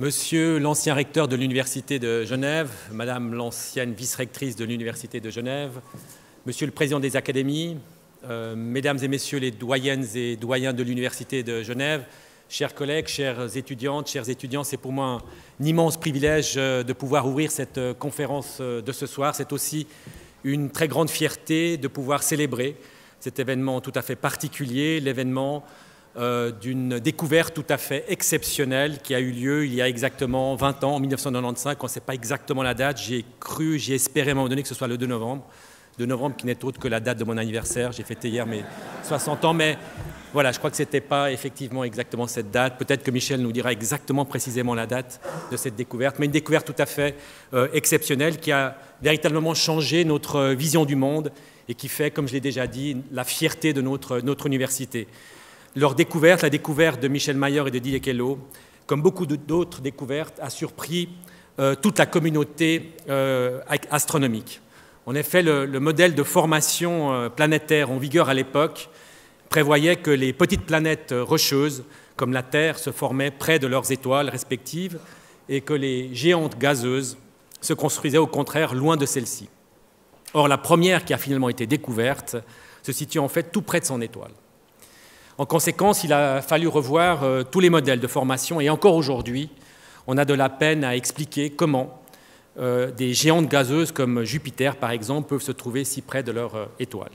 Monsieur l'ancien recteur de l'Université de Genève, Madame l'ancienne vice-rectrice de l'Université de Genève, Monsieur le président des académies, Mesdames et Messieurs les doyennes et doyens de l'Université de Genève, chers collègues, chères étudiantes, chers étudiants, c'est pour moi un immense privilège de pouvoir ouvrir cette conférence de ce soir. C'est aussi une très grande fierté de pouvoir célébrer cet événement tout à fait particulier, l'événement d'une découverte tout à fait exceptionnelle qui a eu lieu il y a exactement 20 ans, en 1995, on ne sait pas exactement la date. J'ai espéré à un moment donné que ce soit le 2 novembre. 2 novembre qui n'est autre que la date de mon anniversaire. J'ai fêté hier mes 60 ans, mais voilà, je crois que ce n'était pas effectivement exactement cette date. Peut-être que Michel nous dira exactement précisément la date de cette découverte, mais une découverte tout à fait exceptionnelle qui a véritablement changé notre vision du monde et qui fait, comme je l'ai déjà dit, la fierté de notre université. Leur découverte, la découverte de Michel Mayor et de Didier Queloz, comme beaucoup d'autres découvertes, a surpris toute la communauté astronomique. En effet, le modèle de formation planétaire en vigueur à l'époque prévoyait que les petites planètes rocheuses, comme la Terre, se formaient près de leurs étoiles respectives et que les géantes gazeuses se construisaient au contraire loin de celles-ci. Or, la première qui a finalement été découverte se situe en fait tout près de son étoile. En conséquence, il a fallu revoir tous les modèles de formation et encore aujourd'hui, on a de la peine à expliquer comment des géantes gazeuses comme Jupiter, par exemple, peuvent se trouver si près de leur étoile.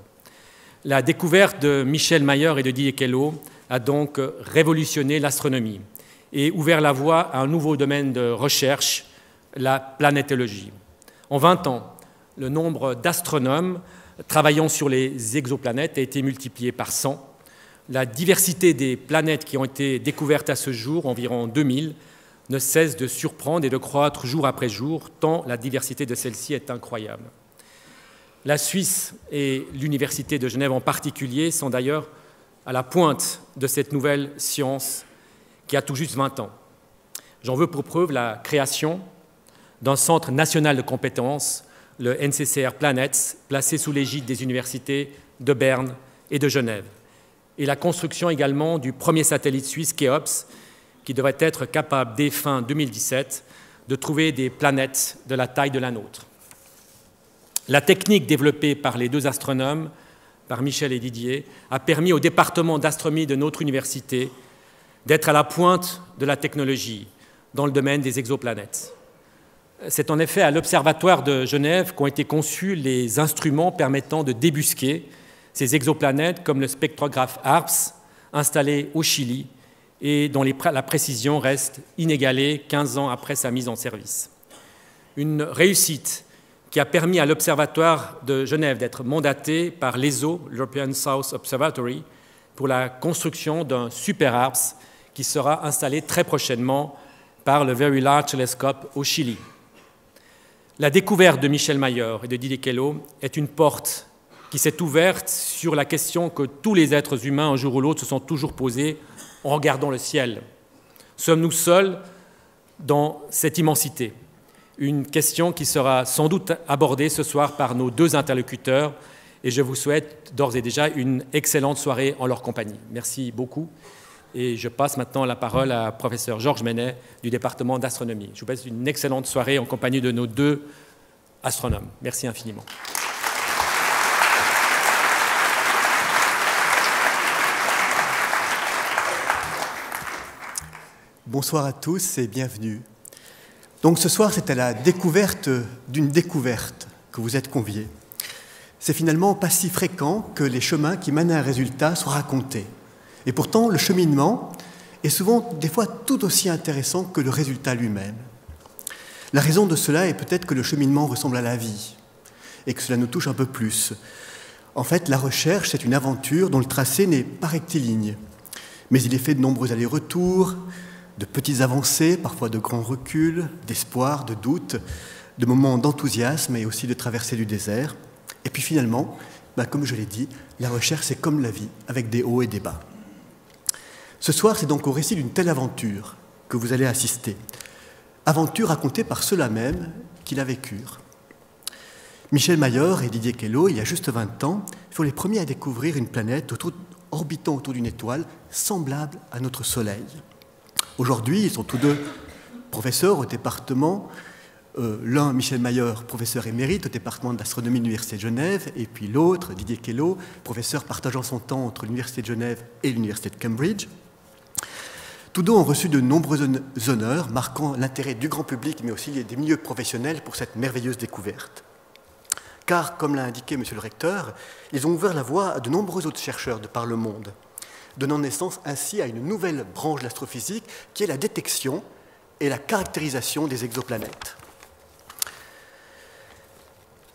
La découverte de Michel Mayor et de Didier Queloz a donc révolutionné l'astronomie et ouvert la voie à un nouveau domaine de recherche, la planétologie. En 20 ans, le nombre d'astronomes travaillant sur les exoplanètes a été multiplié par 100. La diversité des planètes qui ont été découvertes à ce jour, environ 2000, ne cesse de surprendre et de croître jour après jour, tant la diversité de celles-ci est incroyable. La Suisse et l'Université de Genève en particulier sont d'ailleurs à la pointe de cette nouvelle science qui a tout juste 20 ans. J'en veux pour preuve la création d'un centre national de compétences, le NCCR Planets, placé sous l'égide des universités de Berne et de Genève, et la construction également du premier satellite suisse CHEOPS, qui devrait être capable, dès fin 2017, de trouver des planètes de la taille de la nôtre. La technique développée par les deux astronomes, par Michel et Didier, a permis au département d'astronomie de notre université d'être à la pointe de la technologie dans le domaine des exoplanètes. C'est en effet à l'Observatoire de Genève qu'ont été conçus les instruments permettant de débusquer ces exoplanètes comme le spectrographe HARPS, installé au Chili et dont la précision reste inégalée 15 ans après sa mise en service. Une réussite qui a permis à l'Observatoire de Genève d'être mandaté par l'ESO, l'European South Observatory, pour la construction d'un super HARPS qui sera installé très prochainement par le Very Large Telescope au Chili. La découverte de Michel Mayor et de Didier Queloz est une porte qui s'est ouverte sur la question que tous les êtres humains, un jour ou l'autre, se sont toujours posés en regardant le ciel. Sommes-nous seuls dans cette immensité? Une question qui sera sans doute abordée ce soir par nos deux interlocuteurs, et je vous souhaite d'ores et déjà une excellente soirée en leur compagnie. Merci beaucoup, et je passe maintenant la parole à professeur Georges Menet du département d'astronomie. Je vous souhaite une excellente soirée en compagnie de nos deux astronomes. Merci infiniment. Bonsoir à tous et bienvenue. Donc ce soir, c'est à la découverte d'une découverte que vous êtes conviés. C'est finalement pas si fréquent que les chemins qui mènent à un résultat soient racontés. Et pourtant, le cheminement est souvent, des fois, tout aussi intéressant que le résultat lui-même. La raison de cela est peut-être que le cheminement ressemble à la vie et que cela nous touche un peu plus. En fait, la recherche, c'est une aventure dont le tracé n'est pas rectiligne, mais il est fait de nombreux allers-retours, de petites avancées, parfois de grands reculs, d'espoir, de doutes, de moments d'enthousiasme et aussi de traversée du désert. Et puis finalement, comme je l'ai dit, la recherche c'est comme la vie, avec des hauts et des bas. Ce soir, c'est donc au récit d'une telle aventure que vous allez assister. Aventure racontée par ceux-là même qui la vécurent. Michel Mayor et Didier Queloz, il y a juste 20 ans, furent les premiers à découvrir une planète orbitant autour d'une étoile semblable à notre Soleil. Aujourd'hui, ils sont tous deux professeurs au département, l'un Michel Mayor, professeur émérite au département d'astronomie de l'Université de Genève, et puis l'autre, Didier Queloz, professeur partageant son temps entre l'Université de Genève et l'Université de Cambridge. Tous deux ont reçu de nombreux honneurs, marquant l'intérêt du grand public, mais aussi des milieux professionnels pour cette merveilleuse découverte. Car, comme l'a indiqué M. le recteur, ils ont ouvert la voie à de nombreux autres chercheurs de par le monde, donnant naissance ainsi à une nouvelle branche de l'astrophysique qui est la détection et la caractérisation des exoplanètes.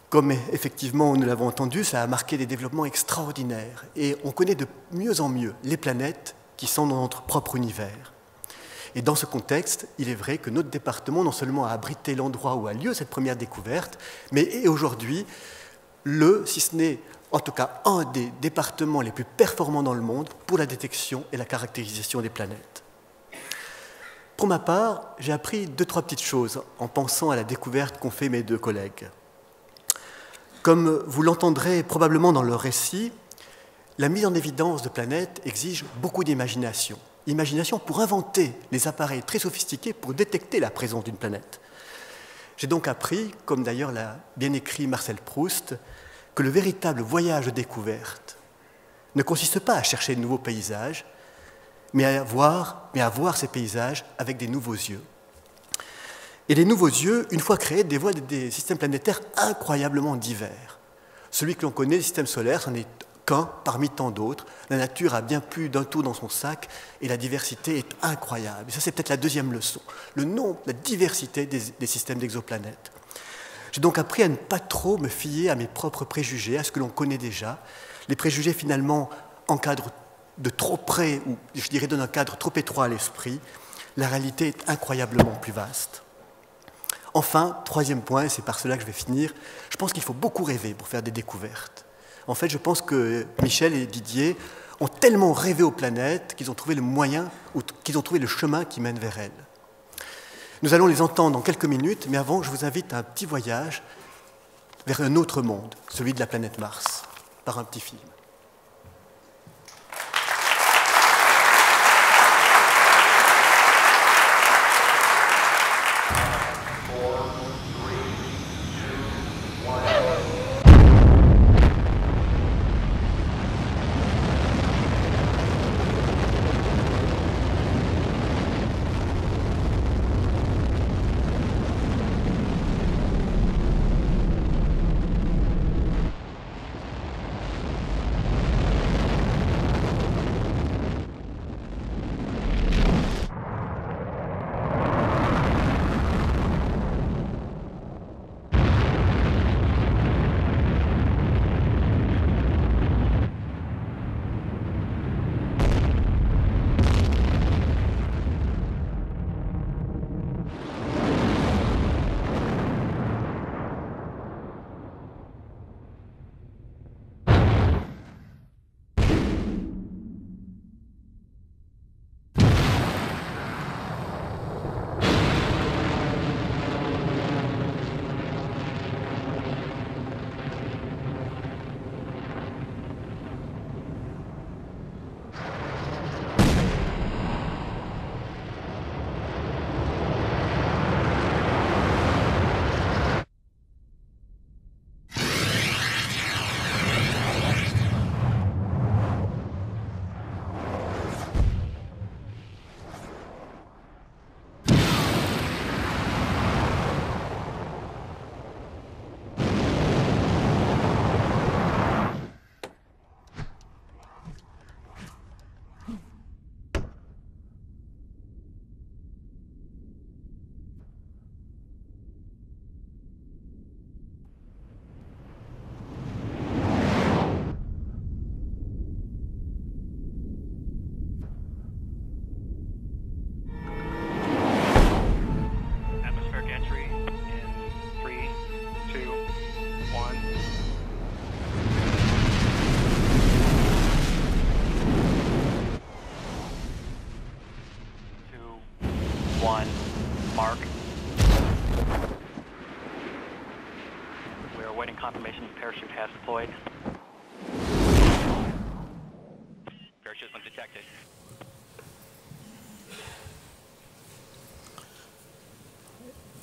Comme effectivement nous l'avons entendu, ça a marqué des développements extraordinaires et on connaît de mieux en mieux les planètes qui sont dans notre propre univers. Et dans ce contexte, il est vrai que notre département, non seulement a abrité l'endroit où a lieu cette première découverte, mais est aujourd'hui si ce n'est en tout cas un des départements les plus performants dans le monde pour la détection et la caractérisation des planètes. Pour ma part, j'ai appris deux, trois petites choses en pensant à la découverte qu'ont fait mes deux collègues. Comme vous l'entendrez probablement dans leur récit, la mise en évidence de planètes exige beaucoup d'imagination. Imagination pour inventer les appareils très sophistiqués pour détecter la présence d'une planète. J'ai donc appris, comme d'ailleurs l'a bien écrit Marcel Proust, que le véritable voyage de découverte ne consiste pas à chercher de nouveaux paysages, mais à voir ces paysages avec des nouveaux yeux. Et les nouveaux yeux, une fois créés, dévoilent des systèmes planétaires incroyablement divers. Celui que l'on connaît, le système solaire, c'en est qu'un parmi tant d'autres. La nature a bien plus d'un tout dans son sac et la diversité est incroyable. Et ça, c'est peut-être la deuxième leçon, le nombre, la diversité des systèmes d'exoplanètes. J'ai donc appris à ne pas trop me fier à mes propres préjugés, à ce que l'on connaît déjà. Les préjugés, finalement, encadrent de trop près, ou je dirais donnent un cadre trop étroit à l'esprit. La réalité est incroyablement plus vaste. Enfin, troisième point, et c'est par cela que je vais finir, je pense qu'il faut beaucoup rêver pour faire des découvertes. En fait, je pense que Michel et Didier ont tellement rêvé aux planètes qu'ils ont trouvé le moyen, ou qu'ils ont trouvé le chemin qui mène vers elles. Nous allons les entendre dans quelques minutes, mais avant, je vous invite à un petit voyage vers un autre monde, celui de la planète Mars, par un petit film.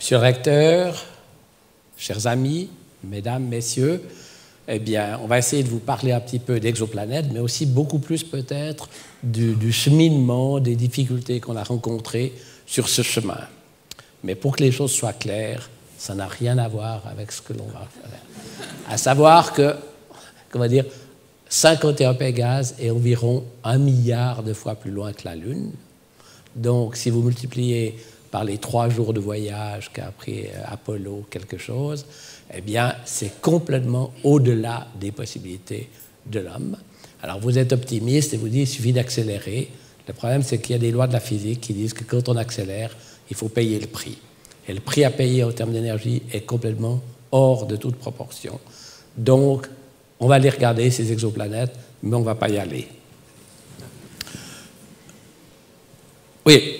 Monsieur le recteur, chers amis, mesdames, messieurs, eh bien, on va essayer de vous parler un petit peu d'exoplanètes, mais aussi beaucoup plus peut-être du cheminement, des difficultés qu'on a rencontrées sur ce chemin. Mais pour que les choses soient claires, ça n'a rien à voir avec ce que l'on va faire. À savoir que, comment dire, 51 Pégase est environ 1 milliard de fois plus loin que la Lune. Donc, si vous multipliez par les 3 jours de voyage qu'a pris Apollo quelque chose, eh bien, c'est complètement au-delà des possibilités de l'homme. Alors, vous êtes optimiste et vous dites, il suffit d'accélérer. Le problème, c'est qu'il y a des lois de la physique qui disent que quand on accélère, il faut payer le prix. Et le prix à payer en termes d'énergie est complètement hors de toute proportion. Donc, on va aller regarder ces exoplanètes, mais on ne va pas y aller. Oui,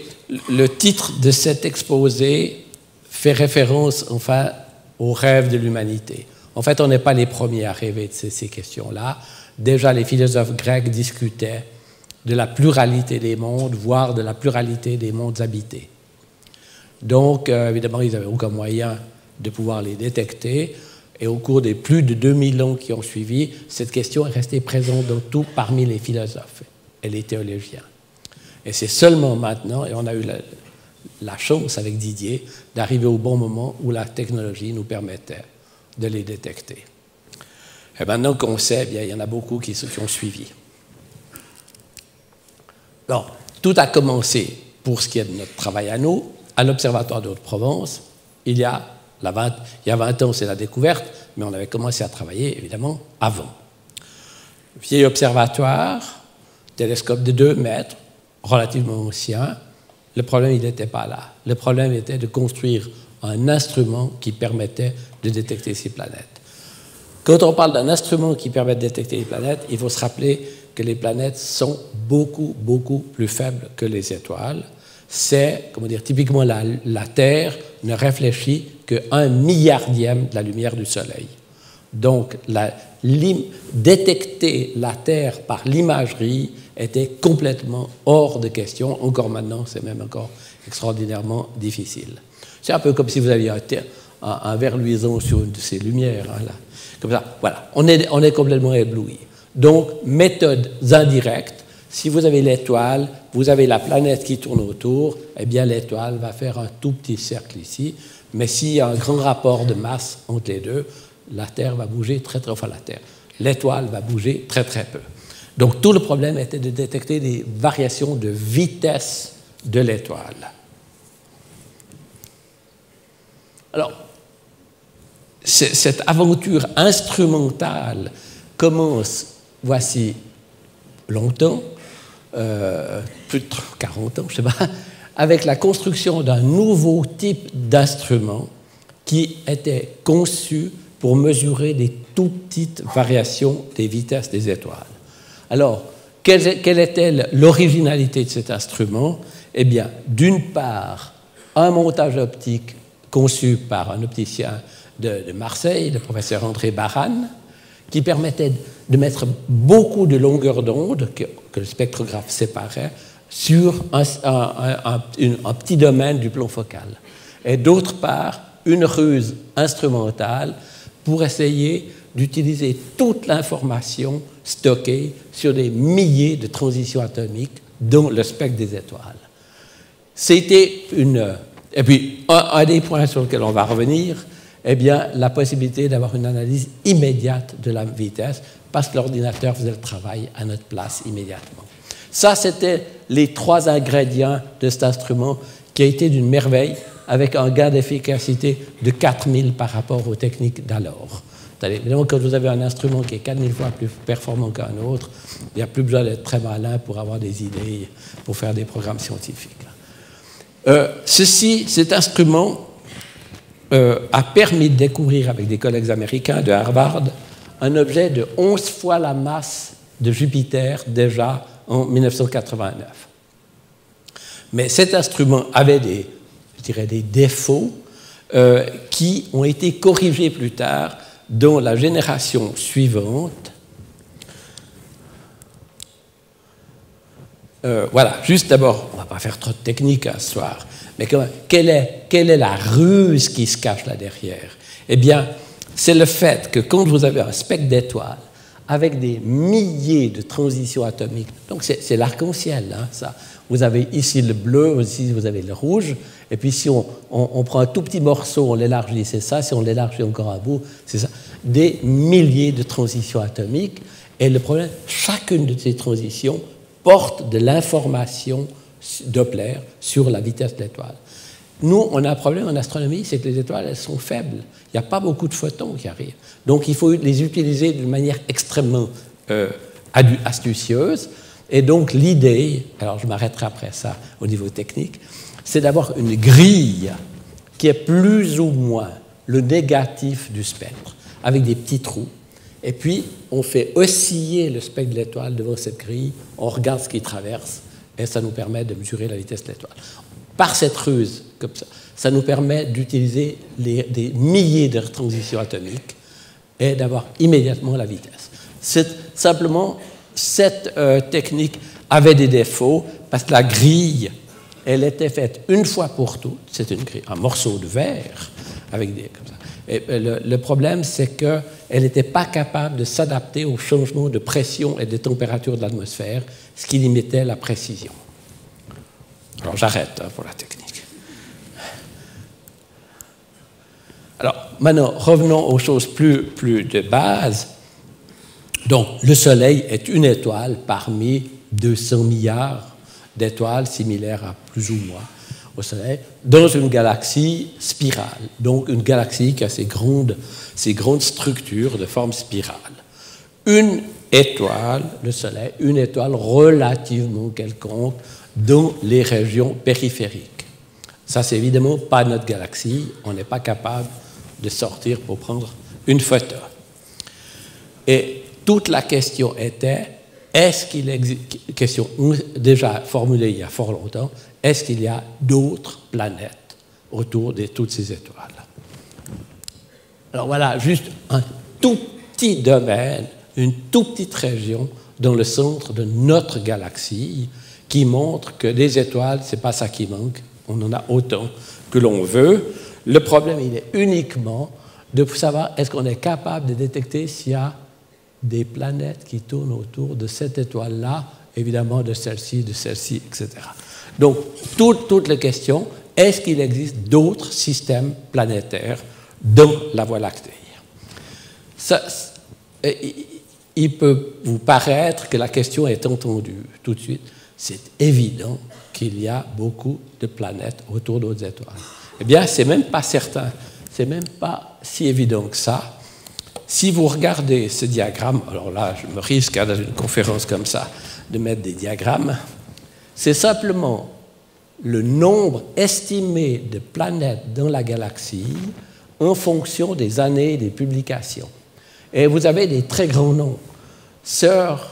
le titre de cet exposé fait référence, enfin, au rêve de l'humanité. En fait, on n'est pas les premiers à rêver de ces questions-là. Déjà, les philosophes grecs discutaient de la pluralité des mondes, voire de la pluralité des mondes habités. Donc, évidemment, ils n'avaient aucun moyen de pouvoir les détecter. Et au cours des plus de 2000 ans qui ont suivi, cette question est restée présente dans tout parmi les philosophes et les théologiens. Et c'est seulement maintenant, et on a eu la chance avec Didier, d'arriver au bon moment où la technologie nous permettait de les détecter. Et maintenant qu'on sait, bien, il y en a beaucoup qui ont suivi. Alors, tout a commencé, pour ce qui est de notre travail à nous, à l'Observatoire de Haute-Provence, il y a 20 ans, c'est la découverte, mais on avait commencé à travailler, évidemment, avant. Vieil observatoire, télescope de 2 mètres, relativement ancien. Le problème, il n'était pas là. Le problème était de construire un instrument qui permettait de détecter ces planètes. Quand on parle d'un instrument qui permet de détecter les planètes, il faut se rappeler que les planètes sont beaucoup, beaucoup plus faibles que les étoiles. C'est, comment dire, typiquement la Terre ne réfléchit que 1 milliardième de la lumière du Soleil. Donc, détecter la Terre par l'imagerie était complètement hors de question. Encore maintenant, c'est même encore extraordinairement difficile. C'est un peu comme si vous aviez un ver luisant sur une de ces lumières. Hein, là. Comme ça, voilà. On est complètement ébloui. Donc, méthodes indirectes. Si vous avez l'étoile, vous avez la planète qui tourne autour, eh bien l'étoile va faire un tout petit cercle ici. Mais s'il y a un grand rapport de masse entre les deux, la Terre va bouger très très... Enfin, la Terre. L'étoile va bouger très très peu. Donc tout le problème était de détecter des variations de vitesse de l'étoile. Alors, cette aventure instrumentale commence, voici longtemps, plus de 40 ans, je sais pas, avec la construction d'un nouveau type d'instrument qui était conçu pour mesurer des tout petites variations des vitesses des étoiles. Alors, quelle était l'originalité de cet instrument? Eh bien, d'une part, un montage optique conçu par un opticien de Marseille, le professeur André Baranne, qui permettait de mettre beaucoup de longueurs d'onde que le spectrographe séparait sur un petit domaine du plan focal. Et d'autre part, une ruse instrumentale pour essayer d'utiliser toute l'information stockée sur des milliers de transitions atomiques dans le spectre des étoiles. C'était une... Et puis, un des points sur lequel on va revenir, eh bien, la possibilité d'avoir une analyse immédiate de la vitesse parce que l'ordinateur faisait le travail à notre place immédiatement. Ça, c'était les 3 ingrédients de cet instrument qui a été d'une merveille avec un gain d'efficacité de 4000 par rapport aux techniques d'alors. Évidemment, quand vous avez un instrument qui est 4000 fois plus performant qu'un autre, il n'y a plus besoin d'être très malin pour avoir des idées, pour faire des programmes scientifiques. Cet instrument a permis de découvrir avec des collègues américains de Harvard un objet de 11 fois la masse de Jupiter déjà en 1989. Mais cet instrument avait des défauts qui ont été corrigés plus tard dans la génération suivante. Voilà, juste d'abord, on ne va pas faire trop de technique ce soir, Mais quelle est la ruse qui se cache là derrière? Eh bien, c'est le fait que quand vous avez un spectre d'étoiles avec des milliers de transitions atomiques, donc c'est l'arc-en-ciel, hein, ça. Vous avez ici le bleu, ici vous avez le rouge, et puis si on prend un tout petit morceau, on l'élargit, c'est ça, si on l'élargit encore un bout, c'est ça. Des milliers de transitions atomiques, et le problème, chacune de ces transitions porte de l'information Doppler sur la vitesse de l'étoile. Nous, on a un problème en astronomie, c'est que les étoiles, elles sont faibles. Il n'y a pas beaucoup de photons qui arrivent. Donc, il faut les utiliser d'une manière extrêmement astucieuse. Et donc, l'idée, alors je m'arrêterai après ça au niveau technique, c'est d'avoir une grille qui est plus ou moins le négatif du spectre, avec des petits trous. Et puis, on fait osciller le spectre de l'étoile devant cette grille, on regarde ce qui traverse, et ça nous permet de mesurer la vitesse de l'étoile. Par cette ruse, comme ça, ça nous permet d'utiliser des milliers de transitions atomiques et d'avoir immédiatement la vitesse. Simplement, cette technique avait des défauts parce que la grille, elle était faite une fois pour toutes. C'est une grille, un morceau de verre avec des comme ça. Et le problème, c'est qu'elle n'était pas capable de s'adapter aux changements de pression et de température de l'atmosphère, ce qui limitait la précision. Alors j'arrête hein, pour la technique. Alors maintenant, revenons aux choses plus de base. Donc le Soleil est une étoile parmi 200 milliards d'étoiles similaires à plus ou moins au Soleil, dans une galaxie spirale. Donc une galaxie qui a ses grandes structures de forme spirale. Une étoile, le Soleil, une étoile relativement quelconque dans les régions périphériques. Ça, c'est évidemment pas notre galaxie. On n'est pas capable de sortir pour prendre une photo. Et toute la question était, est-ce qu'il existe, question déjà formulée il y a fort longtemps, est-ce qu'il y a d'autres planètes autour de toutes ces étoiles? Alors voilà, juste un tout petit domaine, une toute petite région dans le centre de notre galaxie, qui montre que des étoiles, ce n'est pas ça qui manque, on en a autant que l'on veut. Le problème, il est uniquement de savoir est-ce qu'on est capable de détecter s'il y a des planètes qui tournent autour de cette étoile-là, évidemment de celle-ci, etc. Donc, toutes les questions, est-ce qu'il existe d'autres systèmes planétaires dans la Voie lactée? Ça, il peut vous paraître que la question est entendue tout de suite. C'est évident qu'il y a beaucoup de planètes autour d'autres étoiles. Eh bien, c'est même pas certain. C'est même pas si évident que ça. Si vous regardez ce diagramme, alors là, je me risque, hein, dans une conférence comme ça, de mettre des diagrammes. C'est simplement le nombre estimé de planètes dans la galaxie en fonction des années des publications. Et vous avez des très grands noms. Sir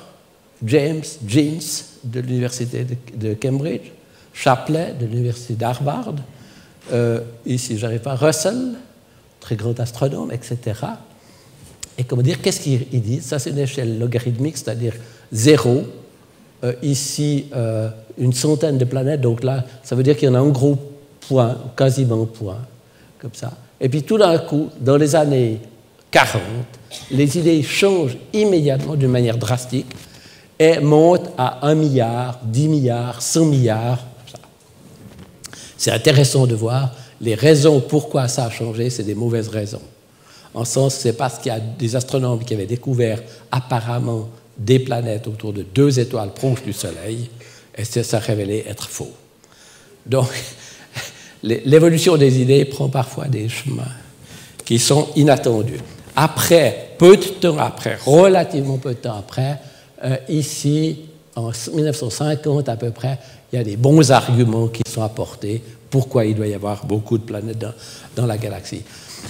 James Jeans, de l'université de Cambridge, Chaplet de l'université d'Harvard, ici j'arrive pas, Russell, très grand astronome, etc. Et comment dire, qu'est-ce qu'ils disent? Ça, c'est une échelle logarithmique, c'est-à-dire 0. Ici, une centaine de planètes, donc là, ça veut dire qu'il y en a en gros point, quasiment point, comme ça. Et puis tout d'un coup, dans les années 40, les idées changent immédiatement d'une manière drastique, et monte à 1 milliard, 10 milliards, 100 milliards. C'est intéressant de voir les raisons pourquoi ça a changé, c'est des mauvaises raisons. En sens, c'est parce qu'il y a des astronomes qui avaient découvert apparemment des planètes autour de deux étoiles proches du Soleil, et ça s'est révélé être faux. Donc, l'évolution des idées prend parfois des chemins qui sont inattendus. Après, peu de temps après, relativement peu de temps après, ici, en 1950 à peu près, il y a des bons arguments qui sont apportés pourquoi il doit y avoir beaucoup de planètes dans la galaxie.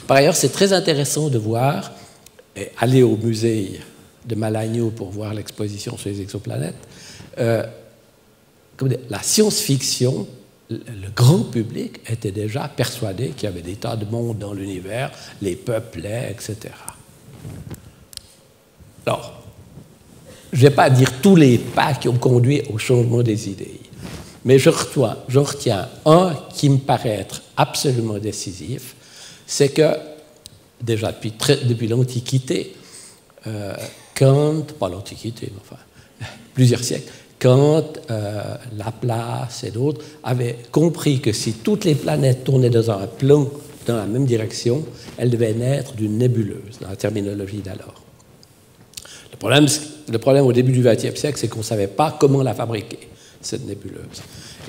Par ailleurs, c'est très intéressant de voir, et aller au musée de Malagnou pour voir l'exposition sur les exoplanètes, la science-fiction, le grand public était déjà persuadé qu'il y avait des tas de mondes dans l'univers, les peuplait, etc. Alors, je ne vais pas dire tous les pas qui ont conduit au changement des idées. Mais je retiens un qui me paraît être absolument décisif, c'est que, déjà depuis l'Antiquité, plusieurs siècles, quand Laplace et d'autres avaient compris que si toutes les planètes tournaient dans un plan, dans la même direction, elles devaient naître d'une nébuleuse, dans la terminologie d'alors. Le problème au début du XXe siècle, c'est qu'on ne savait pas comment la fabriquer, cette nébuleuse.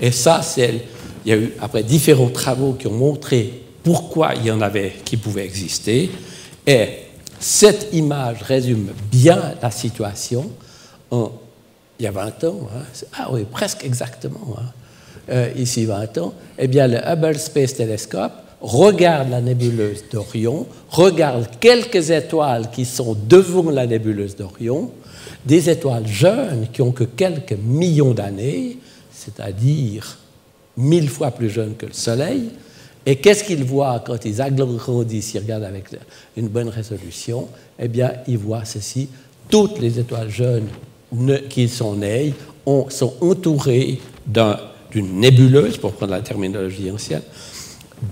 Et ça, il y a eu, après, différents travaux qui ont montré pourquoi il y en avait qui pouvaient exister. Et cette image résume bien la situation en... il y a 20 ans, hein, ah oui, presque exactement, hein, ici 20 ans, eh bien le Hubble Space Telescope regarde la nébuleuse d'Orion, regarde quelques étoiles qui sont devant la nébuleuse d'Orion, des étoiles jeunes qui n'ont que quelques millions d'années, c'est-à-dire 1000 fois plus jeunes que le Soleil, et qu'est-ce qu'ils voient quand ils agrandissent, ils regardent avec une bonne résolution, eh bien ils voient ceci, toutes les étoiles jeunes qui sont nés, sont entourés d'une nébuleuse, pour prendre la terminologie ancienne,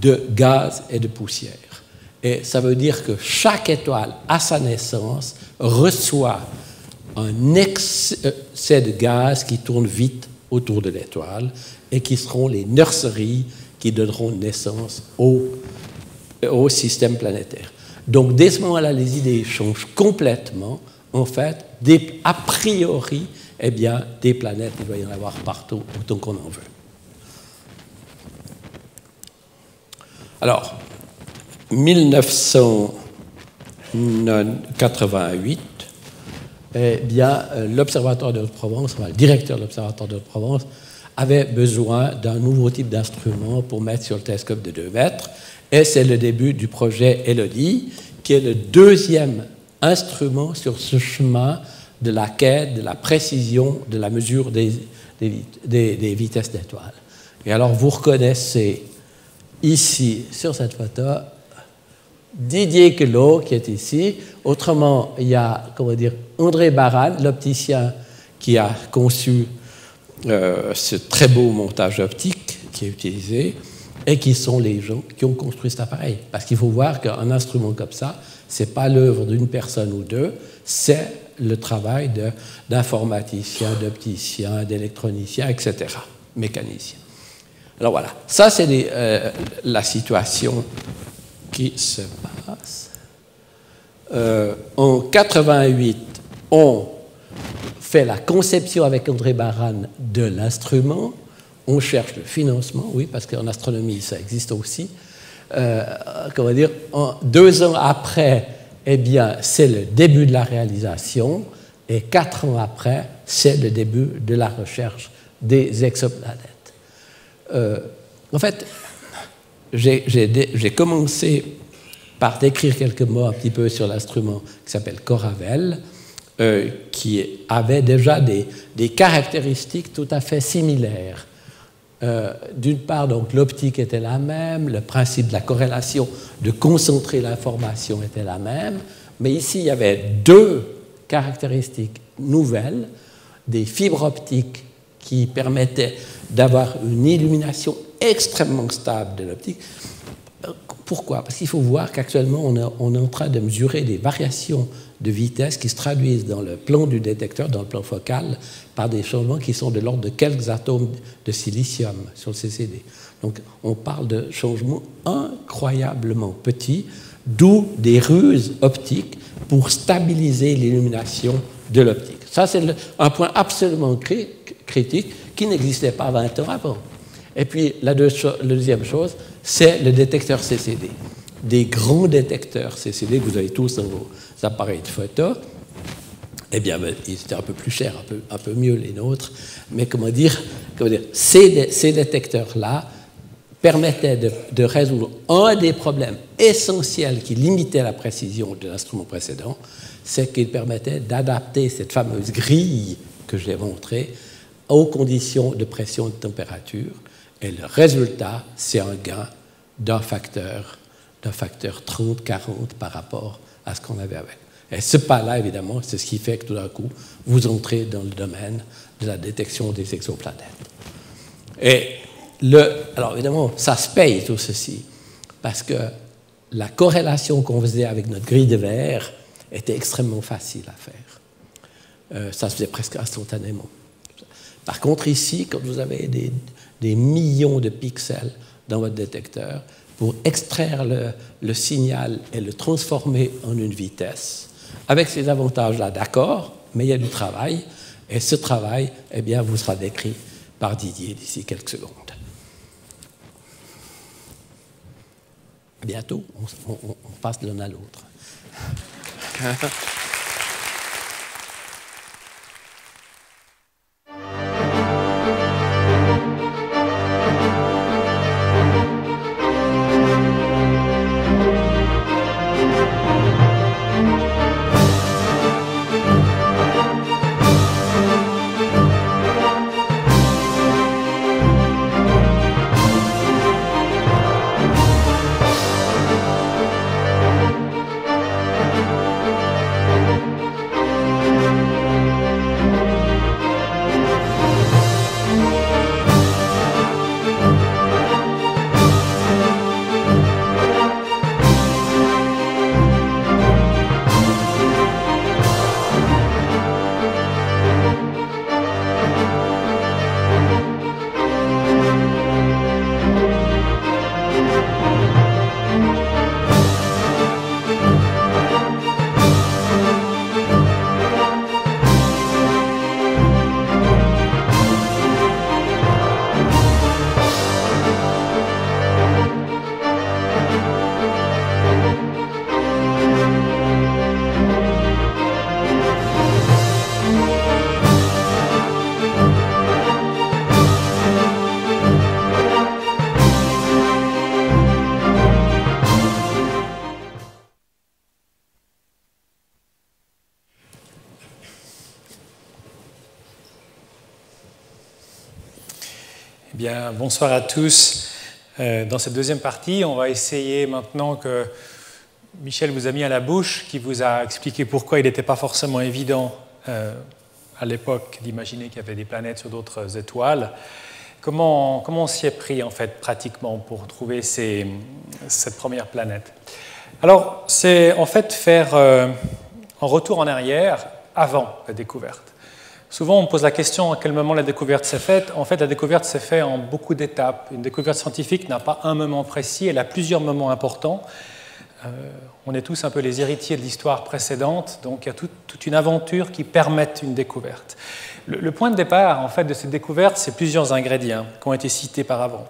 de gaz et de poussière. Et ça veut dire que chaque étoile, à sa naissance, reçoit un excès de gaz qui tourne vite autour de l'étoile et qui seront les nurseries qui donneront naissance au système planétaire. Donc, dès ce moment-là, les idées changent complètement. En fait, a priori, eh bien, des planètes, il doit y en avoir partout, autant qu'on en veut. Alors, 1988, eh bien, l'Observatoire de Haute-Provence, enfin, le directeur de l'Observatoire de Haute-Provence, avait besoin d'un nouveau type d'instrument pour mettre sur le télescope de 2 mètres, et c'est le début du projet Elodie, qui est le deuxième instrument sur ce chemin de la quête, de la précision, de la mesure des vitesses d'étoiles. Et alors, vous reconnaissez ici, sur cette photo, Didier Queloz, qui est ici. Autrement, il y a, comment dire, André Baranne, l'opticien qui a conçu ce très beau montage optique qui est utilisé, et qui sont les gens qui ont construit cet appareil. Parce qu'il faut voir qu'un instrument comme ça, ce n'est pas l'œuvre d'une personne ou deux, c'est le travail d'informaticiens, d'opticiens, d'électroniciens, etc., mécaniciens. Alors voilà, ça c'est la situation qui se passe. En 1988, on fait la conception avec André Baranne de l'instrument, on cherche le financement, oui, parce qu'en astronomie ça existe aussi. Comment dire, 2 ans après, eh bien, c'est le début de la réalisation, et 4 ans après, c'est le début de la recherche des exoplanètes. En fait, j'ai commencé par décrire quelques mots un petit peu sur l'instrument qui s'appelle CORAVEL, qui avait déjà des caractéristiques tout à fait similaires. D'une part, donc, l'optique était la même, le principe de la corrélation, de concentrer l'information était la même, mais ici, il y avait 2 caractéristiques nouvelles, des fibres optiques qui permettaient d'avoir une illumination extrêmement stable de l'optique. Pourquoi? Parce qu'il faut voir qu'actuellement, on est en train de mesurer des variations de vitesse qui se traduisent dans le plan du détecteur, dans le plan focal, par des changements qui sont de l'ordre de quelques atomes de silicium sur le CCD. Donc, on parle de changements incroyablement petits, d'où des ruses optiques pour stabiliser l'illumination de l'optique. Ça, c'est un point absolument critique qui n'existait pas 20 ans avant. Et puis, la deuxième chose, c'est le détecteur CCD. Des grands détecteurs CCD que vous avez tous dans vos appareils de photo, eh bien, ils étaient un peu plus chers, un peu mieux les nôtres, mais comment dire ces détecteurs-là permettaient de résoudre un des problèmes essentiels qui limitait la précision de l'instrument précédent, c'est qu'ils permettaient d'adapter cette fameuse grille que j'ai montrée aux conditions de pression et de température, et le résultat, c'est un gain d'un facteur 30-40 par rapport à ce qu'on avait avec. Et ce pas-là, évidemment, c'est ce qui fait que tout d'un coup, vous entrez dans le domaine de la détection des exoplanètes. Alors évidemment, ça se paye tout ceci, parce que la corrélation qu'on faisait avec notre grille de verre était extrêmement facile à faire. Ça se faisait presque instantanément. Par contre, ici, quand vous avez des millions de pixels dans votre détecteur, pour extraire le signal et le transformer en une vitesse, avec ces avantages-là, d'accord, mais il y a du travail, et ce travail, eh bien, vous sera décrit par Didier d'ici quelques secondes. Bientôt, on passe l'un à l'autre. Bien, bonsoir à tous. Dans cette deuxième partie, on va essayer maintenant que Michel vous a mis à la bouche, qui vous a expliqué pourquoi il n'était pas forcément évident à l'époque d'imaginer qu'il y avait des planètes sur d'autres étoiles. Comment on s'y est pris en fait pratiquement pour trouver cette première planète? Alors, c'est en fait faire un retour en arrière avant la découverte. Souvent, on pose la question à quel moment la découverte s'est faite. En fait, la découverte s'est faite en beaucoup d'étapes. Une découverte scientifique n'a pas un moment précis, elle a plusieurs moments importants. On est tous un peu les héritiers de l'histoire précédente, donc il y a toute une aventure qui permet une découverte. Le point de départ, en fait, de cette découverte, c'est plusieurs ingrédients qui ont été cités par avant.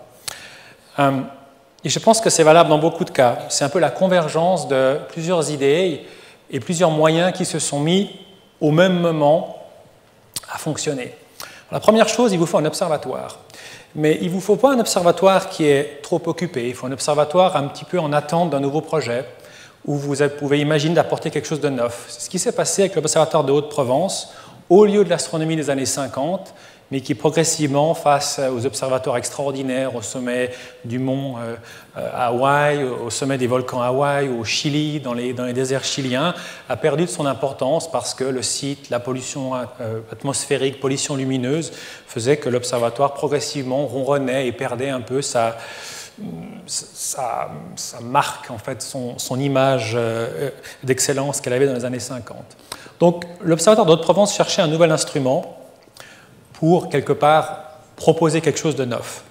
Et je pense que c'est valable dans beaucoup de cas. C'est un peu la convergence de plusieurs idées et plusieurs moyens qui se sont mis au même moment à fonctionner. La première chose, il vous faut un observatoire. Mais il ne vous faut pas un observatoire qui est trop occupé, il faut un observatoire un petit peu en attente d'un nouveau projet, où vous pouvez imaginer d'apporter quelque chose de neuf. C'est ce qui s'est passé avec l'observatoire de Haute-Provence, au lieu de l'astronomie des années 50, mais qui progressivement, face aux observatoires extraordinaires, au sommet du mont Hawaï, au sommet des volcans Hawaï, au Chili, dans les déserts chiliens, a perdu de son importance parce que le site, la pollution atmosphérique, pollution lumineuse, faisait que l'observatoire progressivement ronronnait et perdait un peu sa marque, en fait, son image d'excellence qu'elle avait dans les années 50. Donc l'observatoire de Haute-Provence cherchait un nouvel instrument pour, quelque part, proposer quelque chose de neuf.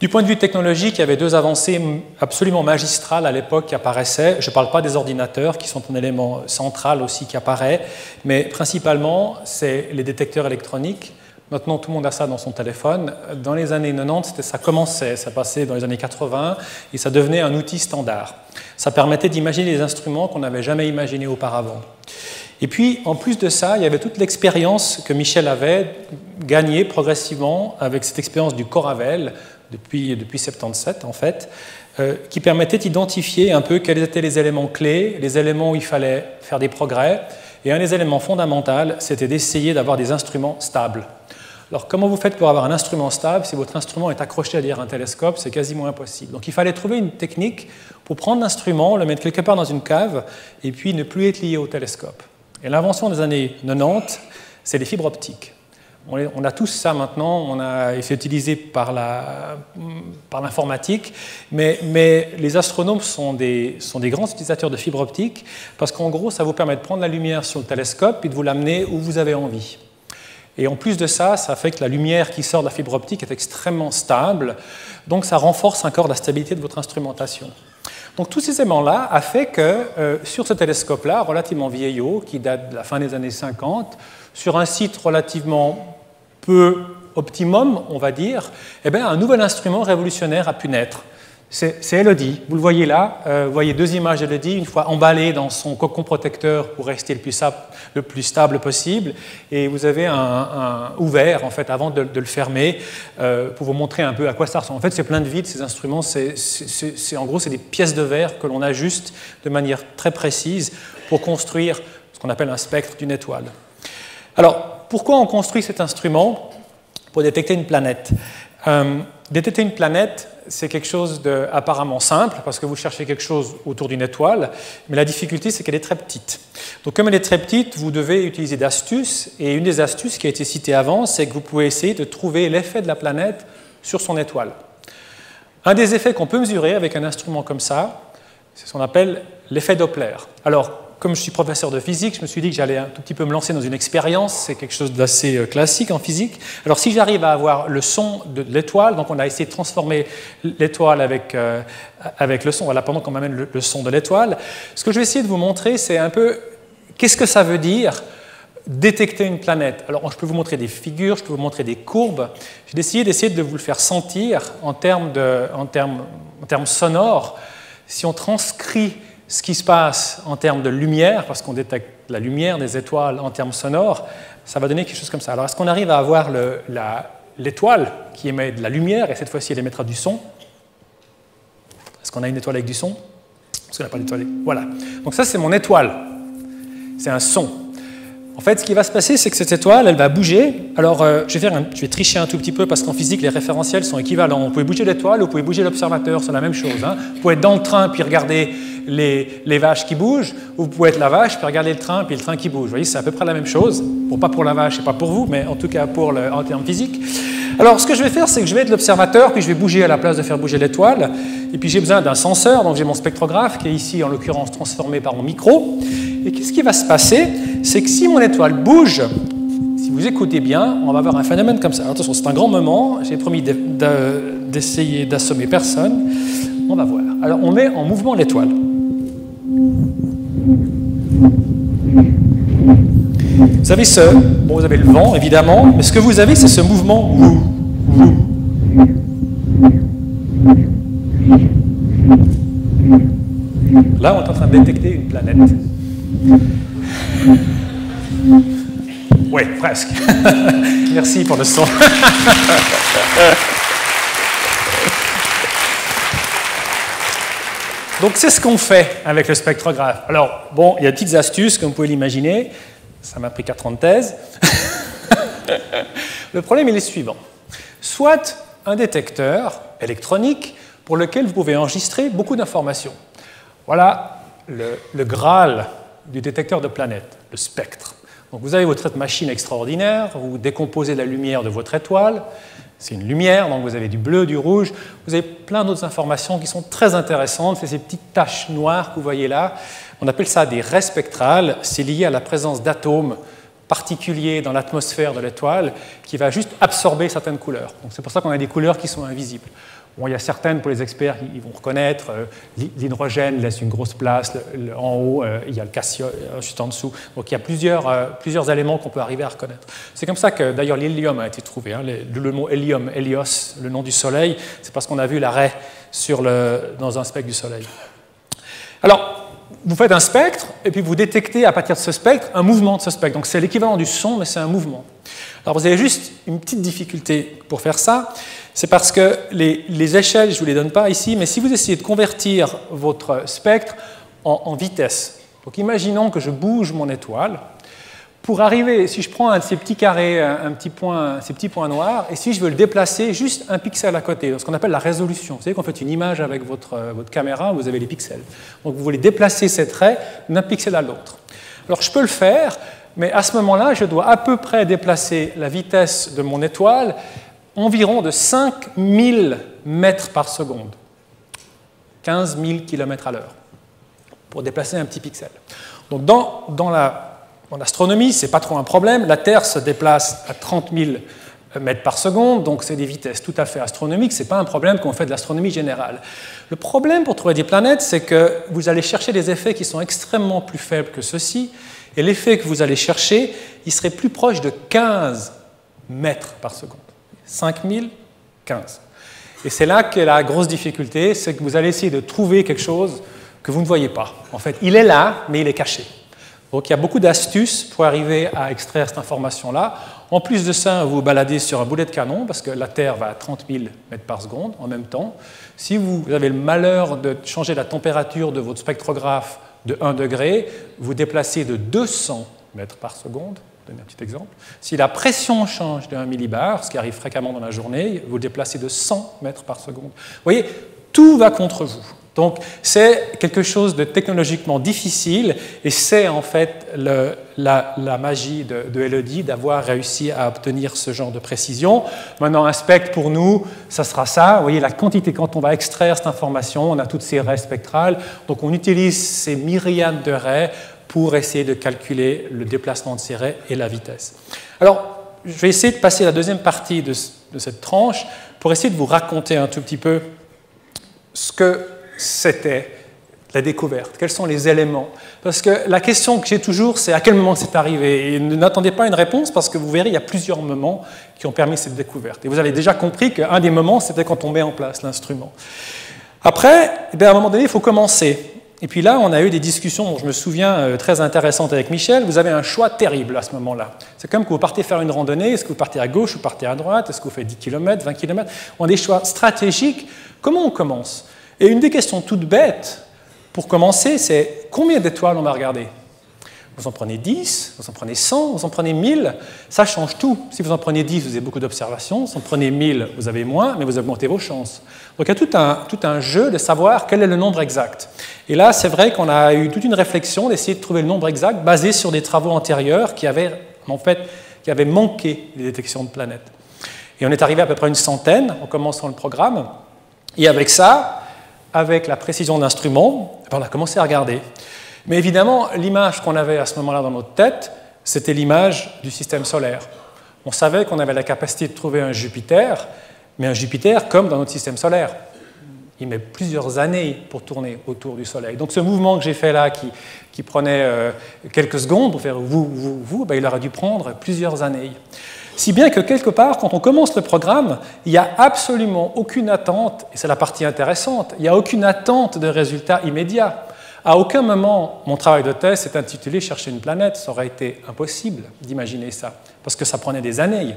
Du point de vue technologique, il y avait deux avancées absolument magistrales à l'époque qui apparaissaient. Je ne parle pas des ordinateurs, qui sont un élément central aussi qui apparaît, mais principalement, c'est les détecteurs électroniques. Maintenant, tout le monde a ça dans son téléphone. Dans les années 90, ça commençait, ça passait dans les années 80, et ça devenait un outil standard. Ça permettait d'imaginer des instruments qu'on n'avait jamais imaginés auparavant. Et puis, en plus de ça, il y avait toute l'expérience que Michel avait gagnée progressivement avec cette expérience du CORAVEL, depuis 77 en fait, qui permettait d'identifier un peu quels étaient les éléments clés, les éléments où il fallait faire des progrès. Et un des éléments fondamentaux, c'était d'essayer d'avoir des instruments stables. Alors, comment vous faites pour avoir un instrument stable si votre instrument est accroché derrière un télescope? C'est quasiment impossible. Donc, il fallait trouver une technique pour prendre l'instrument, le mettre quelque part dans une cave, et puis ne plus être lié au télescope. Et l'invention des années 90, c'est les fibres optiques. On a tous ça maintenant, c'est utilisé par l'informatique, mais les astronomes sont des grands utilisateurs de fibre optique parce qu'en gros, ça vous permet de prendre la lumière sur le télescope et de vous l'amener où vous avez envie. Et en plus de ça, ça fait que la lumière qui sort de la fibre optique est extrêmement stable, donc ça renforce encore la stabilité de votre instrumentation. Donc tous ces éléments-là a fait que sur ce télescope-là, relativement vieillot, qui date de la fin des années 50, sur un site relativement peu optimum, on va dire, eh bien, un nouvel instrument révolutionnaire a pu naître. C'est Elodie, vous le voyez là, vous voyez deux images d'Elodie, une fois emballée dans son cocon protecteur pour rester le plus stable possible, et vous avez un ouvert en fait, avant de le fermer, pour vous montrer un peu à quoi ça ressemble. En fait, c'est plein de vide, ces instruments, en gros, c'est des pièces de verre que l'on ajuste de manière très précise pour construire ce qu'on appelle un spectre d'une étoile. Alors, pourquoi on construit cet instrument? Pour détecter une planète. Détecter une planète, c'est quelque chose d'apparemment simple, parce que vous cherchez quelque chose autour d'une étoile, mais la difficulté, c'est qu'elle est très petite. Donc, comme elle est très petite, vous devez utiliser d'astuces, et une des astuces qui a été citée avant, c'est que vous pouvez essayer de trouver l'effet de la planète sur son étoile. Un des effets qu'on peut mesurer avec un instrument comme ça, c'est ce qu'on appelle l'effet Doppler. Alors, comme je suis professeur de physique, je me suis dit que j'allais un tout petit peu me lancer dans une expérience, c'est quelque chose d'assez classique en physique. Alors si j'arrive à avoir le son de l'étoile, donc on a essayé de transformer l'étoile avec le son, voilà, pendant qu'on m'amène le son de l'étoile, ce que je vais essayer de vous montrer, c'est un peu qu'est-ce que ça veut dire détecter une planète. Alors je peux vous montrer des figures, je peux vous montrer des courbes, j'ai essayé de vous le faire sentir en termes sonores, si on transcrit ce qui se passe en termes de lumière, parce qu'on détecte la lumière des étoiles en termes sonores, ça va donner quelque chose comme ça. Alors, est-ce qu'on arrive à avoir l'étoile qui émet de la lumière, et cette fois-ci, elle émettra du son? Est-ce qu'on a une étoile avec du son? Parce qu'on n'a pas d'étoile. Voilà. Donc ça, c'est mon étoile. C'est un son. En fait, ce qui va se passer, c'est que cette étoile, elle va bouger. Alors, je vais tricher un tout petit peu, parce qu'en physique, les référentiels sont équivalents. Vous pouvez bouger l'étoile, vous pouvez bouger l'observateur, c'est la même chose, hein. Vous pouvez être dans le train, puis regarder les vaches qui bougent, ou vous pouvez être la vache, puis regarder le train, puis le train qui bouge. Vous voyez, c'est à peu près la même chose. Bon, pas pour la vache et pas pour vous, mais en tout cas en termes physiques. Alors, ce que je vais faire, c'est que je vais être l'observateur, puis je vais bouger à la place de faire bouger l'étoile. Et puis, j'ai besoin d'un senseur, donc j'ai mon spectrographe, qui est ici, en l'occurrence, transformé par mon micro. Et qu'est-ce qui va se passer? C'est que si mon étoile bouge, si vous écoutez bien, on va avoir un phénomène comme ça. Alors, attention, c'est un grand moment. J'ai promis d'essayer d'assommer personne. On va voir. Alors, on met en mouvement l'étoile. Vous avez bon, vous avez le vent, évidemment, mais ce que vous avez, c'est ce mouvement. Là, on est en train de détecter une planète. Oui, presque. Merci pour le son. Donc, c'est ce qu'on fait avec le spectrographe. Alors, bon, il y a des petites astuces, comme vous pouvez l'imaginer. Ça m'a pris 4 ans de thèse. Le problème, il est suivant. Soit un détecteur électronique pour lequel vous pouvez enregistrer beaucoup d'informations. Voilà le Graal du détecteur de planètes, le spectre. Donc vous avez votre machine extraordinaire, vous décomposez la lumière de votre étoile, c'est une lumière, donc vous avez du bleu, du rouge, vous avez plein d'autres informations qui sont très intéressantes, c'est ces petites taches noires que vous voyez là, on appelle ça des raies spectrales, c'est lié à la présence d'atomes particuliers dans l'atmosphère de l'étoile qui va juste absorber certaines couleurs. Donc c'est pour ça qu'on a des couleurs qui sont invisibles. Bon, il y a certaines, pour les experts, ils vont reconnaître. L'hydrogène laisse une grosse place. En haut, il y a le cassium, juste en dessous. Donc, il y a plusieurs éléments qu'on peut arriver à reconnaître. C'est comme ça que, d'ailleurs, l'hélium a été trouvé. Hein. Le mot hélium, hélios, le nom du Soleil, c'est parce qu'on a vu la raie dans un spectre du Soleil. Alors, vous faites un spectre, et puis vous détectez, à partir de ce spectre, un mouvement de ce spectre. Donc, c'est l'équivalent du son, mais c'est un mouvement. Alors, vous avez juste une petite difficulté pour faire ça. C'est parce que les échelles, je ne vous les donne pas ici, mais si vous essayez de convertir votre spectre en vitesse, donc imaginons que je bouge mon étoile, pour arriver, si je prends un de ces petits carrés, ces petits points noirs, et si je veux le déplacer juste un pixel à côté, ce qu'on appelle la résolution, vous savez qu'on fait une image avec votre caméra, vous avez les pixels. Donc vous voulez déplacer cette raie d'un pixel à l'autre. Alors je peux le faire mais à ce moment-là, je dois à peu près déplacer la vitesse de mon étoile environ de 5000 mètres par seconde, 15 000 km à l'heure, pour déplacer un petit pixel. Donc en astronomie, ce n'est pas trop un problème, la Terre se déplace à 30 000 mètres par seconde, donc c'est des vitesses tout à fait astronomiques, ce n'est pas un problème quand on fait de l'astronomie générale. Le problème pour trouver des planètes, c'est que vous allez chercher des effets qui sont extrêmement plus faibles que ceux-ci, et l'effet que vous allez chercher, il serait plus proche de 15 mètres par seconde. 5000, 15. Et c'est là qu'est la grosse difficulté, c'est que vous allez essayer de trouver quelque chose que vous ne voyez pas. En fait, il est là, mais il est caché. Donc, il y a beaucoup d'astuces pour arriver à extraire cette information-là. En plus de ça, vous vous baladez sur un boulet de canon, parce que la Terre va à 30 000 mètres par seconde en même temps. Si vous avez le malheur de changer la température de votre spectrographe de 1 degré, vous déplacez de 200 mètres par seconde. Je vais donner un petit exemple. Si la pression change de 1 millibar, ce qui arrive fréquemment dans la journée, vous le déplacez de 100 mètres par seconde. Vous voyez, tout va contre vous. Donc, c'est quelque chose de technologiquement difficile, et c'est en fait la magie de Elodie d'avoir réussi à obtenir ce genre de précision. Maintenant, un spectre, pour nous, ça sera ça. Vous voyez, la quantité, quand on va extraire cette information, on a toutes ces raies spectrales, donc on utilise ces myriades de raies pour essayer de calculer le déplacement de ces raies et la vitesse. Alors, je vais essayer de passer la deuxième partie de cette tranche pour essayer de vous raconter un tout petit peu ce que c'était la découverte, quels sont les éléments. Parce que la question que j'ai toujours, c'est à quel moment c'est arrivé. Et n'attendez pas une réponse, parce que vous verrez, il y a plusieurs moments qui ont permis cette découverte. Et vous avez déjà compris qu'un des moments, c'était quand on met en place l'instrument. Après, à un moment donné, il faut commencer. Et puis là, on a eu des discussions, dont je me souviens, très intéressantes avec Michel. Vous avez un choix terrible à ce moment-là. C'est comme que vous partez faire une randonnée. Est-ce que vous partez à gauche ou partez à droite? Est-ce que vous faites 10 km, 20 km? On a des choix stratégiques. Comment on commence? Et une des questions toutes bêtes, pour commencer, c'est combien d'étoiles on va regarder? Vous en prenez 10, vous en prenez 100, vous en prenez 1000, ça change tout. Si vous en prenez 10, vous avez beaucoup d'observations, si vous en prenez 1000, vous avez moins, mais vous augmentez vos chances. Donc il y a tout un jeu de savoir quel est le nombre exact. Et là, c'est vrai qu'on a eu toute une réflexion d'essayer de trouver le nombre exact basé sur des travaux antérieurs qui avaient manqué les détections de planètes. Et on est arrivé à peu près une centaine en commençant le programme, et avec ça, avec la précision d'instruments, on a commencé à regarder. Mais évidemment, l'image qu'on avait à ce moment-là dans notre tête, c'était l'image du système solaire. On savait qu'on avait la capacité de trouver un Jupiter, mais un Jupiter comme dans notre système solaire. Il met plusieurs années pour tourner autour du Soleil. Donc ce mouvement que j'ai fait là, qui prenait quelques secondes pour faire vous, il aurait dû prendre plusieurs années. Si bien que quelque part, quand on commence le programme, il n'y a absolument aucune attente, et c'est la partie intéressante, il n'y a aucune attente de résultats immédiats. À aucun moment, mon travail de thèse est intitulé « Chercher une planète ». Ça aurait été impossible d'imaginer ça, parce que ça prenait des années.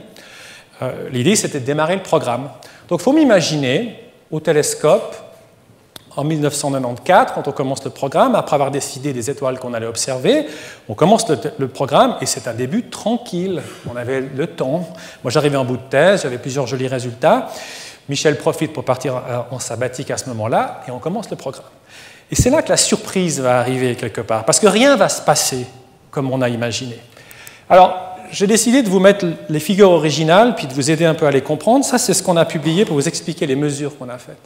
L'idée, c'était de démarrer le programme. Donc il faut m'imaginer au télescope, en 1994, quand on commence le programme, après avoir décidé des étoiles qu'on allait observer, on commence le programme et c'est un début tranquille. On avait le temps. Moi, j'arrivais en bout de thèse, j'avais plusieurs jolis résultats. Michel profite pour partir en sabbatique à ce moment-là et on commence le programme. Et c'est là que la surprise va arriver quelque part, parce que rien ne va se passer comme on a imaginé. Alors, j'ai décidé de vous mettre les figures originales puis de vous aider un peu à les comprendre. Ça, c'est ce qu'on a publié pour vous expliquer les mesures qu'on a faites.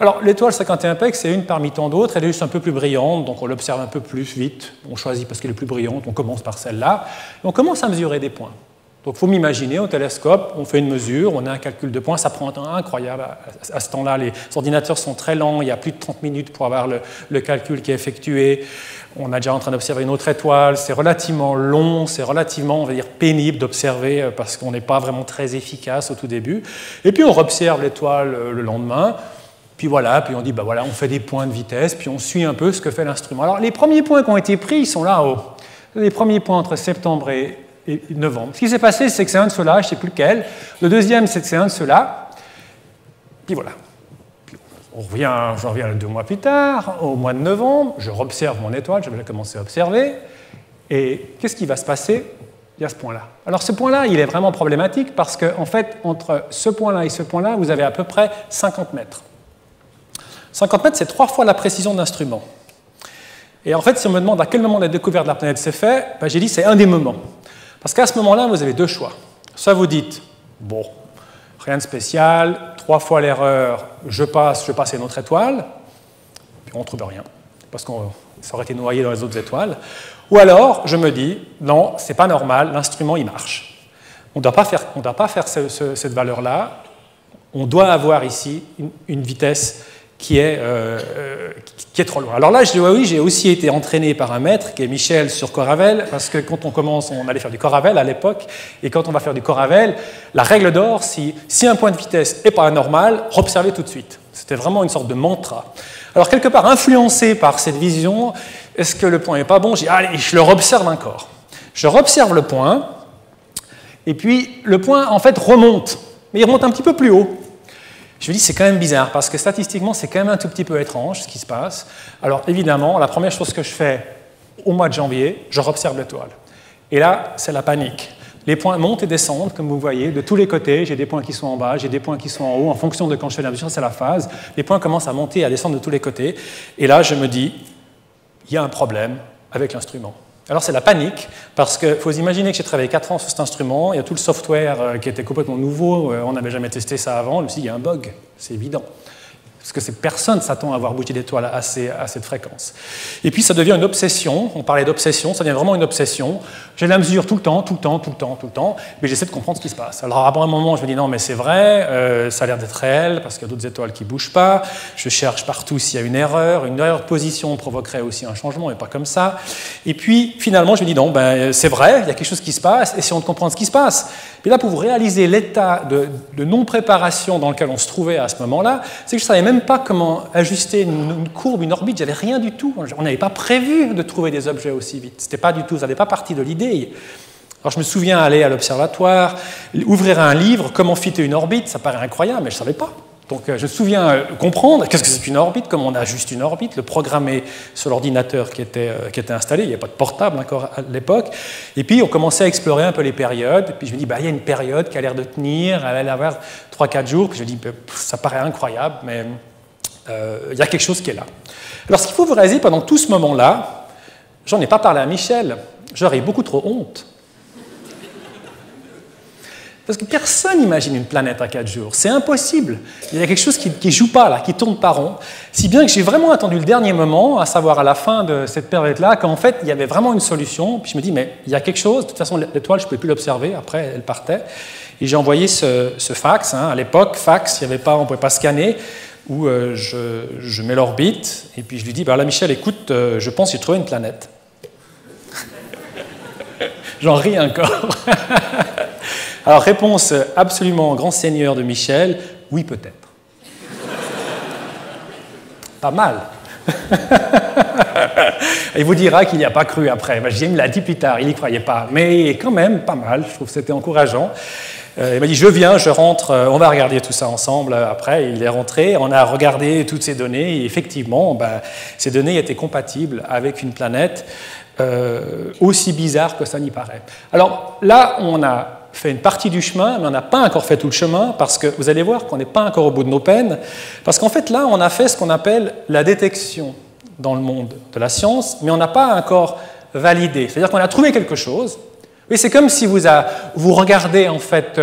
Alors, l'étoile 51 Peg, c'est une parmi tant d'autres. Elle est juste un peu plus brillante, donc on l'observe un peu plus vite. On choisit parce qu'elle est plus brillante, on commence par celle-là. Et on commence à mesurer des points. Donc, il faut m'imaginer, au télescope, on fait une mesure, on a un calcul de points, ça prend un temps incroyable. À ce temps-là, les ordinateurs sont très lents, il y a plus de 30 minutes pour avoir le calcul qui est effectué. On est déjà en train d'observer une autre étoile, c'est relativement long, c'est relativement, on va dire, pénible d'observer parce qu'on n'est pas vraiment très efficace au tout début. Et puis, on observe l'étoile le lendemain, puis voilà, puis on dit, ben voilà, on fait des points de vitesse, puis on suit un peu ce que fait l'instrument. Alors, les premiers points qui ont été pris, ils sont là-haut. Les premiers points entre septembre et novembre. Ce qui s'est passé, c'est que c'est un de ceux-là, je ne sais plus lequel. Le deuxième, c'est que c'est un de ceux-là. Puis voilà. Puis je reviens 2 mois plus tard, au mois de novembre, je re-observe mon étoile, j'avais commencé à observer. Et qu'est-ce qui va se passer? Il y a ce point-là. Alors ce point-là, il est vraiment problématique parce que, en fait, entre ce point-là et ce point-là, vous avez à peu près 50 mètres. 50 mètres, c'est 3 fois la précision d'instrument. Et en fait, si on me demande à quel moment la découverte de la planète s'est faite, ben, j'ai dit c'est un des moments. Parce qu'à ce moment-là, vous avez deux choix. Soit vous dites, bon, rien de spécial, 3 fois l'erreur, je passe à une autre étoile, puis on ne trouve rien, parce qu'on ça aurait été noyé dans les autres étoiles. Ou alors, je me dis, non, c'est pas normal, l'instrument, il marche. On ne doit pas faire cette valeur-là, on doit avoir ici une vitesse qui est trop loin. Alors là, je dis, oui, j'ai aussi été entraîné par un maître, qui est Michel sur CORAVEL, parce que quand on commence, on allait faire du CORAVEL à l'époque, et quand on va faire du CORAVEL, la règle d'or, si un point de vitesse n'est pas anormal, observez tout de suite. C'était vraiment une sorte de mantra. Alors, quelque part, influencé par cette vision, est-ce que le point n'est pas bon? J'ai dit, allez, je le re-observe encore. Je re-observe le point, et puis le point, en fait, remonte, mais il remonte un petit peu plus haut. Je me dis, c'est quand même bizarre, parce que statistiquement, c'est quand même un tout petit peu étrange, ce qui se passe. Alors, évidemment, la première chose que je fais au mois de janvier, je re-observe l'étoile. Et là, c'est la panique. Les points montent et descendent, comme vous voyez, de tous les côtés. J'ai des points qui sont en bas, j'ai des points qui sont en haut. En fonction de quand je fais l'observation, c'est la phase. Les points commencent à monter et à descendre de tous les côtés. Et là, je me dis, il y a un problème avec l'instrument. Alors, c'est la panique, parce qu'il faut imaginer que j'ai travaillé 4 ans sur cet instrument, il y a tout le software qui était complètement nouveau, on n'avait jamais testé ça avant, aussi, il y a un bug, c'est évident. Parce que personne ne s'attend à avoir bougé d'étoiles à cette fréquence. Et puis, ça devient une obsession, on parlait d'obsession, ça devient vraiment une obsession. J'ai la mesure tout le temps, mais j'essaie de comprendre ce qui se passe. Alors, à un moment, je me dis, non, mais c'est vrai, ça a l'air d'être réel, parce qu'il y a d'autres étoiles qui ne bougent pas, je cherche partout s'il y a une erreur. Une erreur de position provoquerait aussi un changement, et pas comme ça. Et puis, finalement, je me dis, non, ben, c'est vrai, il y a quelque chose qui se passe, et si on comprend ce qui se passe. Et là, pour vous réaliser l'état de non-préparation dans lequel on se trouvait à ce moment-là, c'est que je savais même pas comment ajuster une courbe, une orbite, j'avais rien du tout. On n'avait pas prévu de trouver des objets aussi vite. C'était pas du tout, ça n'avait pas parti de l'idée. Alors je me souviens aller à l'observatoire, ouvrir un livre, comment fitter une orbite, ça paraît incroyable, mais je savais pas. Donc je me souviens comprendre qu'est-ce que c'est une orbite, comment on ajuste une orbite, le programmer sur l'ordinateur qui était installé, il n'y avait pas de portable encore à l'époque. Et puis on commençait à explorer un peu les périodes, et puis je me dis, bah, il y a une période qui a l'air de tenir, elle a l'air 3-4 jours, puis je me dis, bah, ça paraît incroyable, mais il y a quelque chose qui est là. Alors ce qu'il faut vous réaliser pendant tout ce moment-là, j'en ai pas parlé à Michel, j'aurais beaucoup trop honte. Parce que personne n'imagine une planète à 4 jours. C'est impossible. Il y a quelque chose qui ne joue pas, là, qui tourne pas rond. Si bien que j'ai vraiment attendu le dernier moment, à savoir à la fin de cette période-là, qu'en fait, il y avait vraiment une solution. Puis je me dis, mais il y a quelque chose. De toute façon, l'étoile, je ne pouvais plus l'observer. Après, elle partait. Et j'ai envoyé ce fax. Hein. À l'époque, fax, il y avait pas, on ne pouvait pas scanner. Où je mets l'orbite. Et puis je lui dis, bah, là, Michel, écoute, je pense que j'ai trouvé une planète. J'en ris encore. Alors, réponse absolument grand seigneur de Michel, oui, peut-être. Pas mal. Il vous dira qu'il n'y a pas cru après. Il me l'a dit plus tard, il n'y croyait pas. Mais quand même, pas mal, je trouve que c'était encourageant. Il m'a dit, je viens, je rentre, on va regarder tout ça ensemble. Après, il est rentré, on a regardé toutes ces données, et effectivement, ben, ces données étaient compatibles avec une planète aussi bizarre que ça n'y paraît. Alors là, on a fait une partie du chemin, mais on n'a pas encore fait tout le chemin, parce que vous allez voir qu'on n'est pas encore au bout de nos peines, parce qu'en fait, là, on a fait ce qu'on appelle la détection dans le monde de la science, mais on n'a pas encore validé. C'est-à-dire qu'on a trouvé quelque chose, mais c'est comme si vous regardez, en fait,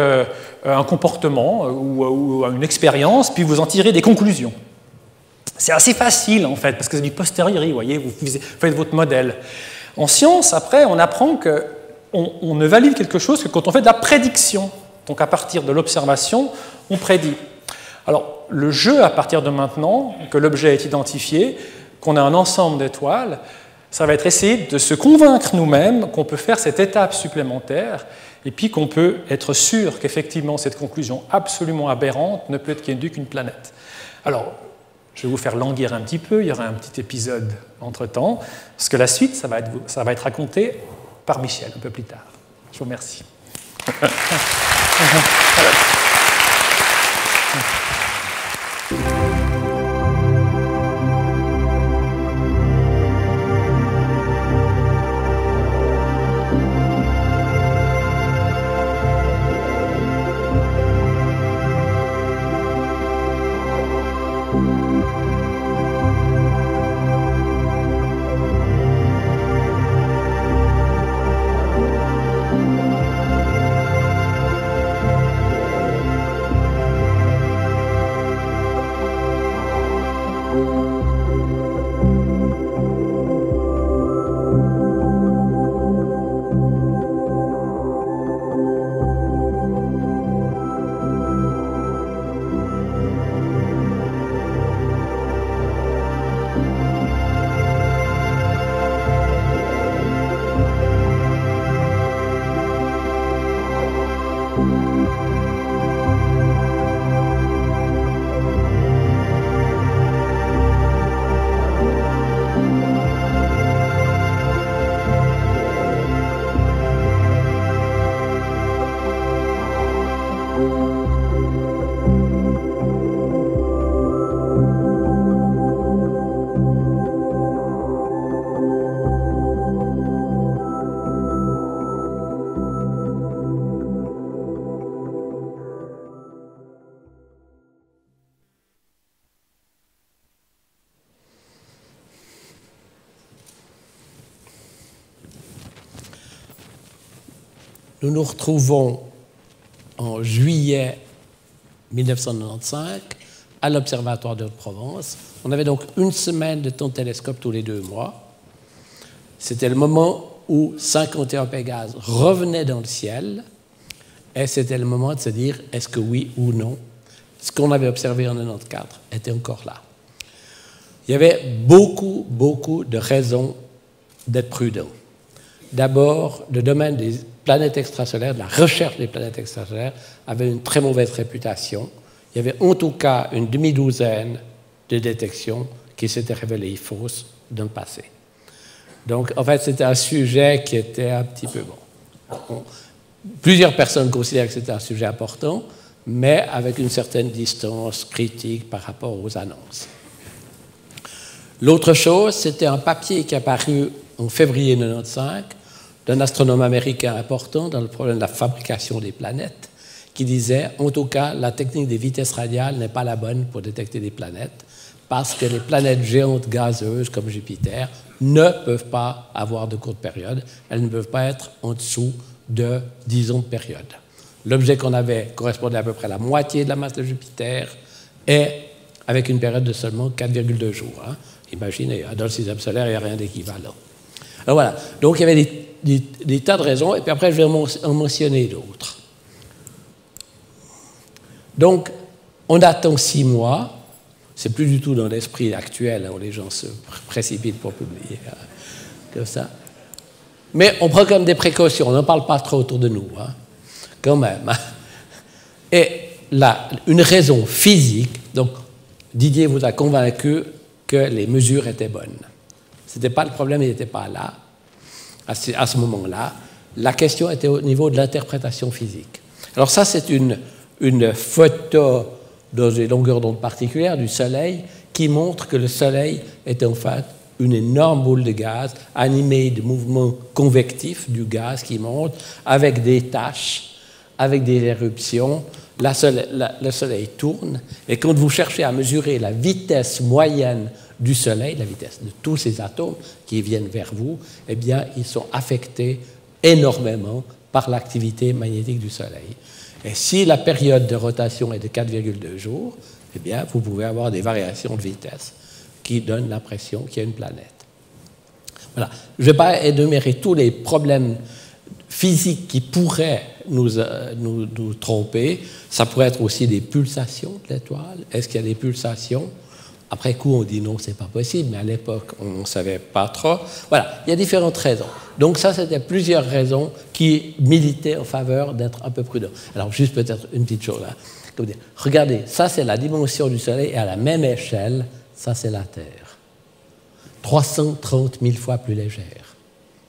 un comportement ou une expérience, puis vous en tirez des conclusions. C'est assez facile, en fait, parce que c'est du posteriori, vous voyez, vous faites votre modèle. En science, après, on apprend que on ne valide quelque chose que quand on fait de la prédiction. Donc, à partir de l'observation, on prédit. Alors, le jeu, à partir de maintenant, que l'objet est identifié, qu'on a un ensemble d'étoiles, ça va être essayer de se convaincre nous-mêmes qu'on peut faire cette étape supplémentaire et puis qu'on peut être sûr qu'effectivement, cette conclusion absolument aberrante ne peut être qu'une planète. Alors, je vais vous faire languir un petit peu, il y aura un petit épisode entre-temps, parce que la suite, ça va être raconté par Michel, un peu plus tard. Je vous remercie. Nous nous retrouvons en juillet 1995 à l'Observatoire de Haute-Provence. On avait donc une semaine de temps de télescope tous les 2 mois. C'était le moment où 51 Pégase revenait dans le ciel et c'était le moment de se dire est-ce que oui ou non, ce qu'on avait observé en 1994 était encore là. Il y avait beaucoup, beaucoup de raisons d'être prudent. D'abord, le domaine des planètes extrasolaires, de la recherche des planètes extrasolaires, avait une très mauvaise réputation. Il y avait en tout cas une demi-douzaine de détections qui s'étaient révélées fausses dans le passé. Donc, en fait, c'était un sujet qui était un petit peu bon. Plusieurs personnes considèrent que c'était un sujet important, mais avec une certaine distance critique par rapport aux annonces. L'autre chose, c'était un papier qui est apparu en février 1995, d'un astronome américain important dans le problème de la fabrication des planètes, qui disait, en tout cas, la technique des vitesses radiales n'est pas la bonne pour détecter des planètes, parce que les planètes géantes gazeuses comme Jupiter ne peuvent pas avoir de courte période, elles ne peuvent pas être en dessous de 10 ans de période. L'objet qu'on avait correspondait à peu près à la moitié de la masse de Jupiter, et avec une période de seulement 4,2 jours. Hein. Imaginez, dans le système solaire, il n'y a rien d'équivalent. Alors voilà, donc il y avait des tas de raisons, et puis après je vais en mentionner d'autres. Donc, on attend 6 mois, c'est plus du tout dans l'esprit actuel, où les gens se précipitent pour publier, hein, comme ça. Mais on prend quand même des précautions, on n'en parle pas trop autour de nous, hein, quand même. Hein. Et là, une raison physique, donc Didier vous a convaincu que les mesures étaient bonnes. Ce n'était pas le problème, il n'était pas là. À ce moment-là, la question était au niveau de l'interprétation physique. Alors ça, c'est une photo dans une longueur d'onde particulière du Soleil qui montre que le Soleil était en fait une énorme boule de gaz animée de mouvements convectifs du gaz qui monte avec des taches, avec des éruptions. Le Soleil tourne et quand vous cherchez à mesurer la vitesse moyenne du Soleil, la vitesse de tous ces atomes qui viennent vers vous, eh bien, ils sont affectés énormément par l'activité magnétique du Soleil. Et si la période de rotation est de 4,2 jours, eh bien, vous pouvez avoir des variations de vitesse qui donnent l'impression qu'il y a une planète. Voilà. Je ne vais pas énumérer tous les problèmes physiques qui pourraient nous tromper. Ça pourrait être aussi des pulsations de l'étoile. Est-ce qu'il y a des pulsations ? Après coup, on dit non, c'est pas possible, mais à l'époque, on ne savait pas trop. Voilà, il y a différentes raisons. Donc ça, c'était plusieurs raisons qui militaient en faveur d'être un peu prudent. Alors juste peut-être une petite chose, hein. Comme dire, regardez, ça c'est la dimension du Soleil, et à la même échelle, ça c'est la Terre. 330 000 fois plus légère.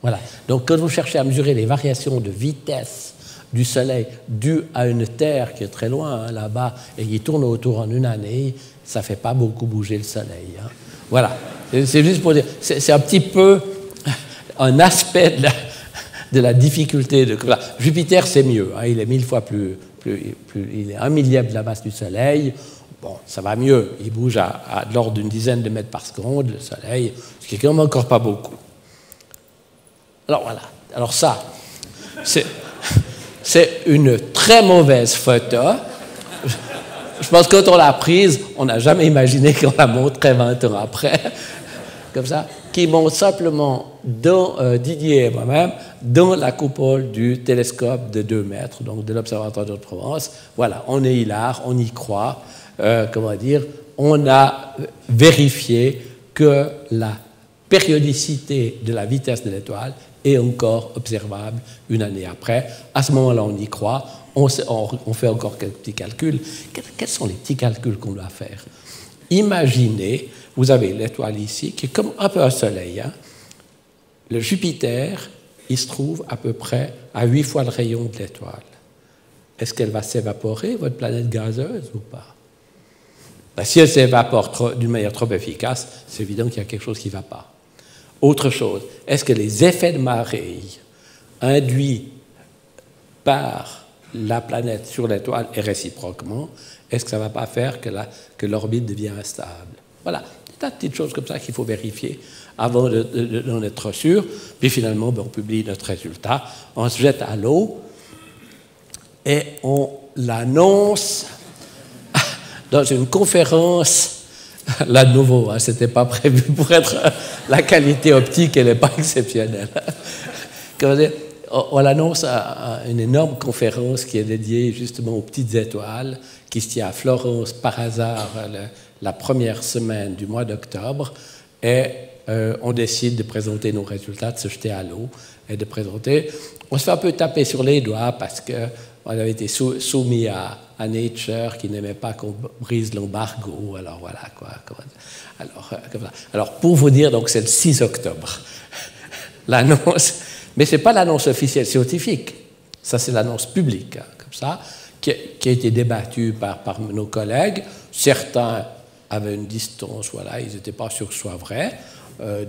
Voilà, donc quand vous cherchez à mesurer les variations de vitesse du Soleil dû à une Terre qui est très loin, hein, là-bas, et qui tourne autour en une année, ça ne fait pas beaucoup bouger le Soleil. Hein. Voilà, c'est juste pour dire, c'est un petit peu un aspect de la difficulté. Voilà. Jupiter, c'est mieux, hein, il est 1000 fois plus... Il est 1/1000 de la masse du Soleil. Bon, ça va mieux, il bouge à l'ordre d'une dizaine de mètres par seconde, le Soleil, ce qui est quand même encore pas beaucoup. Alors voilà, alors ça, c'est une très mauvaise photo. Je pense que quand on l'a prise, on n'a jamais imaginé qu'on la montrait 20 ans après, comme ça, qui montre simplement dans, Didier et moi-même, dans la coupole du télescope de 2 mètres, donc de l'Observatoire de Haute-Provence. Voilà, on est hilar, on y croit, comment dire, on a vérifié que la périodicité de la vitesse de l'étoile est encore observable une année après. À ce moment-là, on y croit, on fait encore quelques petits calculs. Quels sont les petits calculs qu'on doit faire? Imaginez, vous avez l'étoile ici, qui est comme un peu un soleil. Hein. Le Jupiter, il se trouve à peu près à 8 fois le rayon de l'étoile. Est-ce qu'elle va s'évaporer, votre planète gazeuse, ou pas? Ben, si elle s'évapore d'une manière trop efficace, c'est évident qu'il y a quelque chose qui ne va pas. Autre chose, est-ce que les effets de marée induits par la planète sur l'étoile et réciproquement, est-ce que ça ne va pas faire que l'orbite devient instable? Voilà, des tas de petites choses comme ça qu'il faut vérifier avant d'en être sûr. Puis finalement, ben, on publie notre résultat, on se jette à l'eau et on l'annonce dans une conférence. Là, de nouveau, hein, ce n'était pas prévu pour être... La qualité optique, elle n'est pas exceptionnelle. On l'annonce à une énorme conférence qui est dédiée justement aux petites étoiles, qui se tient à Florence par hasard la première semaine du mois d'octobre. Et on décide de présenter nos résultats, de se jeter à l'eau et de présenter. On se fait un peu taper sur les doigts parce qu'on avait été soumis à Nature qui n'aimait pas qu'on brise l'embargo, alors voilà quoi. Comme ça. Alors pour vous dire, donc c'est le 6 octobre, l'annonce, mais ce n'est pas l'annonce officielle scientifique, ça c'est l'annonce publique, hein, comme ça, qui a été débattue par nos collègues. Certains avaient une distance, voilà, ils n'étaient pas sûrs que ce soit vrai,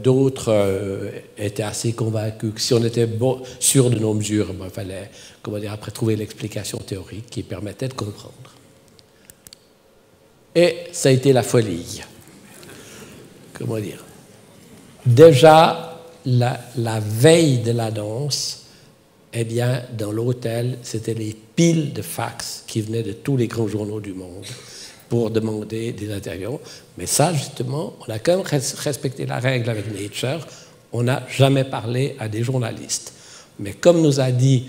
d'autres étaient assez convaincus que si on était sûr de nos mesures, ben, fallait, comment dire, après trouver l'explication théorique qui permettait de comprendre. Et ça a été la folie. Comment dire? Déjà, la veille de l'annonce, eh bien, dans l'hôtel, c'était les piles de fax qui venaient de tous les grands journaux du monde pour demander des interviews. Mais ça, justement, on a quand même respecté la règle avec Nature. On n'a jamais parlé à des journalistes. Mais comme nous a dit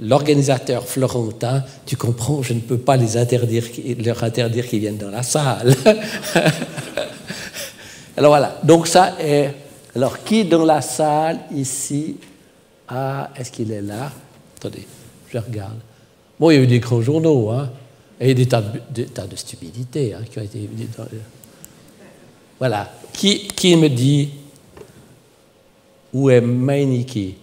l'organisateur florentin, tu comprends, je ne peux pas leur interdire qu'ils viennent dans la salle. Alors voilà, donc ça est... Alors, qui dans la salle, ici, ah, est-ce qu'il est là? Attendez, je regarde. Bon, il y a eu des grands journaux, hein? Et des tas de stupidités, hein, qui ont été... Voilà. Qui me dit où est Mainiki?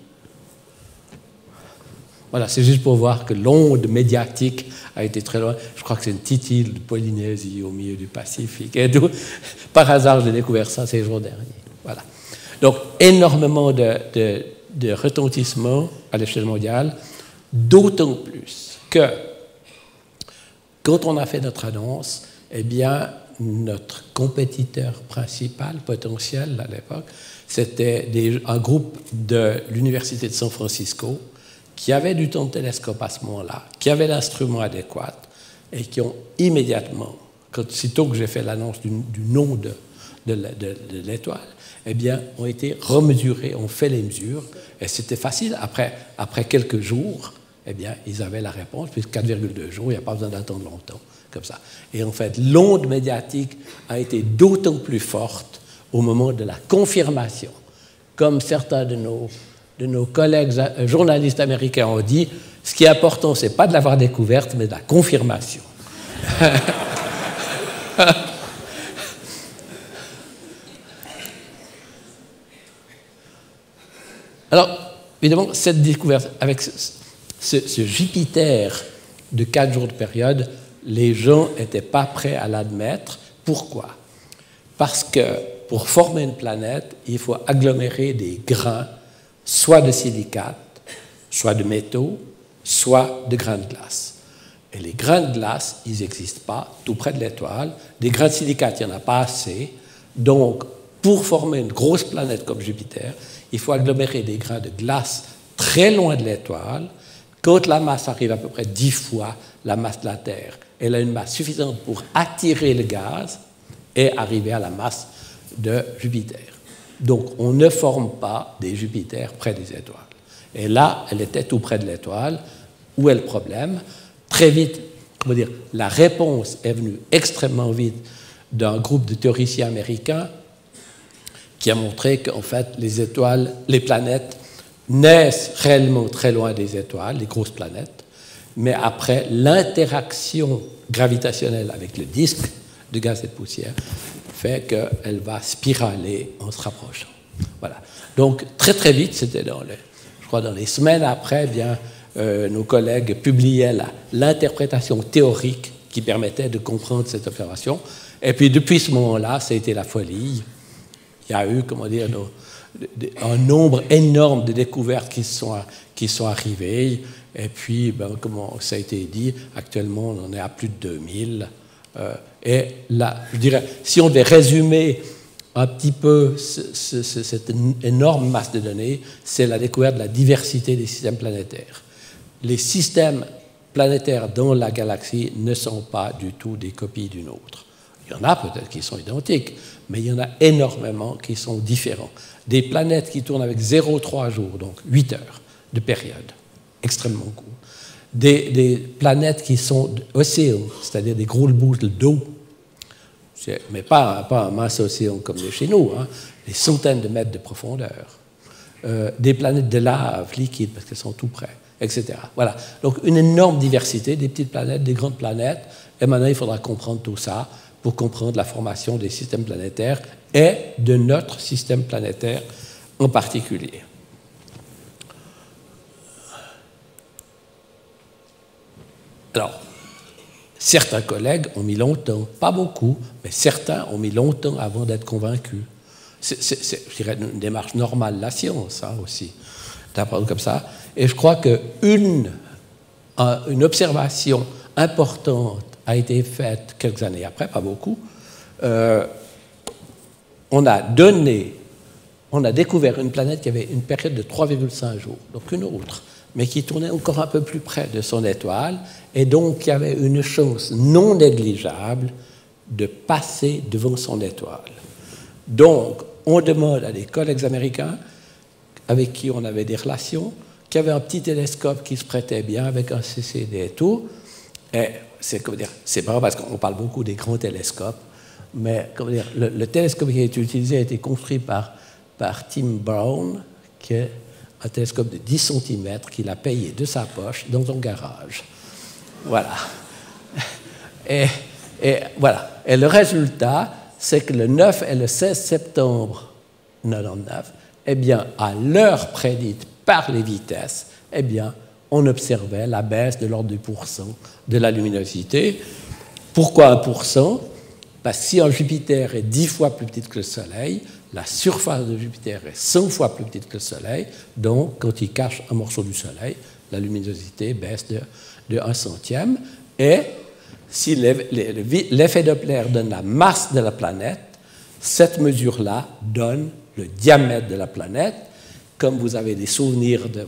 Voilà, c'est juste pour voir que l'onde médiatique a été très loin. Je crois que c'est une petite île de Polynésie au milieu du Pacifique. Et donc, par hasard, j'ai découvert ça ces jours derniers. Voilà. Donc, énormément de retentissement à l'échelle mondiale, d'autant plus que quand on a fait notre annonce, eh bien, notre compétiteur principal, potentiel à l'époque, c'était un groupe de l'Université de San Francisco qui avait du temps de télescope à ce moment-là, qui avait l'instrument adéquat et qui ont immédiatement, sitôt que j'ai fait l'annonce du nom de l'étoile, eh bien, ont été remesurés, ont fait les mesures et c'était facile. Après quelques jours, eh bien, ils avaient la réponse, puisque 4,2 jours, il n'y a pas besoin d'attendre longtemps, comme ça. Et en fait, l'onde médiatique a été d'autant plus forte au moment de la confirmation. Comme certains de nos collègues journalistes américains ont dit, ce qui est important, ce n'est pas de l'avoir découverte, mais de la confirmation. Alors, évidemment, cette découverte, avec ce Jupiter de 4 jours de période, les gens n'étaient pas prêts à l'admettre. Pourquoi? Parce que pour former une planète, il faut agglomérer des grains, soit de silicate, soit de métaux, soit de grains de glace. Et les grains de glace, ils n'existent pas tout près de l'étoile. Des grains de silicate, il n'y en a pas assez. Donc, pour former une grosse planète comme Jupiter, il faut agglomérer des grains de glace très loin de l'étoile. Quand la masse arrive à peu près 10 fois la masse de la Terre, elle a une masse suffisante pour attirer le gaz et arriver à la masse de Jupiter. Donc, on ne forme pas des Jupiters près des étoiles. Et là, elle était tout près de l'étoile. Où est le problème? Très vite, comment dire, la réponse est venue extrêmement vite d'un groupe de théoriciens américains qui a montré qu'en fait, les planètes naissent réellement très loin des étoiles, les grosses planètes, mais après l'interaction gravitationnelle avec le disque de gaz et de poussière fait qu'elle va spiraler en se rapprochant. Voilà. Donc très très vite, c'était dans les, je crois dans les semaines après, bien, nos collègues publiaient l'interprétation théorique qui permettait de comprendre cette opération. Et puis depuis ce moment-là, ça a été la folie. Il y a eu, comment dire, un nombre énorme de découvertes qui sont arrivées. Et puis, ben, comme ça a été dit, actuellement, on en est à plus de 2000. Et là, je dirais, si on devait résumer un petit peu cette énorme masse de données, c'est la découverte de la diversité des systèmes planétaires. Les systèmes planétaires dans la galaxie ne sont pas du tout des copies d'une autre. Il y en a peut-être qui sont identiques, mais il y en a énormément qui sont différents. Des planètes qui tournent avec 0,3 jours, donc 8 heures de période, extrêmement court. Des planètes qui sont océans, c'est-à-dire des grosses boules d'eau, mais pas un mince océan comme le chez nous, hein, des centaines de mètres de profondeur. Des planètes de lave liquide, parce qu'elles sont tout près, etc. Voilà. Donc une énorme diversité, des petites planètes, des grandes planètes, et maintenant il faudra comprendre tout ça pour comprendre la formation des systèmes planétaires et de notre système planétaire en particulier. Alors, certains collègues ont mis longtemps, pas beaucoup, mais certains ont mis longtemps avant d'être convaincus. C'est, je dirais, une démarche normale de la science, hein, aussi, d'apprendre comme ça. Et je crois qu'une observation importante a été faite quelques années après, pas beaucoup. On a découvert une planète qui avait une période de 3,5 jours, donc une autre, mais qui tournait encore un peu plus près de son étoile, et donc il y avait une chance non négligeable de passer devant son étoile. Donc, on demande à des collègues américains, avec qui on avait des relations, qui avaient un petit télescope qui se prêtait bien avec un CCD et tout, et c'est marrant parce qu'on parle beaucoup des grands télescopes, mais comment dire, le télescope qui a été utilisé a été construit par Tim Brown, qui est un télescope de 10 cm qu'il a payé de sa poche dans son garage. Voilà. Et voilà. Et le résultat, c'est que le 9 et le 16 septembre 1999, eh bien, à l'heure prédite par les vitesses, eh bien, on observait la baisse de l'ordre de 2% de la luminosité. Pourquoi 1%? Parce que si un Jupiter est 10 fois plus petit que le Soleil, la surface de Jupiter est 100 fois plus petite que le Soleil, donc quand il cache un morceau du Soleil, la luminosité baisse de 1/100. Et si l'effet Doppler donne la masse de la planète, cette mesure-là donne le diamètre de la planète. Comme vous avez des souvenirs de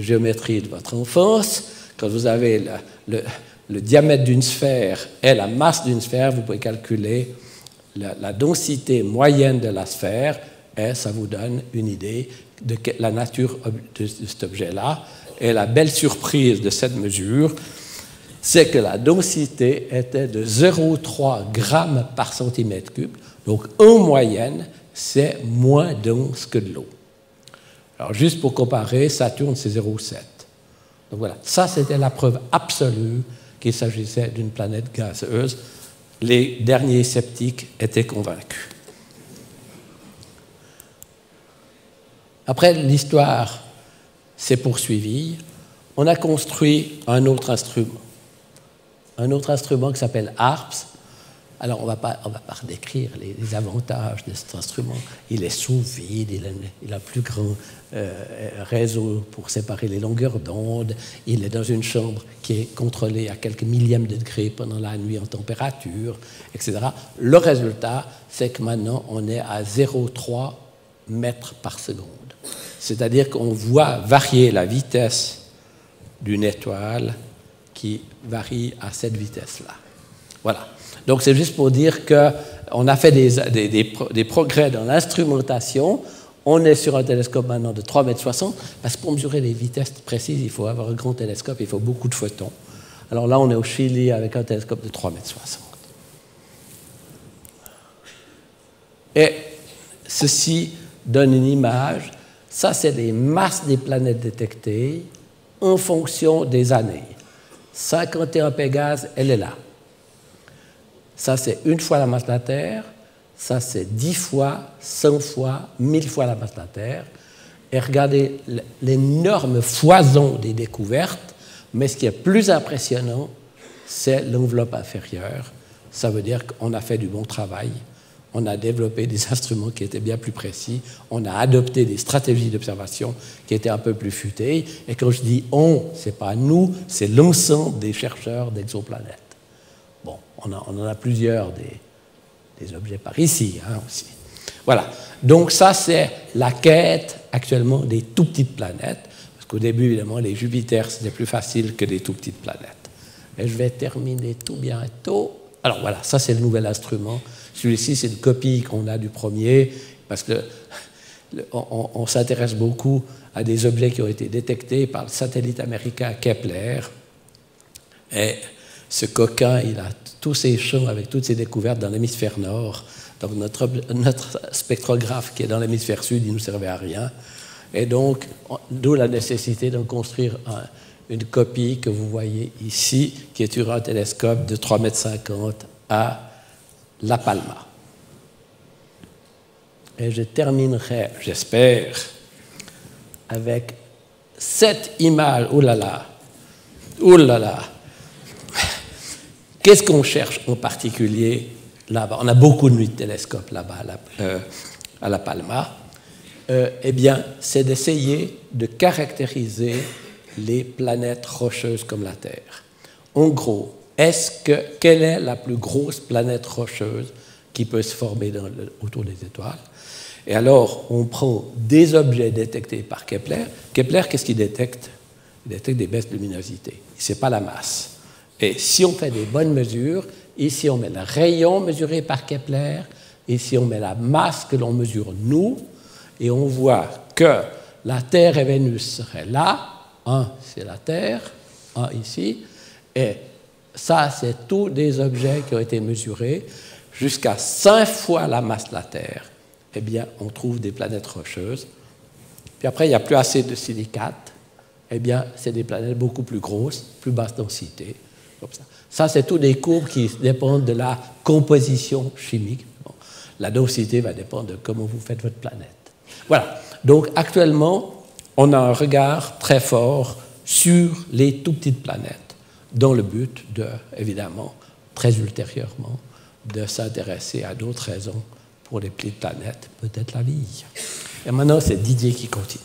géométrie de votre enfance, quand vous avez le diamètre d'une sphère et la masse d'une sphère, vous pouvez calculer la densité moyenne de la sphère, et ça vous donne une idée de la nature de cet objet-là. Et la belle surprise de cette mesure, c'est que la densité était de 0,3 grammes par centimètre cube, donc en moyenne, c'est moins dense que de l'eau. Alors, juste pour comparer, Saturne, c'est 0,7. Donc voilà, ça, c'était la preuve absolue qu'il s'agissait d'une planète gazeuse. Les derniers sceptiques étaient convaincus. Après, l'histoire s'est poursuivie. On a construit un autre instrument qui s'appelle HARPS. Alors, on va pas décrire les avantages de cet instrument. Il est sous vide, il a un plus grand réseau pour séparer les longueurs d'onde, il est dans une chambre qui est contrôlée à quelques millièmes de degrés pendant la nuit en température, etc. Le résultat, c'est que maintenant, on est à 0,3 mètres par seconde. C'est-à-dire qu'on voit varier la vitesse d'une étoile qui varie à cette vitesse-là. Voilà. Donc, c'est juste pour dire qu'on a fait des progrès dans l'instrumentation. On est sur un télescope maintenant de 3,60 mètres, parce que pour mesurer les vitesses précises, il faut avoir un grand télescope, il faut beaucoup de photons. Alors là, on est au Chili avec un télescope de 3,60 mètres. Et ceci donne une image. Ça, c'est les masses des planètes détectées en fonction des années. 51 Pégase, elle est là. Ça, c'est une fois la masse de la Terre. Ça, c'est 10 fois, 100 fois, 1000 fois la masse de la Terre. Et regardez l'énorme foison des découvertes. Mais ce qui est plus impressionnant, c'est l'enveloppe inférieure. Ça veut dire qu'on a fait du bon travail. On a développé des instruments qui étaient bien plus précis, on a adopté des stratégies d'observation qui étaient un peu plus futées, et quand je dis « on », c'est pas « nous », c'est l'ensemble des chercheurs d'exoplanètes. Bon, on en a plusieurs des objets par ici, hein, aussi. Voilà, donc ça c'est la quête actuellement des tout petites planètes, parce qu'au début, évidemment, les Jupiters, c'était plus facile que des tout petites planètes. Et je vais terminer tout bientôt. Alors voilà, ça c'est le nouvel instrument. Celui-ci, c'est une copie qu'on a du premier, parce qu'on s'intéresse beaucoup à des objets qui ont été détectés par le satellite américain Kepler. Et ce coquin, il a tous ses champs avec toutes ses découvertes dans l'hémisphère nord. Donc notre spectrographe qui est dans l'hémisphère sud, il ne nous servait à rien. Et donc, d'où la nécessité de construire une copie que vous voyez ici, qui est sur un télescope de 3,50 m à La Palma. Et je terminerai, j'espère, avec cette image. Oh là là, oh là là. Qu'est-ce qu'on cherche en particulier là-bas? On a beaucoup de nuits de télescopes là-bas, à La Palma. Eh bien, c'est d'essayer de caractériser les planètes rocheuses comme la Terre. En gros, quelle est la plus grosse planète rocheuse qui peut se former autour des étoiles? Et alors, on prend des objets détectés par Kepler. Kepler, qu'est-ce qu'il détecte? Il détecte des baisses de luminosité. Ce n'est pas la masse. Et si on fait des bonnes mesures, ici on met le rayon mesuré par Kepler, ici on met la masse que l'on mesure nous, et on voit que la Terre et Vénus seraient là. Un, c'est la Terre, un ici, et ça, c'est tous des objets qui ont été mesurés jusqu'à 5 fois la masse de la Terre. Eh bien, on trouve des planètes rocheuses. Puis après, il n'y a plus assez de silicates. Eh bien, c'est des planètes beaucoup plus grosses, plus basse densité. Comme ça, c'est tous des courbes qui dépendent de la composition chimique. Bon. La densité va dépendre de comment vous faites votre planète. Voilà. Donc, actuellement, on a un regard très fort sur les tout petites planètes, dans le but de, évidemment, très ultérieurement, de s'intéresser à d'autres raisons pour les petites planètes, peut-être la vie. Et maintenant, c'est Didier qui continue.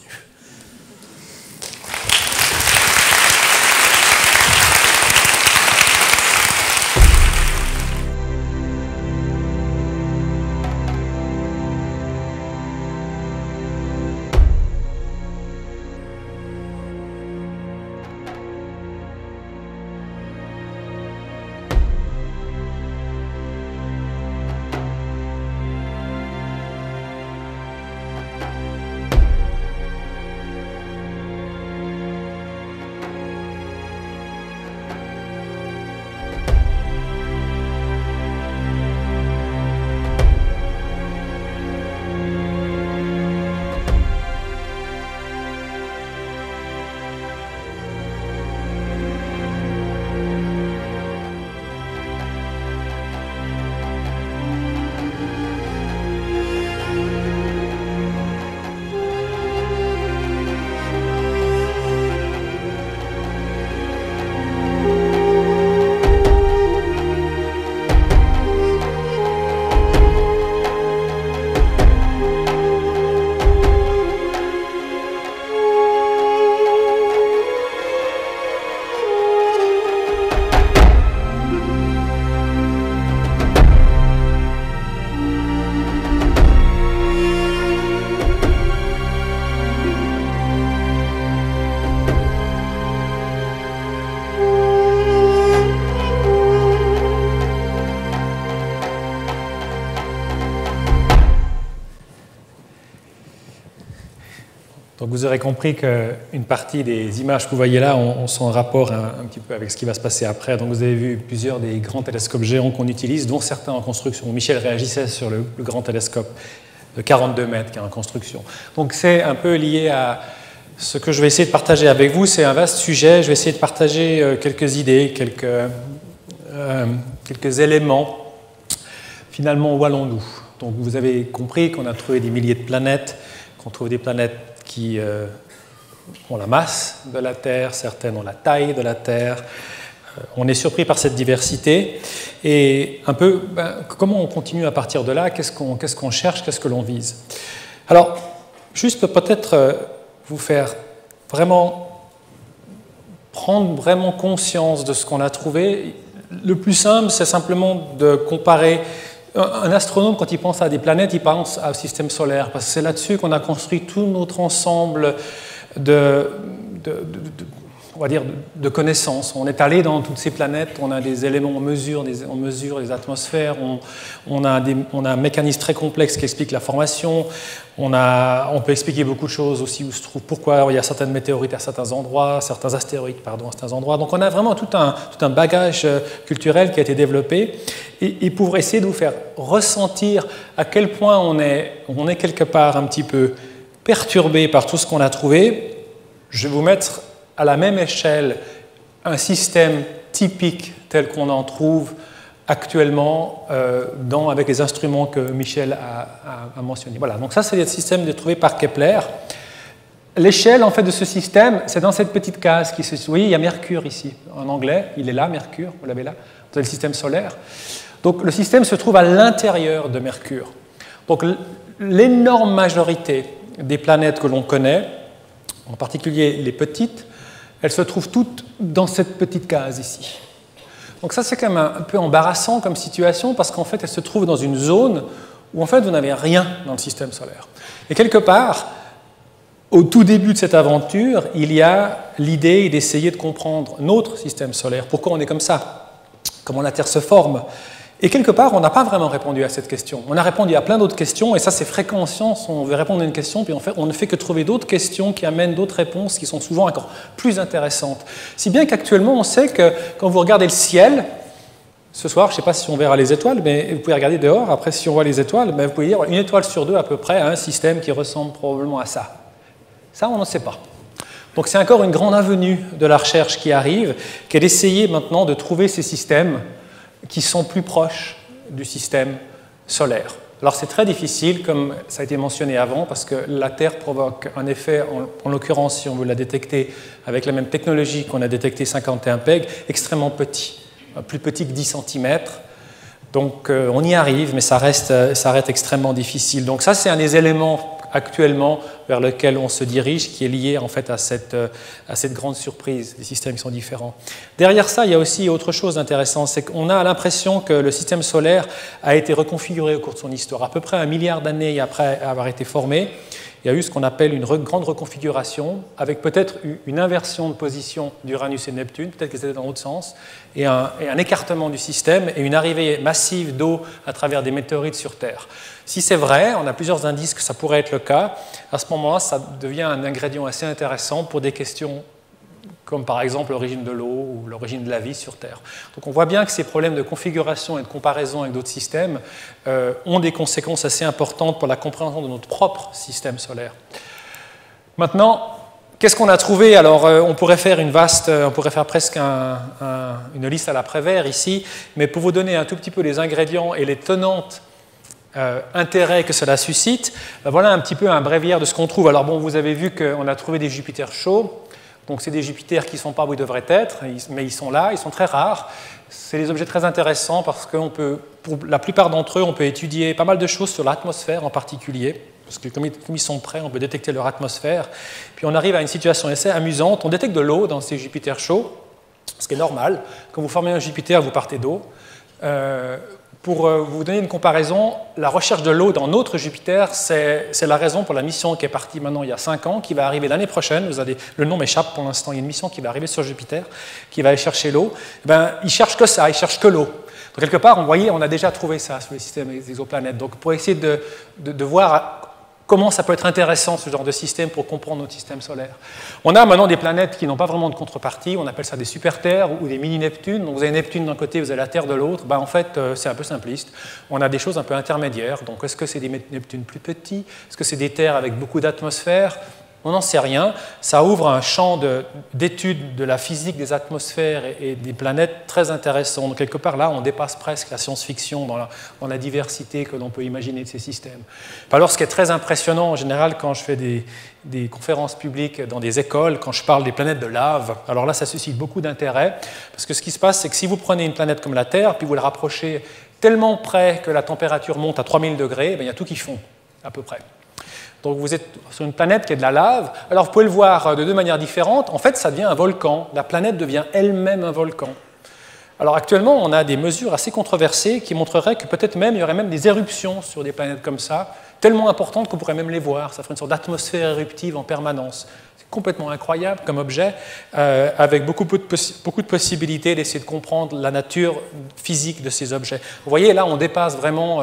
Vous aurez compris qu'une partie des images que vous voyez là ont son rapport un petit peu avec ce qui va se passer après. Donc vous avez vu plusieurs des grands télescopes géants qu'on utilise, dont certains en construction. Michel réagissait sur le grand télescope de 42 mètres qui est en construction. Donc c'est un peu lié à ce que je vais essayer de partager avec vous, c'est un vaste sujet, je vais essayer de partager quelques idées, quelques éléments. Finalement, où allons-nous? Donc vous avez compris qu'on a trouvé des milliers de planètes, qu'on trouve des planètes qui ont la masse de la Terre, certaines ont la taille de la Terre. On est surpris par cette diversité. Et un peu, ben, comment on continue à partir de là? Qu'est-ce qu'on cherche? Qu'est-ce que l'on vise? Alors, juste peut-être vous faire vraiment prendre vraiment conscience de ce qu'on a trouvé. Le plus simple, c'est simplement de comparer. Un astronome, quand il pense à des planètes, il pense au système solaire, parce que c'est là-dessus qu'on a construit tout notre ensemble de connaissances. On est allé dans toutes ces planètes, on a des éléments, on mesure les atmosphères, on a un mécanisme très complexe qui explique la formation, on peut expliquer beaucoup de choses aussi où se trouve, pourquoi il y a certaines météorites à certains endroits, certains astéroïdes, pardon, à certains endroits. Donc on a vraiment tout un bagage culturel qui a été développé et pour essayer de vous faire ressentir à quel point on est quelque part un petit peu perturbé par tout ce qu'on a trouvé, je vais vous mettre à la même échelle un système typique tel qu'on en trouve actuellement avec les instruments que Michel a mentionnés. Voilà, donc ça c'est le système trouvé par Kepler. L'échelle en fait de ce système, c'est dans cette petite case qui se... Vous voyez, il y a Mercure ici, en anglais, il est là, Mercure, vous l'avez là, vous avez le système solaire. Donc le système se trouve à l'intérieur de Mercure. Donc l'énorme majorité des planètes que l'on connaît, en particulier les petites, elles se trouvent toutes dans cette petite case ici. Donc ça, c'est quand même un peu embarrassant comme situation parce qu'en fait, elles se trouvent dans une zone où en fait, vous n'avez rien dans le système solaire. Et quelque part, au tout début de cette aventure, il y a l'idée d'essayer de comprendre notre système solaire, pourquoi on est comme ça, comment la Terre se forme. Et quelque part, on n'a pas vraiment répondu à cette question. On a répondu à plein d'autres questions, et ça, c'est fréquent en science. On veut répondre à une question, puis en fait, on ne fait que trouver d'autres questions qui amènent d'autres réponses qui sont souvent encore plus intéressantes. Si bien qu'actuellement, on sait que quand vous regardez le ciel, ce soir, je ne sais pas si on verra les étoiles, mais vous pouvez regarder dehors. Après, si on voit les étoiles, ben, vous pouvez dire une étoile sur deux à peu près à un système qui ressemble probablement à ça. Ça, on n'en sait pas. Donc, c'est encore une grande avenue de la recherche qui arrive, qui est d'essayer maintenant de trouver ces systèmes qui sont plus proches du système solaire. Alors c'est très difficile, comme ça a été mentionné avant, parce que la Terre provoque un effet, en l'occurrence, si on veut la détecter avec la même technologie qu'on a détecté 51 Peg, extrêmement petit, plus petit que 10 cm. Donc on y arrive, mais ça reste extrêmement difficile. Donc ça, c'est un des éléments actuellement vers lequel on se dirige, qui est lié en fait à cette grande surprise. Les systèmes sont différents. Derrière ça, il y a aussi autre chose d'intéressant, c'est qu'on a l'impression que le système solaire a été reconfiguré au cours de son histoire. À peu près 1 milliard d'années après avoir été formé, il y a eu ce qu'on appelle une grande reconfiguration, avec peut-être une inversion de position d'Uranus et Neptune, peut-être qu'ils étaient dans l'autre sens, et un écartement du système, et une arrivée massive d'eau à travers des météorites sur Terre. Si c'est vrai, on a plusieurs indices que ça pourrait être le cas, à ce moment-là, ça devient un ingrédient assez intéressant pour des questions comme par exemple l'origine de l'eau ou l'origine de la vie sur Terre. Donc on voit bien que ces problèmes de configuration et de comparaison avec d'autres systèmes ont des conséquences assez importantes pour la compréhension de notre propre système solaire. Maintenant, qu'est-ce qu'on a trouvé? Alors on pourrait faire presque une liste à la Prévert ici, mais pour vous donner un tout petit peu les ingrédients et les tenantes intérêt que cela suscite, ben voilà un petit peu un bréviaire de ce qu'on trouve. Alors bon, vous avez vu qu'on a trouvé des Jupiters chauds. Donc c'est des Jupiters qui ne sont pas où ils devraient être, mais ils sont là, ils sont très rares. C'est des objets très intéressants parce que pour la plupart d'entre eux, on peut étudier pas mal de choses sur l'atmosphère en particulier, parce que comme ils sont près, on peut détecter leur atmosphère. Puis on arrive à une situation assez amusante, on détecte de l'eau dans ces Jupiters chauds, ce qui est normal. Quand vous formez un Jupiter, vous partez d'eau. Pour vous donner une comparaison, la recherche de l'eau dans notre Jupiter, c'est la raison pour la mission qui est partie maintenant il y a 5 ans, qui va arriver l'année prochaine. Le nom m'échappe pour l'instant. Il y a une mission qui va arriver sur Jupiter, qui va aller chercher l'eau. Ben, ils ne cherchent que ça, ils ne cherchent que l'eau. Donc, quelque part, on a déjà trouvé ça sur les systèmes exoplanètes. Donc, pour essayer de voir comment ça peut être intéressant, ce genre de système, pour comprendre notre système solaire. On a maintenant des planètes qui n'ont pas vraiment de contrepartie, on appelle ça des super-terres ou des mini-Neptunes. Donc vous avez Neptune d'un côté, vous avez la Terre de l'autre. Ben, en fait, c'est un peu simpliste. On a des choses un peu intermédiaires. Donc est-ce que c'est des Neptunes plus petits? Est-ce que c'est des terres avec beaucoup d'atmosphère? On n'en sait rien. Ça ouvre un champ d'études de la physique des atmosphères et des planètes très intéressant. Donc, quelque part, là, on dépasse presque la science-fiction dans la diversité que l'on peut imaginer de ces systèmes. Alors, ce qui est très impressionnant, en général, quand je fais des conférences publiques dans des écoles, quand je parle des planètes de lave, alors là, ça suscite beaucoup d'intérêt, parce que ce qui se passe, c'est que si vous prenez une planète comme la Terre, puis vous la rapprochez tellement près que la température monte à 3000 degrés, bien, il y a tout qui fond, à peu près. Donc vous êtes sur une planète qui est de la lave. Alors vous pouvez le voir de deux manières différentes. En fait, ça devient un volcan. La planète devient elle-même un volcan. Alors actuellement, on a des mesures assez controversées qui montreraient que peut-être même, il y aurait même des éruptions sur des planètes comme ça, tellement importantes qu'on pourrait même les voir. Ça ferait une sorte d'atmosphère éruptive en permanence. C'est complètement incroyable comme objet, avec beaucoup de possibilités d'essayer de comprendre la nature physique de ces objets. Vous voyez, là, on dépasse vraiment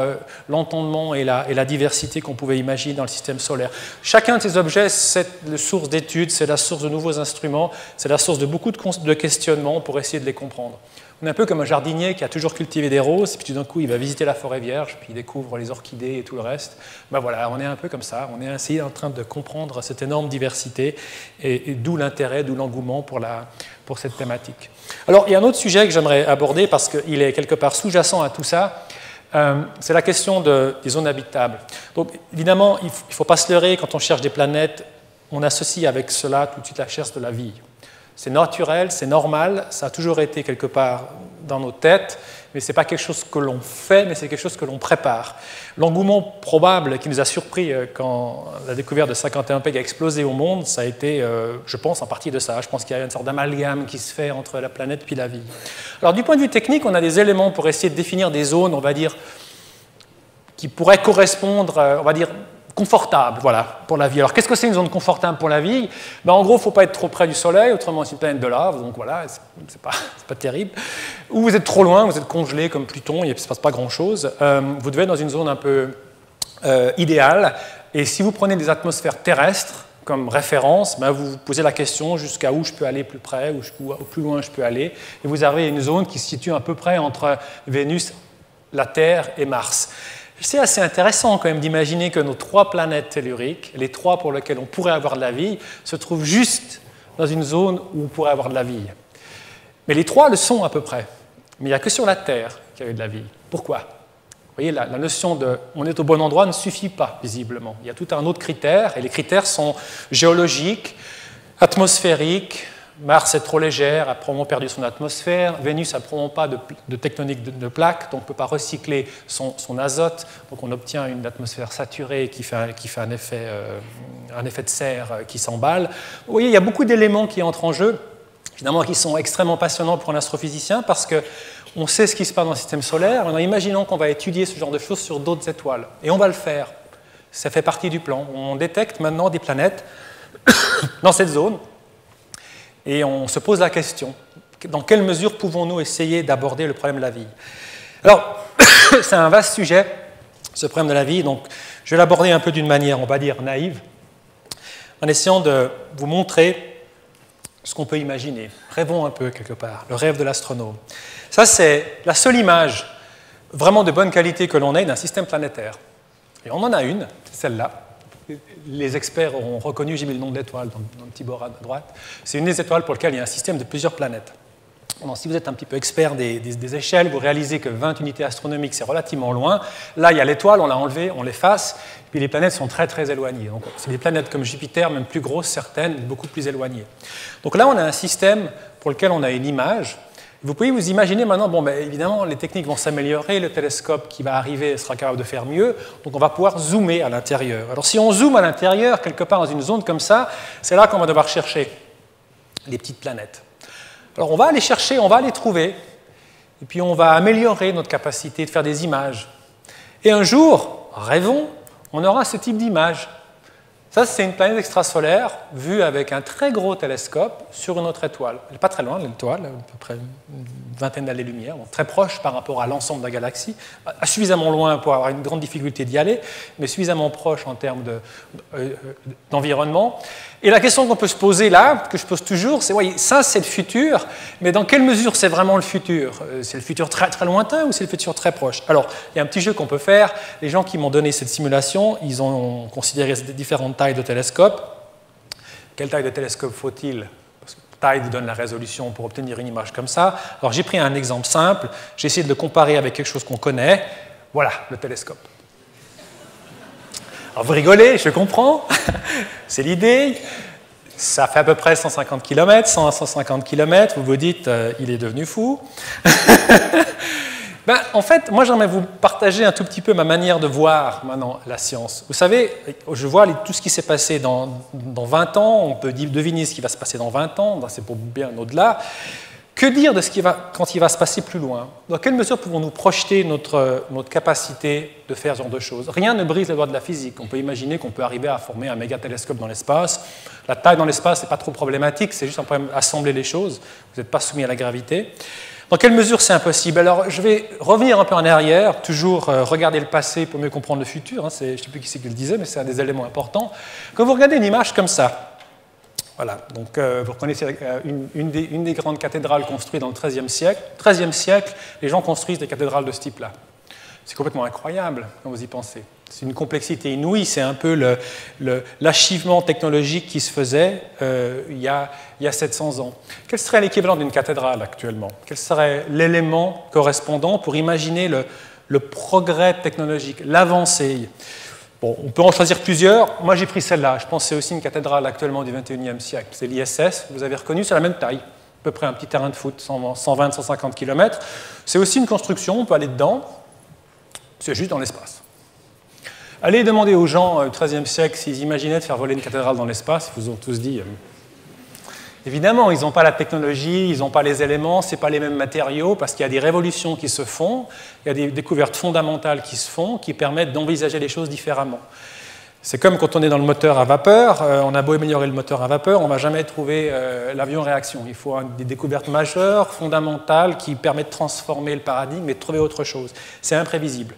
l'entendement et la diversité qu'on pouvait imaginer dans le système solaire. Chacun de ces objets, c'est la source d'études, c'est la source de nouveaux instruments, c'est la source de beaucoup de questionnements pour essayer de les comprendre. On est un peu comme un jardinier qui a toujours cultivé des roses, puis tout d'un coup, il va visiter la forêt vierge, puis il découvre les orchidées et tout le reste. Ben voilà, on est un peu comme ça, on est ainsi en train de comprendre cette énorme diversité, et d'où l'intérêt, d'où l'engouement pour cette thématique. Alors, il y a un autre sujet que j'aimerais aborder, parce qu'il est quelque part sous-jacent à tout ça, c'est la question des zones habitables. Donc, évidemment, il ne faut pas se leurrer, quand on cherche des planètes, on associe avec cela tout de suite la chasse de la vie. C'est naturel, c'est normal, ça a toujours été quelque part dans nos têtes, mais ce n'est pas quelque chose que l'on fait, mais c'est quelque chose que l'on prépare. L'engouement probable qui nous a surpris quand la découverte de 51 Peg a explosé au monde, ça a été, je pense, en partie de ça. Je pense qu'il y a une sorte d'amalgame qui se fait entre la planète puis la vie. Alors du point de vue technique, on a des éléments pour essayer de définir des zones, on va dire, qui pourraient correspondre, on va dire, confortable, voilà, pour la vie. Alors, qu'est-ce que c'est une zone confortable pour la vie? Ben, en gros, il ne faut pas être trop près du Soleil, autrement c'est une planète de lave, donc voilà, c'est pas terrible. Ou vous êtes trop loin, vous êtes congelé comme Pluton, il ne se passe pas grand-chose. Vous devez être dans une zone un peu idéale, et si vous prenez des atmosphères terrestres comme référence, ben, vous vous posez la question jusqu'à où je peux aller plus près, ou plus loin je peux aller, et vous arrivez à une zone qui se situe à peu près entre Vénus, la Terre et Mars. C'est assez intéressant quand même d'imaginer que nos trois planètes telluriques, les trois pour lesquelles on pourrait avoir de la vie, se trouvent juste dans une zone où on pourrait avoir de la vie. Mais les trois le sont à peu près. Mais il n'y a que sur la Terre qu'il y a eu de la vie. Pourquoi? Vous voyez, la notion de « on est au bon endroit » ne suffit pas, visiblement. Il y a tout un autre critère, et les critères sont géologiques, atmosphériques. Mars est trop légère, a probablement perdu son atmosphère. Vénus n'a probablement pas de tectonique de plaques, donc on ne peut pas recycler son azote. Donc on obtient une atmosphère saturée qui fait un effet de serre qui s'emballe. Vous voyez, il y a beaucoup d'éléments qui entrent en jeu, évidemment qui sont extrêmement passionnants pour un astrophysicien, parce que on sait ce qui se passe dans le système solaire, en imaginant qu'on va étudier ce genre de choses sur d'autres étoiles. Et on va le faire. Ça fait partie du plan. On détecte maintenant des planètes dans cette zone. Et on se pose la question, dans quelle mesure pouvons-nous essayer d'aborder le problème de la vie? Alors, c'est un vaste sujet, ce problème de la vie, donc je vais l'aborder un peu d'une manière, on va dire, naïve, en essayant de vous montrer ce qu'on peut imaginer. Rêvons un peu, quelque part, le rêve de l'astronome. Ça, c'est la seule image vraiment de bonne qualité que l'on ait d'un système planétaire. Et on en a une, c'est celle-là. Les experts ont reconnu, j'ai mis le nom de l'étoile dans le petit bord à droite, c'est une des étoiles pour lesquelles il y a un système de plusieurs planètes. Alors, si vous êtes un petit peu expert des échelles, vous réalisez que 20 unités astronomiques, c'est relativement loin. Là, il y a l'étoile, on l'a enlevée, on l'efface, puis les planètes sont très très éloignées. Donc, c'est des planètes comme Jupiter, même plus grosses, certaines, beaucoup plus éloignées. Donc là, on a un système pour lequel on a une image. Vous pouvez vous imaginer maintenant, bon, ben, évidemment, les techniques vont s'améliorer, le télescope qui va arriver sera capable de faire mieux, donc on va pouvoir zoomer à l'intérieur. Alors si on zoome à l'intérieur, quelque part dans une zone comme ça, c'est là qu'on va devoir chercher les petites planètes. Alors on va aller chercher, on va les trouver, et puis on va améliorer notre capacité de faire des images. Et un jour, rêvons, on aura ce type d'image. Ça, c'est une planète extrasolaire vue avec un très gros télescope sur une autre étoile. Elle n'est pas très loin, l'étoile, à peu près une vingtaine d'années-lumière, donc très proche par rapport à l'ensemble de la galaxie, suffisamment loin pour avoir une grande difficulté d'y aller, mais suffisamment proche en termes d'environnement. Et la question qu'on peut se poser là, que je pose toujours, c'est ouais, ça, c'est le futur, mais dans quelle mesure c'est vraiment le futur? C'est le futur très, très lointain ou c'est le futur très proche? Alors, il y a un petit jeu qu'on peut faire. Les gens qui m'ont donné cette simulation, ils ont considéré différentes tailles de télescope. Quelle taille de télescope faut-il? Parce que taille vous donne la résolution pour obtenir une image comme ça. Alors j'ai pris un exemple simple, j'ai essayé de le comparer avec quelque chose qu'on connaît. Voilà, le télescope. Alors vous rigolez, je comprends, c'est l'idée. Ça fait à peu près 150 km, 100 à 150 km, vous vous dites, il est devenu fou. Ben, en fait, moi j'aimerais vous partager un tout petit peu ma manière de voir maintenant la science. Vous savez, je vois tout ce qui s'est passé dans 20 ans, on peut deviner ce qui va se passer dans 20 ans, c'est pour bien au-delà. Que dire de ce qui va, quand il va se passer plus loin? Dans quelle mesure pouvons-nous projeter notre capacité de faire ce genre de choses? Rien ne brise les lois de la physique. On peut imaginer qu'on peut arriver à former un méga télescope dans l'espace. La taille dans l'espace n'est pas trop problématique, c'est juste un problème d'assembler les choses. Vous n'êtes pas soumis à la gravité. Dans quelle mesure c'est impossible? Alors, je vais revenir un peu en arrière, toujours regarder le passé pour mieux comprendre le futur. Je ne sais plus qui c'est qui le disait, mais c'est un des éléments importants. Quand vous regardez une image comme ça, voilà, donc vous reconnaissez une des grandes cathédrales construites dans le XIIIe siècle. XIIIe siècle, les gens construisent des cathédrales de ce type-là. C'est complètement incroyable quand vous y pensez. C'est une complexité inouïe, c'est un peu l'achèvement technologique qui se faisait il y a 700 ans. Quel serait l'équivalent d'une cathédrale actuellement? Quel serait l'élément correspondant pour imaginer le progrès technologique, l'avancée? Bon, on peut en choisir plusieurs. Moi, j'ai pris celle-là. Je pense que c'est aussi une cathédrale actuellement du XXIe siècle. C'est l'ISS, vous avez reconnu, c'est la même taille. À peu près un petit terrain de foot, 120-150 km. C'est aussi une construction, on peut aller dedans. C'est juste dans l'espace. Allez demander aux gens du XIIIe siècle s'ils imaginaient de faire voler une cathédrale dans l'espace, ils vous ont tous dit. Évidemment, ils n'ont pas la technologie, ils n'ont pas les éléments, ce n'est pas les mêmes matériaux, parce qu'il y a des révolutions qui se font, il y a des découvertes fondamentales qui se font, qui permettent d'envisager les choses différemment. C'est comme quand on est dans le moteur à vapeur, on a beau améliorer le moteur à vapeur, on ne va jamais trouver l'avion réaction. Il faut des découvertes majeures, fondamentales, qui permettent de transformer le paradigme et de trouver autre chose. C'est imprévisible.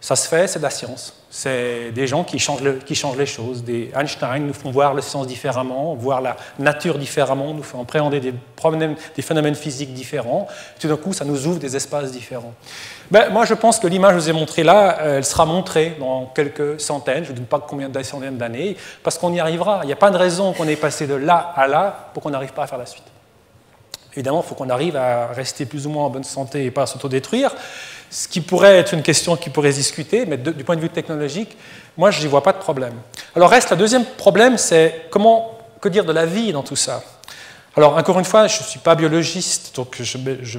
Ça se fait, c'est de la science. C'est des gens qui changent les choses. Des Einstein nous font voir le sens différemment, voir la nature différemment, nous font appréhender des phénomènes physiques différents. Tout d'un coup, ça nous ouvre des espaces différents. Ben, moi, je pense que l'image que je vous ai montrée là, elle sera montrée dans quelques centaines, je ne dis pas combien de centaines d'années, parce qu'on y arrivera. Il n'y a pas de raison qu'on ait passé de là à là pour qu'on n'arrive pas à faire la suite. Évidemment, il faut qu'on arrive à rester plus ou moins en bonne santé et pas à s'autodétruire. Ce qui pourrait être une question qui pourrait se discuter, mais du point de vue technologique, moi, je n'y vois pas de problème. Alors, reste le deuxième problème, c'est que dire de la vie dans tout ça? Alors, encore une fois, je ne suis pas biologiste, donc je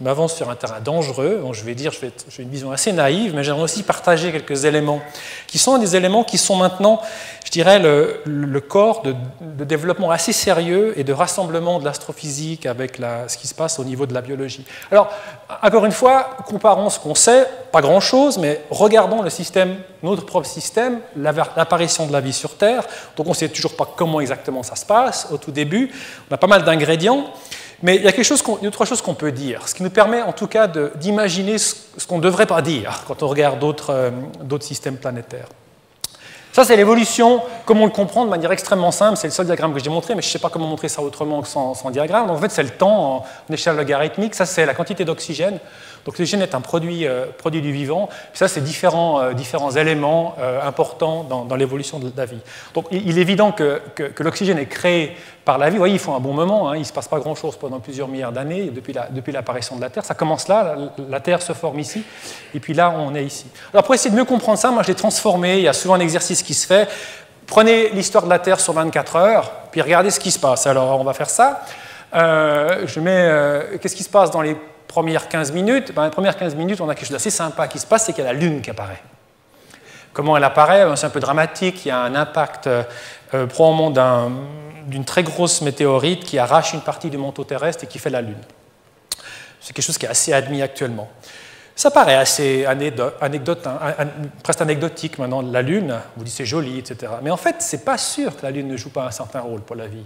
m'avance sur un terrain dangereux. Donc, j'ai une vision assez naïve, mais j'aimerais aussi partager quelques éléments qui sont des éléments qui sont maintenant, je dirais, le corps de développement assez sérieux et de rassemblement de l'astrophysique avec ce qui se passe au niveau de la biologie. Alors, encore une fois, comparons ce qu'on sait, pas grand-chose, mais regardons notre propre système, l'apparition de la vie sur Terre. Donc, on ne sait toujours pas comment exactement ça se passe au tout début. On a pas mal d'ingrédients, mais il y a autre chose qu'on peut dire, ce qui nous permet en tout cas d'imaginer ce qu'on ne devrait pas dire quand on regarde d'autres systèmes planétaires. Ça, c'est l'évolution, comme on le comprend de manière extrêmement simple. C'est le seul diagramme que j'ai montré, mais je ne sais pas comment montrer ça autrement que sans diagramme. Donc, en fait, c'est le temps en échelle logarithmique. Ça, c'est la quantité d'oxygène. Donc, l'oxygène est un produit du vivant. Puis ça, c'est différents éléments importants dans l'évolution de la vie. Donc, il est évident que l'oxygène est créé par la vie. Vous voyez, il faut un bon moment. Il ne se passe pas grand-chose pendant plusieurs milliards d'années depuis l'apparition de la Terre. Ça commence là, la Terre se forme ici, et puis là, on est ici. Alors, pour essayer de mieux comprendre ça, moi, je l'ai transformé. Il y a souvent un exercice qui se fait. Prenez l'histoire de la Terre sur 24 heures, puis regardez ce qui se passe. Alors, on va faire ça. Qu'est-ce qui se passe dans les premières 15 minutes? Dans les premières 15 minutes, on a quelque chose d'assez sympa qui se passe, c'est qu'il y a la Lune qui apparaît. Comment elle apparaît? C'est un peu dramatique. Il y a un impact probablement d'une très grosse météorite qui arrache une partie du manteau terrestre et qui fait la Lune. C'est quelque chose qui est assez admis actuellement. Ça paraît assez presque anecdotique maintenant, la Lune, vous dites c'est joli, etc. Mais en fait, c'est pas sûr que la Lune ne joue pas un certain rôle pour la vie.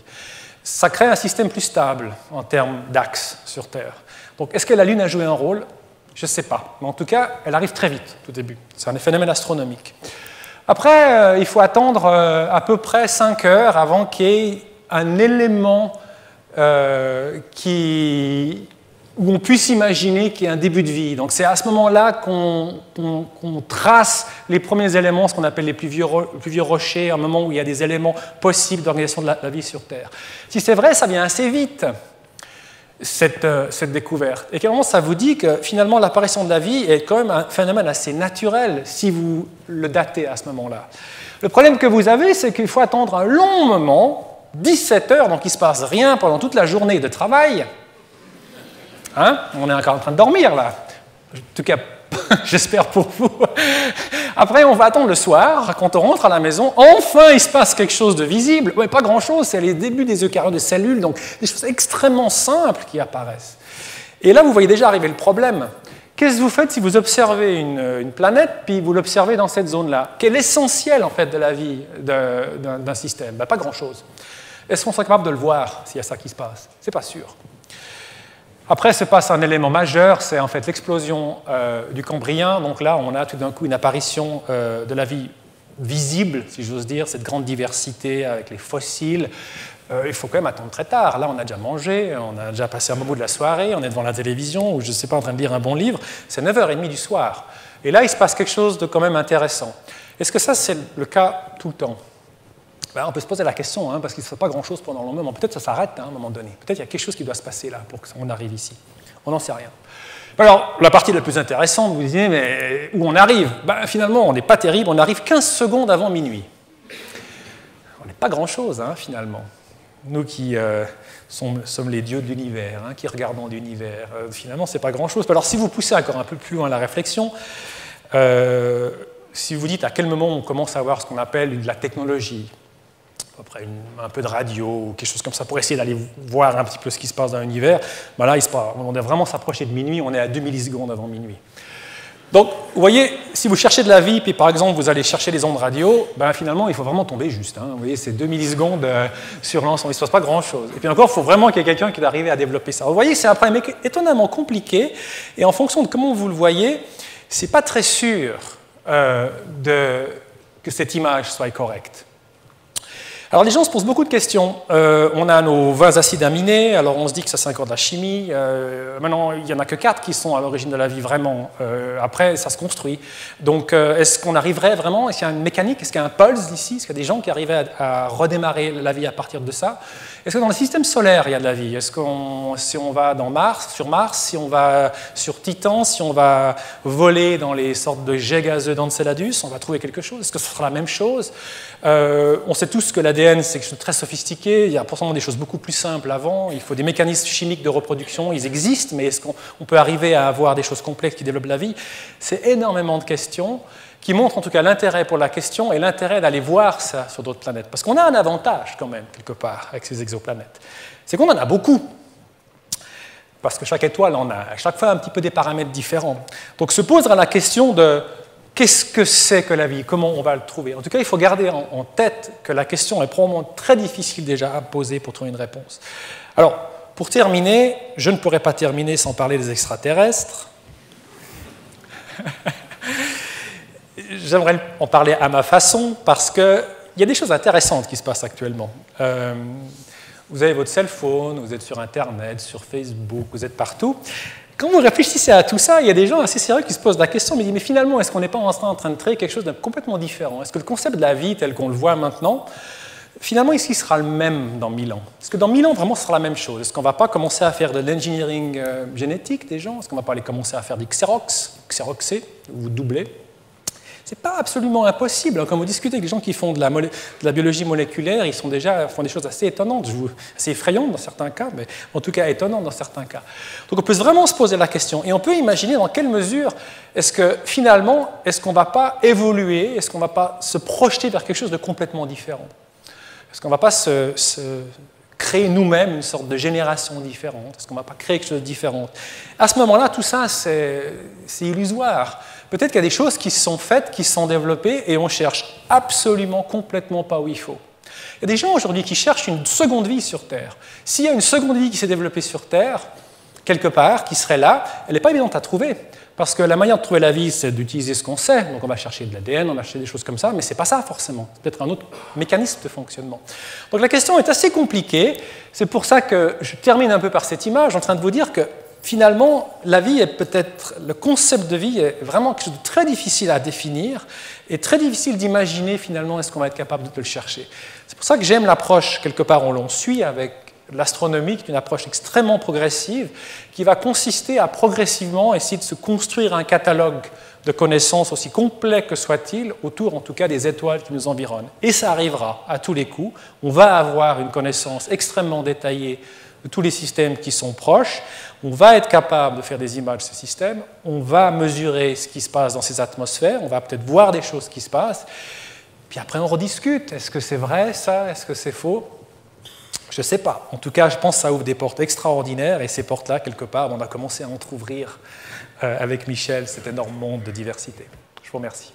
Ça crée un système plus stable en termes d'axe sur Terre. Donc, est-ce que la Lune a joué un rôle? Je ne sais pas. Mais en tout cas, elle arrive très vite, tout début. C'est un phénomène astronomique. Après, il faut attendre à peu près 5 heures avant qu'il y ait un élément où on puisse imaginer qu'il y a un début de vie. Donc c'est à ce moment-là qu'on trace les premiers éléments, ce qu'on appelle les plus vieux rochers, un moment où il y a des éléments possibles d'organisation de la vie sur Terre. Si c'est vrai, ça vient assez vite, cette découverte. Et clairement, ça vous dit que finalement, l'apparition de la vie est quand même un phénomène assez naturel si vous le datez à ce moment-là. Le problème que vous avez, c'est qu'il faut attendre un long moment, 17 heures, donc il ne se passe rien pendant toute la journée de travail. Hein, on est encore en train de dormir, là. En tout cas, j'espère pour vous. Après, on va attendre le soir, quand on rentre à la maison, enfin, il se passe quelque chose de visible. Ouais, pas grand-chose, c'est les débuts des eucaryotes de cellules, donc des choses extrêmement simples qui apparaissent. Et là, vous voyez déjà arriver le problème. Qu'est-ce que vous faites si vous observez une planète, puis vous l'observez dans cette zone-là? Quel est l'essentiel, en fait, de la vie d'un système? Ben, pas grand-chose. Est-ce qu'on sera capable de le voir, s'il y a ça qui se passe? C'est pas sûr. Après se passe un élément majeur, c'est en fait l'explosion du Cambrien. Donc là, on a tout d'un coup une apparition de la vie visible, si j'ose dire, cette grande diversité avec les fossiles. Il faut quand même attendre très tard. Là, on a déjà mangé, on a déjà passé un moment de la soirée, on est devant la télévision ou je ne sais pas, en train de lire un bon livre. C'est 9h30 du soir. Et là, il se passe quelque chose de quand même intéressant. Est-ce que ça, c'est le cas tout le temps? Ben, on peut se poser la question, hein, parce qu'il ne se passe pas grand-chose pendant le moment. Peut-être que ça s'arrête à un moment donné. Peut-être qu'il y a quelque chose qui doit se passer là pour qu'on arrive ici. On n'en sait rien. Alors, la partie la plus intéressante, vous disiez, mais où on arrive? Ben, finalement, on n'est pas terrible, on arrive 15 secondes avant minuit. On n'est pas grand-chose, hein, finalement. Nous qui sommes les dieux de l'univers, hein, qui regardons l'univers, finalement, ce n'est pas grand-chose. Alors, si vous poussez encore un peu plus loin la réflexion, si vous dites à quel moment on commence à avoir ce qu'on appelle de la technologie, après un peu de radio ou quelque chose comme ça, pour essayer d'aller voir un petit peu ce qui se passe dans l'univers, ben là, on est vraiment s'approché de minuit, on est à 2 millisecondes avant minuit. Donc, vous voyez, si vous cherchez de la vie, puis par exemple, vous allez chercher les ondes radio, ben finalement, il faut vraiment tomber juste. Hein. Vous voyez, c'est 2 millisecondes sur l'ensemble, il ne se passe pas grand-chose. Et puis encore, il faut vraiment qu'il y ait quelqu'un qui arrive à développer ça. Vous voyez, c'est un problème étonnamment compliqué, et en fonction de comment vous le voyez, c'est pas très sûr que cette image soit correcte. Alors les gens se posent beaucoup de questions. On a nos 20 acides aminés, alors on se dit que ça c'est encore de la chimie. Maintenant, il n'y en a que 4 qui sont à l'origine de la vie vraiment. Après, ça se construit. Donc est-ce qu'on arriverait vraiment, est-ce qu'il y a une mécanique, est-ce qu'il y a un pulse ici? Est-ce qu'il y a des gens qui arrivaient à redémarrer la vie à partir de ça? Est-ce que dans le système solaire, il y a de la vie? Est-ce que si on va sur Mars, si on va sur Titan, si on va voler dans les sortes de jets gazeux d'Enceladus, on va trouver quelque chose? Est-ce que ce sera la même chose? On sait tous que la l'ADN, c'est quelque chose de très sophistiqué, il y a pourtant des choses beaucoup plus simples avant, il faut des mécanismes chimiques de reproduction, ils existent, mais est-ce qu'on peut arriver à avoir des choses complexes qui développent la vie? C'est énormément de questions qui montrent en tout cas l'intérêt pour la question et l'intérêt d'aller voir ça sur d'autres planètes. Parce qu'on a un avantage quand même, quelque part, avec ces exoplanètes. C'est qu'on en a beaucoup. Parce que chaque étoile en a à chaque fois un petit peu des paramètres différents. Donc se posera la question de... qu'est-ce que c'est que la vie? Comment on va le trouver? En tout cas, il faut garder en tête que la question est probablement très difficile déjà à poser pour trouver une réponse. Alors, pour terminer, je ne pourrais pas terminer sans parler des extraterrestres. J'aimerais en parler à ma façon, parce qu'il y a des choses intéressantes qui se passent actuellement. Vous avez votre cell phone, vous êtes sur Internet, sur Facebook, vous êtes partout. Quand vous réfléchissez à tout ça, il y a des gens assez sérieux qui se posent la question, mais finalement, est-ce qu'on n'est pas en train de créer quelque chose de complètement différent? Est-ce que le concept de la vie tel qu'on le voit maintenant, finalement, est-ce qu'il sera le même dans 1000 ans? Est-ce que dans 1000 ans, vraiment, ce sera la même chose? Est-ce qu'on ne va pas commencer à faire de l'engineering génétique des gens? Est-ce qu'on ne va pas aller commencer à faire des xeroxer, ou doubler? Ce n'est pas absolument impossible. Quand vous discutez avec les gens qui font de la biologie moléculaire, ils font des choses assez étonnantes, assez effrayantes dans certains cas, mais en tout cas étonnantes dans certains cas. Donc on peut vraiment se poser la question. Et on peut imaginer dans quelle mesure est-ce que finalement, est-ce qu'on ne va pas évoluer, est-ce qu'on ne va pas se projeter vers quelque chose de complètement différent? Est-ce qu'on ne va pas créer nous-mêmes une sorte de génération différente? Est-ce qu'on ne va pas créer quelque chose de différent? À ce moment-là, tout ça, c'est illusoire. Peut-être qu'il y a des choses qui se sont faites, qui se sont développées, et on cherche absolument, complètement pas où il faut. Il y a des gens aujourd'hui qui cherchent une seconde vie sur Terre. S'il y a une seconde vie qui s'est développée sur Terre, quelque part, qui serait là, elle n'est pas évidente à trouver. Parce que la manière de trouver la vie, c'est d'utiliser ce qu'on sait. Donc on va chercher de l'ADN, on va chercher des choses comme ça, mais ce n'est pas ça forcément. C'est peut-être un autre mécanisme de fonctionnement. Donc la question est assez compliquée. C'est pour ça que je termine un peu par cette image en train de vous dire que finalement, la vie est peut-être, le concept de vie est vraiment quelque chose de très difficile à définir et très difficile d'imaginer finalement est-ce qu'on va être capable de le chercher. C'est pour ça que j'aime l'approche, quelque part on l'en suit avec l'astronomie, qui est une approche extrêmement progressive, qui va consister à progressivement essayer de se construire un catalogue de connaissances aussi complet que soit-il, autour en tout cas des étoiles qui nous environnent. Et ça arrivera à tous les coups. On va avoir une connaissance extrêmement détaillée de tous les systèmes qui sont proches. On va être capable de faire des images de ces systèmes. On va mesurer ce qui se passe dans ces atmosphères. On va peut-être voir des choses qui se passent. Puis après, on rediscute. Est-ce que c'est vrai, ça? Est-ce que c'est faux? Je ne sais pas. En tout cas, je pense que ça ouvre des portes extraordinaires, et ces portes-là, quelque part, on a commencé à entr'ouvrir avec Michel, cet énorme monde de diversité. Je vous remercie.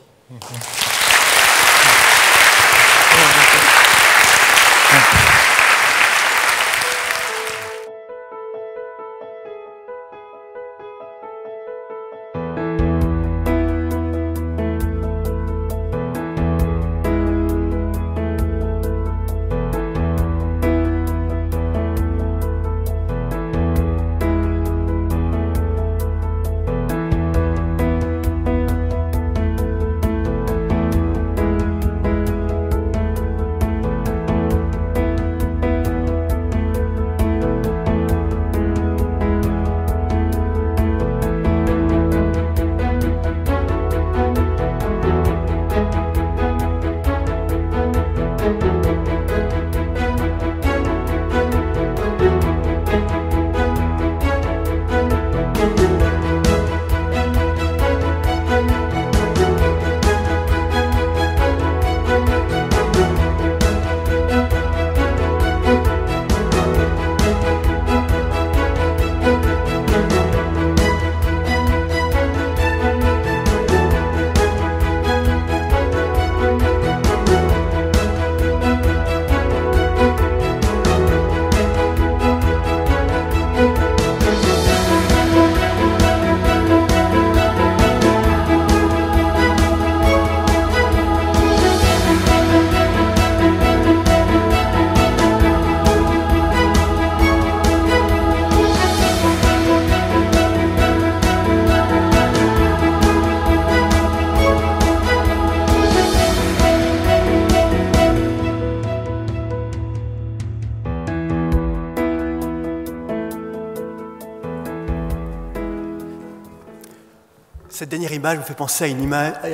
Cette dernière image me fait penser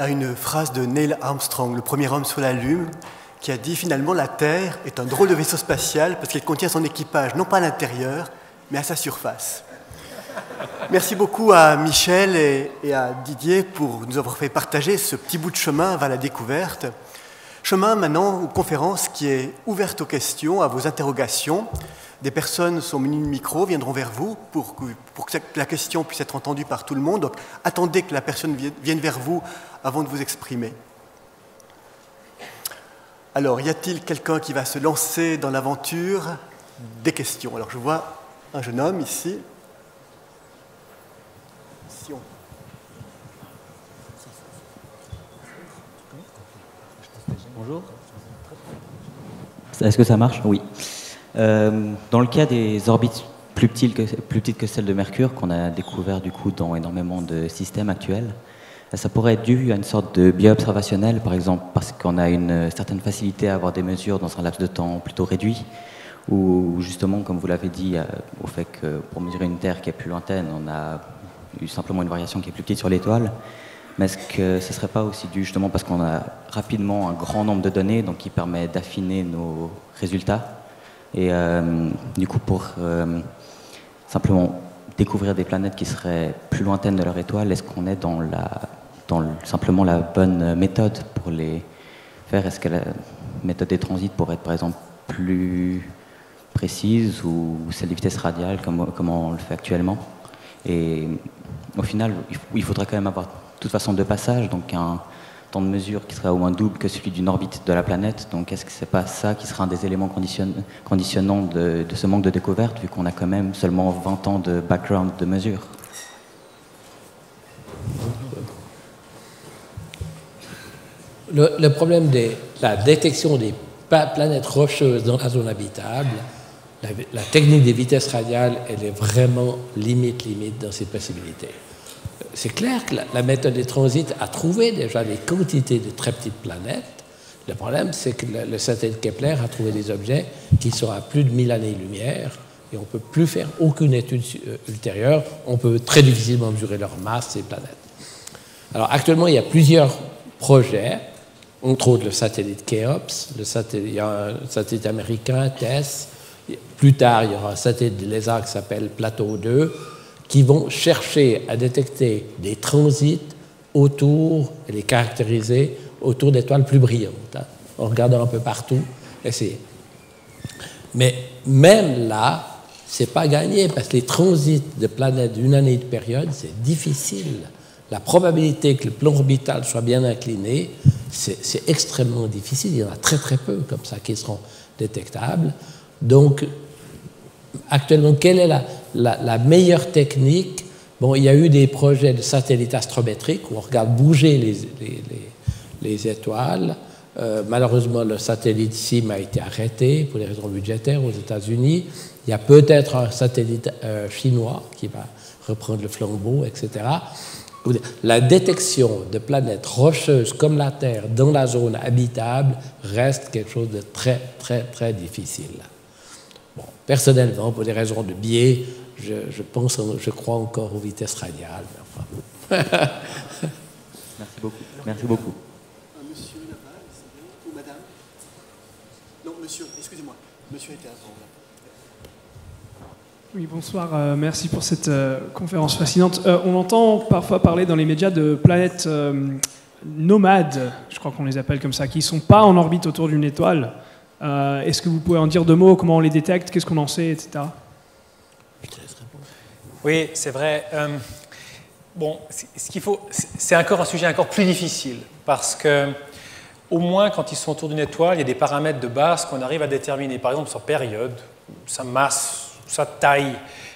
à une phrase de Neil Armstrong, le premier homme sur la Lune, qui a dit finalement la Terre est un drôle de vaisseau spatial parce qu'elle contient son équipage, non pas à l'intérieur, mais à sa surface. Merci beaucoup à Michel et à Didier pour nous avoir fait partager ce petit bout de chemin vers la découverte. Chemin maintenant aux conférences qui est ouverte aux questions, à vos interrogations. Des personnes sont munies de micro, viendront vers vous pour que la question puisse être entendue par tout le monde. Donc, attendez que la personne vienne vers vous avant de vous exprimer. Alors, y a-t-il quelqu'un qui va se lancer dans l'aventure des questions? Alors, je vois un jeune homme ici. Bonjour. Est-ce que ça marche? Oui. Dans le cas des orbites plus petites que celles de Mercure, qu'on a découvert du coup dans énormément de systèmes actuels, ça pourrait être dû à une sorte de biais observationnel, par exemple parce qu'on a une certaine facilité à avoir des mesures dans un laps de temps plutôt réduit, ou justement, comme vous l'avez dit, au fait que pour mesurer une Terre qui est plus lointaine, on a eu simplement une variation qui est plus petite sur l'étoile. Mais est-ce que ce ne serait pas aussi dû justement parce qu'on a rapidement un grand nombre de données, donc qui permet d'affiner nos résultats? Et du coup, pour simplement découvrir des planètes qui seraient plus lointaines de leur étoile, est-ce qu'on est dans, simplement la bonne méthode pour les faire? Est-ce que la méthode des transits pourrait être, par exemple, plus précises ou celle des vitesses radiales comme on le fait actuellement. Et au final, il faudrait quand même avoir de toute façon deux passages, donc un temps de mesure qui serait au moins double que celui d'une orbite de la planète. Donc est-ce que c'est pas ça qui sera un des éléments conditionnants de ce manque de découverte, vu qu'on a quand même seulement 20 ans de background de mesure? Le problème de la détection des planètes rocheuses dans la zone habitable, la technique des vitesses radiales, elle est vraiment limite dans ses possibilités. C'est clair que la méthode des transits a trouvé déjà des quantités de très petites planètes. Le problème, c'est que le satellite Kepler a trouvé des objets qui sont à plus de 1000 années-lumière et on ne peut plus faire aucune étude ultérieure. On peut très difficilement mesurer leur masse, ces planètes. Alors actuellement, il y a plusieurs projets, entre autres le satellite CHEOPS, il y a un satellite américain, TESS. Plus tard, il y aura un satellite de l'ESA qui s'appelle Plateau 2, qui vont chercher à détecter des transits autour, et les caractériser autour d'étoiles plus brillantes, hein, en regardant un peu partout, essayer. Mais même là, c'est pas gagné, parce que les transits de planètes d'une année de période, c'est difficile. La probabilité que le plan orbital soit bien incliné, c'est extrêmement difficile. Il y en a très très peu comme ça qui seront détectables. Donc, actuellement, quelle est la meilleure technique? Bon, il y a eu des projets de satellites astrométriques où on regarde bouger les étoiles. Malheureusement, le satellite SIM a été arrêté pour des raisons budgétaires aux États-Unis. Il y a peut-être un satellite chinois qui va reprendre le flambeau, etc. La détection de planètes rocheuses comme la Terre dans la zone habitable reste quelque chose de très, très, très difficile. Bon, personnellement, pour des raisons de biais, je crois encore aux vitesses radiales. Mais enfin. Merci beaucoup. Merci beaucoup. Monsieur là-bas, c'est bon ? Ou madame ? Non, monsieur, excusez-moi. Monsieur était avant, là. Oui, bonsoir, merci pour cette conférence fascinante. On entend parfois parler dans les médias de planètes nomades, je crois qu'on les appelle comme ça, qui ne sont pas en orbite autour d'une étoile. Est-ce que vous pouvez en dire deux mots? Comment on les détecte? Qu'est-ce qu'on en sait, etc. Oui, c'est vrai. Bon, c'est encore un sujet encore plus difficile, parce que au moins, quand ils sont autour d'une étoile, il y a des paramètres de base qu'on arrive à déterminer. Par exemple, sa période, sa masse, sa taille,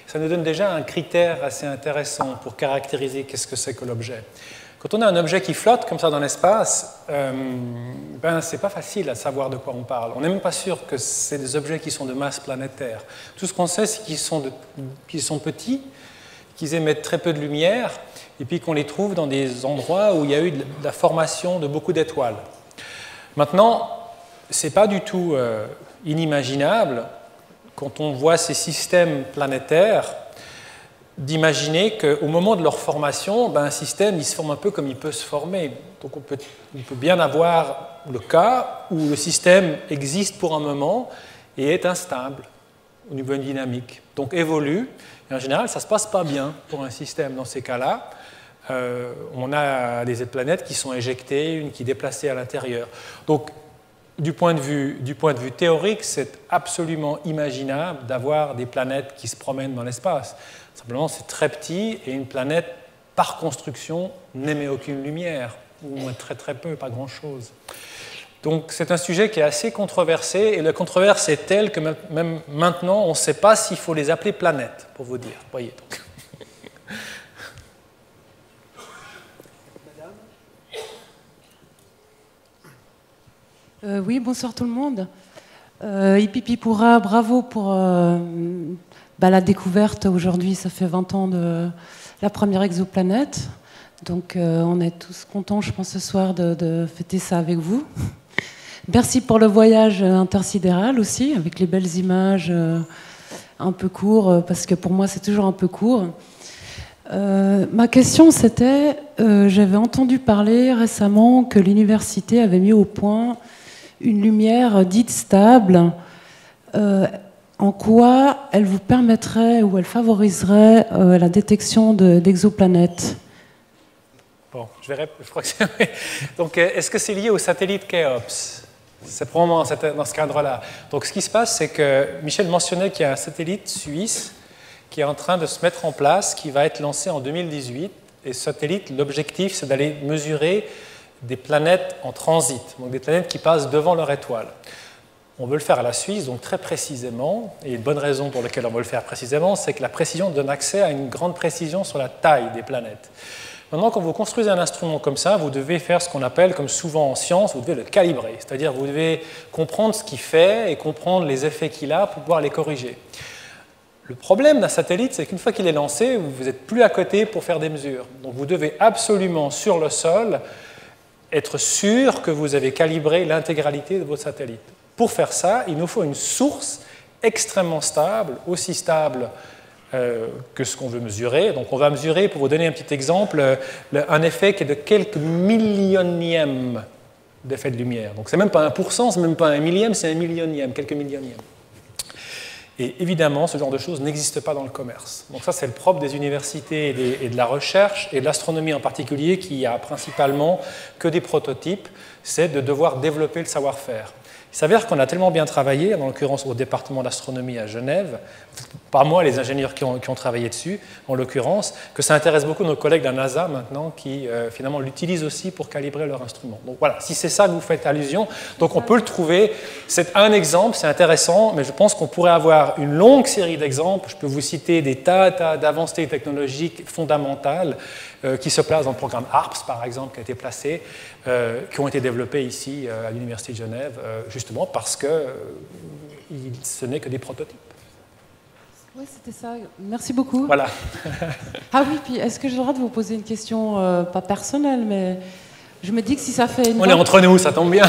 ça nous donne déjà un critère assez intéressant pour caractériser qu'est-ce que c'est que l'objet. Quand on a un objet qui flotte comme ça dans l'espace, ben, c'est pas facile à savoir de quoi on parle. On n'est même pas sûr que c'est des objets qui sont de masse planétaire. Tout ce qu'on sait, c'est qu'ils sont petits, qu'ils émettent très peu de lumière, et puis qu'on les trouve dans des endroits où il y a eu de la formation de beaucoup d'étoiles. Maintenant, c'est pas du tout inimaginable, quand on voit ces systèmes planétaires, d'imaginer qu'au moment de leur formation, ben, un système il se forme un peu comme il peut se former. Donc on peut bien avoir le cas où le système existe pour un moment et est instable au niveau dynamique, donc évolue. Et en général, ça ne se passe pas bien pour un système dans ces cas-là. On a des planètes qui sont éjectées, une qui est déplacée à l'intérieur. Donc, du point de vue théorique, c'est absolument imaginable d'avoir des planètes qui se promènent dans l'espace. Simplement, c'est très petit et une planète, par construction, n'émet aucune lumière, ou au moins très très peu, pas grand-chose. Donc c'est un sujet qui est assez controversé, et la controverse est telle que même maintenant, on ne sait pas s'il faut les appeler planètes, pour vous dire. Voyez donc. Oui, bonsoir tout le monde. Hipipipoura, bravo pour la découverte. Aujourd'hui, ça fait 20 ans de la première exoplanète. Donc, on est tous contents, je pense, ce soir de fêter ça avec vous. Merci pour le voyage intersidéral aussi, avec les belles images un peu courtes, parce que pour moi, c'est toujours un peu court. Ma question, c'était, j'avais entendu parler récemment que l'université avait mis au point une lumière dite stable, en quoi elle vous permettrait ou elle favoriserait la détection d'exoplanètes. Bon, je crois que c'est... Donc, est-ce que c'est lié au satellite CHEOPS? C'est probablement dans ce cadre-là. Donc ce qui se passe, c'est que Michel mentionnait qu'il y a un satellite suisse qui est en train de se mettre en place, qui va être lancé en 2018. Et ce satellite, l'objectif, c'est d'aller mesurer des planètes en transit, donc des planètes qui passent devant leur étoile. On veut le faire à la Suisse, donc très précisément, et une bonne raison pour laquelle on veut le faire précisément, c'est que la précision donne accès à une grande précision sur la taille des planètes. Maintenant, quand vous construisez un instrument comme ça, vous devez faire ce qu'on appelle, comme souvent en science, vous devez le calibrer, c'est-à-dire vous devez comprendre ce qu'il fait et comprendre les effets qu'il a pour pouvoir les corriger. Le problème d'un satellite, c'est qu'une fois qu'il est lancé, vous n'êtes plus à côté pour faire des mesures. Donc vous devez absolument, sur le sol, être sûr que vous avez calibré l'intégralité de votre satellite. Pour faire ça, il nous faut une source extrêmement stable, aussi stable que ce qu'on veut mesurer. Donc on va mesurer, pour vous donner un petit exemple, un effet qui est de quelques millionièmes d'effet de lumière. Donc c'est même pas 1%, c'est même pas 1 millième, c'est 1 millionième, quelques millionièmes. Et évidemment, ce genre de choses n'existe pas dans le commerce. Donc ça, c'est le propre des universités et de la recherche, et de l'astronomie en particulier, qui a principalement que des prototypes, c'est de devoir développer le savoir-faire. Il s'avère qu'on a tellement bien travaillé, en l'occurrence au département d'astronomie à Genève, pas moi, les ingénieurs qui ont travaillé dessus, en l'occurrence, que ça intéresse beaucoup nos collègues de la NASA maintenant, qui finalement l'utilisent aussi pour calibrer leur instrument. Donc voilà, si c'est ça que vous faites allusion, donc on peut le trouver, c'est un exemple, c'est intéressant, mais je pense qu'on pourrait avoir une longue série d'exemples, je peux vous citer des tas d'avancées technologiques fondamentales qui se placent dans le programme HARPS, par exemple, qui a été placé, qui ont été développés ici à l'Université de Genève, justement parce que ce n'est que des prototypes. Oui, c'était ça. Merci beaucoup. Voilà. Ah oui, puis est-ce que j'ai le droit de vous poser une question, pas personnelle, mais je me dis que si ça fait... On est entre nous, ça tombe bien.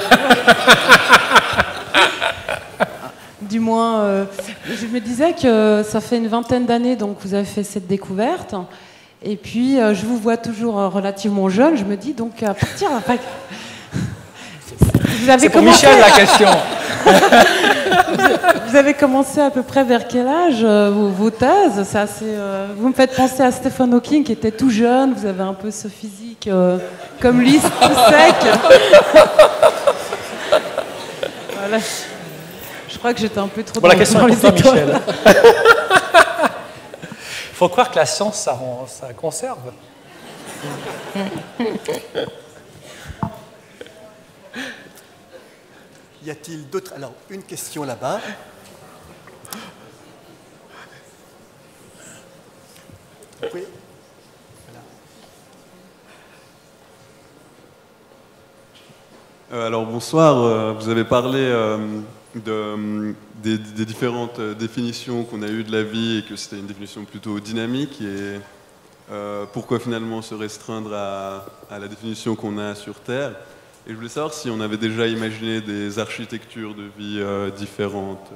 Du moins, je me disais que ça fait une vingtaine d'années donc vous avez fait cette découverte, et puis je vous vois toujours relativement jeune, je me dis donc à partir... C'est pour Michel la question. Vous avez commencé à peu près vers quel âge vos thèses? C'est assez, vous me faites penser à Stephen Hawking qui était tout jeune, vous avez un peu ce physique comme lui, tout sec. Voilà. Je crois que j'étais un peu trop bon, la question dans les toi, Michel. Il faut croire que la science, ça conserve. Y a-t-il d'autres? Alors, une question là-bas. Oui. Voilà. Alors, bonsoir. Vous avez parlé des différentes définitions qu'on a eues de la vie et que c'était une définition plutôt dynamique. Et pourquoi finalement se restreindre à la définition qu'on a sur Terre? Et je voulais savoir si on avait déjà imaginé des architectures de vie différentes.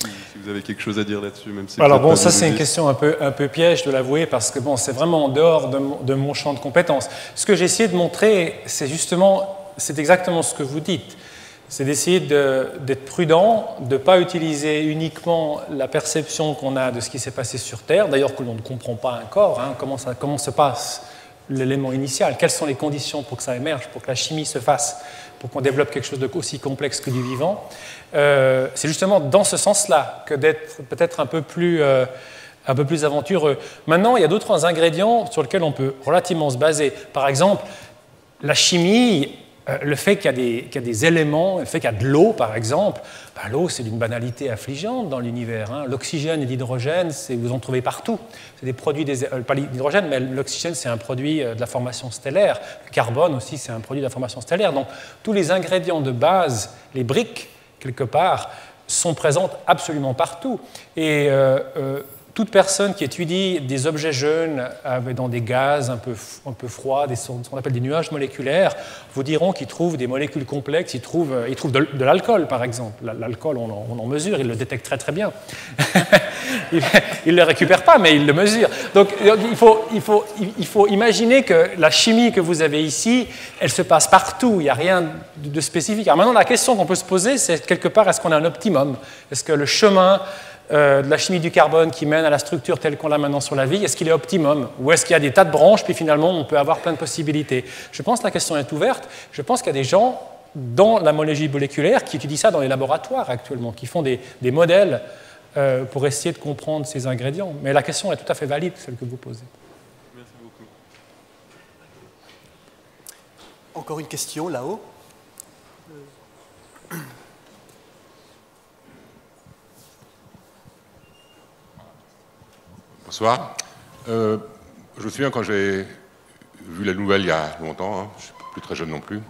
Si vous avez quelque chose à dire là-dessus, même si... Alors bon, ça c'est une question un peu piège, de l'avouer, parce que bon, c'est vraiment en dehors de mon champ de compétences. Ce que j'ai essayé de montrer, c'est justement, c'est exactement ce que vous dites. C'est d'essayer d'être prudent, de ne pas utiliser uniquement la perception qu'on a de ce qui s'est passé sur Terre, d'ailleurs que l'on ne comprend pas encore, hein, comment se passe l'élément initial, quelles sont les conditions pour que ça émerge, pour que la chimie se fasse, pour qu'on développe quelque chose d'aussi complexe que du vivant. C'est justement dans ce sens-là que d'être peut-être un peu plus aventureux. Maintenant, il y a d'autres ingrédients sur lesquels on peut relativement se baser. Par exemple, la chimie, le fait qu'il y a des éléments, le fait qu'il y a de l'eau, par exemple. Ben, l'eau, c'est d'une banalité affligeante dans l'univers, hein. L'oxygène et l'hydrogène, vous en trouvez partout. C'est des produits, pas l'hydrogène, mais l'oxygène, c'est un produit de la formation stellaire. Le carbone aussi, c'est un produit de la formation stellaire. Donc, tous les ingrédients de base, les briques, quelque part, sont présentes absolument partout. Et toute personne qui étudie des objets jeunes dans des gaz un peu froids, ce qu'on appelle des nuages moléculaires, vous diront qu'ils trouvent des molécules complexes, ils trouvent de l'alcool, par exemple. L'alcool, on en mesure, ils le détectent très bien. Ils ne le récupèrent pas, mais ils le mesurent. Donc il faut imaginer que la chimie que vous avez ici, elle se passe partout, il n'y a rien de spécifique. Alors maintenant, la question qu'on peut se poser, c'est quelque part, est-ce qu'on a un optimum? Est-ce que le chemin de la chimie du carbone qui mène à la structure telle qu'on l'a maintenant sur la vie, est-ce qu'il est optimum? Ou est-ce qu'il y a des tas de branches, puis finalement on peut avoir plein de possibilités? Je pense que la question est ouverte. Je pense qu'il y a des gens dans la biologie moléculaire qui étudie ça dans les laboratoires actuellement, qui font des modèles pour essayer de comprendre ces ingrédients. Mais la question est tout à fait valide, celle que vous posez. Merci beaucoup. Encore une question là-haut. Bonsoir. Je me souviens quand j'ai vu la nouvelle il y a longtemps, hein, je ne suis plus très jeune non plus,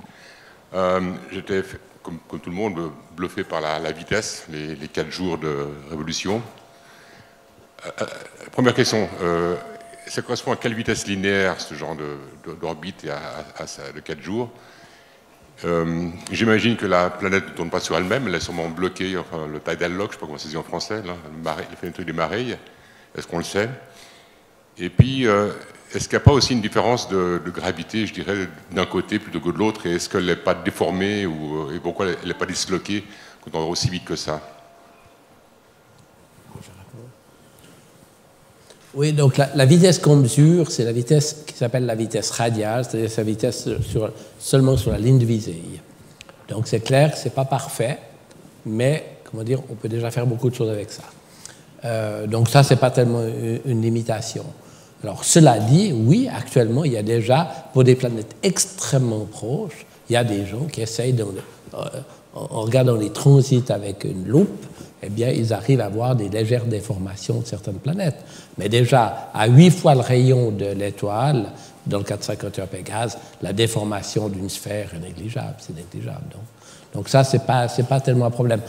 j'étais, comme tout le monde, bluffé par la vitesse, les 4 jours de révolution. Première question, ça correspond à quelle vitesse linéaire ce genre d'orbite de 4 jours? J'imagine que la planète ne tourne pas sur elle-même, elle est sûrement bloquée, enfin, le tidal lock, je ne sais pas comment c'est dit en français, là, le phénomène des marées, est-ce qu'on le sait? Et puis, est-ce qu'il n'y a pas aussi une différence de gravité, je dirais, d'un côté plutôt que de l'autre, et est-ce qu'elle n'est pas déformée, ou et pourquoi elle n'est pas disloquée quand on va aussi vite que ça? Oui, donc la vitesse qu'on mesure, c'est la vitesse qui s'appelle la vitesse radiale, c'est-à-dire sa vitesse seulement sur la ligne de visée. Donc c'est clair, c'est pas parfait, mais comment dire, on peut déjà faire beaucoup de choses avec ça. Donc ça, c'est pas tellement une limitation. Alors cela dit, oui, actuellement, il y a déjà, pour des planètes extrêmement proches, il y a des gens qui essayent, en regardant les transits avec une loupe, eh bien, ils arrivent à voir des légères déformations de certaines planètes. Mais déjà, à 8 fois le rayon de l'étoile, dans le 451 Pégase, la déformation d'une sphère est négligeable. C'est négligeable, donc ça, ce n'est pas tellement un problème.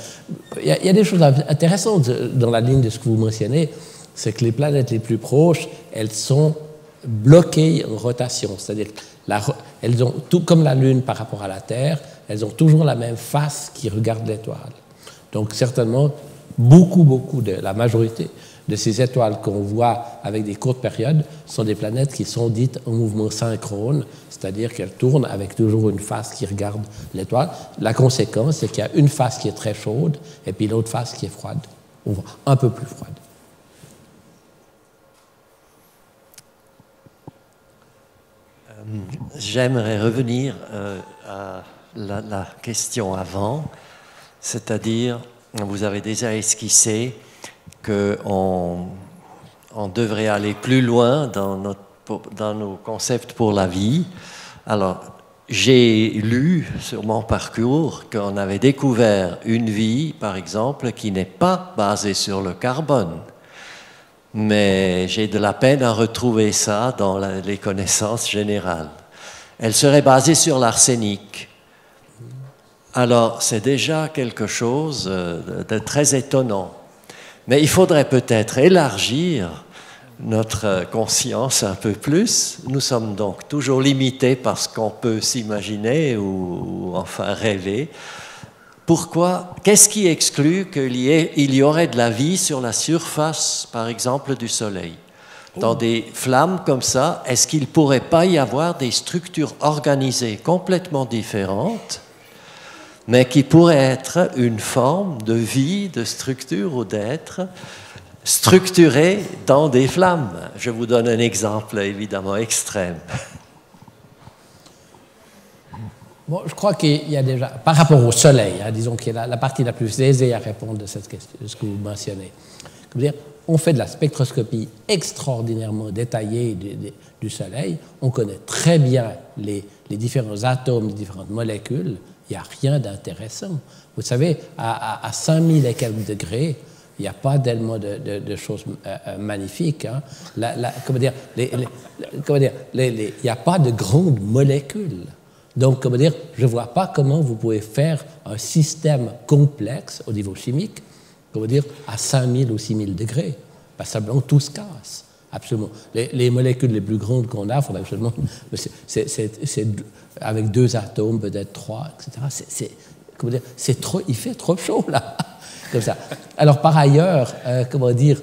Il y a des choses intéressantes dans la ligne de ce que vous mentionnez, c'est que les planètes les plus proches, elles sont bloquées en rotation. C'est-à-dire qu'elles ont, tout comme la Lune par rapport à la Terre, elles ont toujours la même face qui regarde l'étoile. Donc certainement, beaucoup, la majorité de ces étoiles qu'on voit avec des courtes périodes sont des planètes qui sont dites en mouvement synchrone, c'est-à-dire qu'elles tournent avec toujours une face qui regarde l'étoile. La conséquence, c'est qu'il y a une face qui est très chaude et puis l'autre face qui est froide, ou un peu plus froide. J'aimerais revenir à la question avant. C'est-à-dire, vous avez déjà esquissé qu'on devrait aller plus loin dans nos concepts pour la vie. Alors, j'ai lu sur mon parcours qu'on avait découvert une vie, par exemple, qui n'est pas basée sur le carbone. Mais j'ai de la peine à retrouver ça dans les connaissances générales. Elle serait basée sur l'arsenic. Alors, c'est déjà quelque chose de très étonnant. Mais il faudrait peut-être élargir notre conscience un peu plus. Nous sommes donc toujours limités par ce qu'on peut s'imaginer ou enfin rêver. Pourquoi? Qu'est-ce qui exclut qu'il y aurait de la vie sur la surface, par exemple, du Soleil? Dans des flammes comme ça, est-ce qu'il ne pourrait pas y avoir des structures organisées complètement différentes mais qui pourrait être une forme de vie, de structure ou d'être structurée dans des flammes. Je vous donne un exemple évidemment extrême. Bon, je crois qu'il y a déjà, par rapport au Soleil, hein, disons qu'il y a la partie la plus aisée à répondre de cette question, de ce que vous mentionnez. C'est-à-dire, on fait de la spectroscopie extraordinairement détaillée du Soleil, on connaît très bien les différents atomes, les différentes molécules. Il n'y a rien d'intéressant. Vous savez, à 5000 et quelques degrés, il n'y a pas tellement de choses magnifiques. Hein. Il n'y a pas de grandes molécules. Donc, comment dire, je ne vois pas comment vous pouvez faire un système complexe au niveau chimique, comment dire, à 5000 ou 6000 degrés. Parce que simplement, tout se casse. Absolument. Les molécules les plus grandes qu'on a, faudrait absolument, c'est avec 2 atomes, peut-être 3, etc. C'est trop, il fait trop chaud là, comme ça. Alors par ailleurs, comment dire,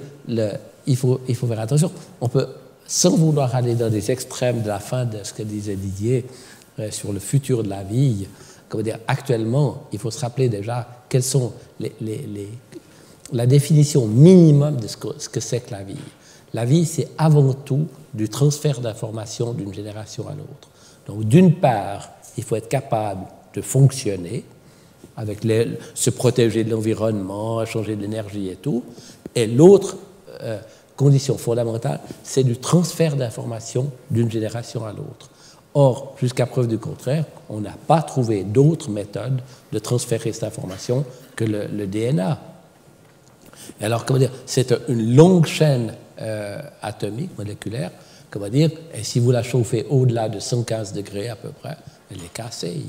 il faut faire attention. On peut, sans vouloir aller dans des extrêmes de la fin de ce que disait Didier sur le futur de la vie, comment dire, actuellement, il faut se rappeler déjà quelles sont la définition minimum de ce que c'est que la vie. La vie, c'est avant tout du transfert d'informations d'une génération à l'autre. Donc, d'une part, il faut être capable de fonctionner, avec se protéger de l'environnement, changer de l'énergie et tout. Et l'autre condition fondamentale, c'est du transfert d'informations d'une génération à l'autre. Or, jusqu'à preuve du contraire, on n'a pas trouvé d'autres méthodes de transférer cette information que le DNA. Et alors, comment dire, c'est une longue chaîne atomique, moléculaire, comment dire, et si vous la chauffez au-delà de 115 degrés à peu près, elle est cassée.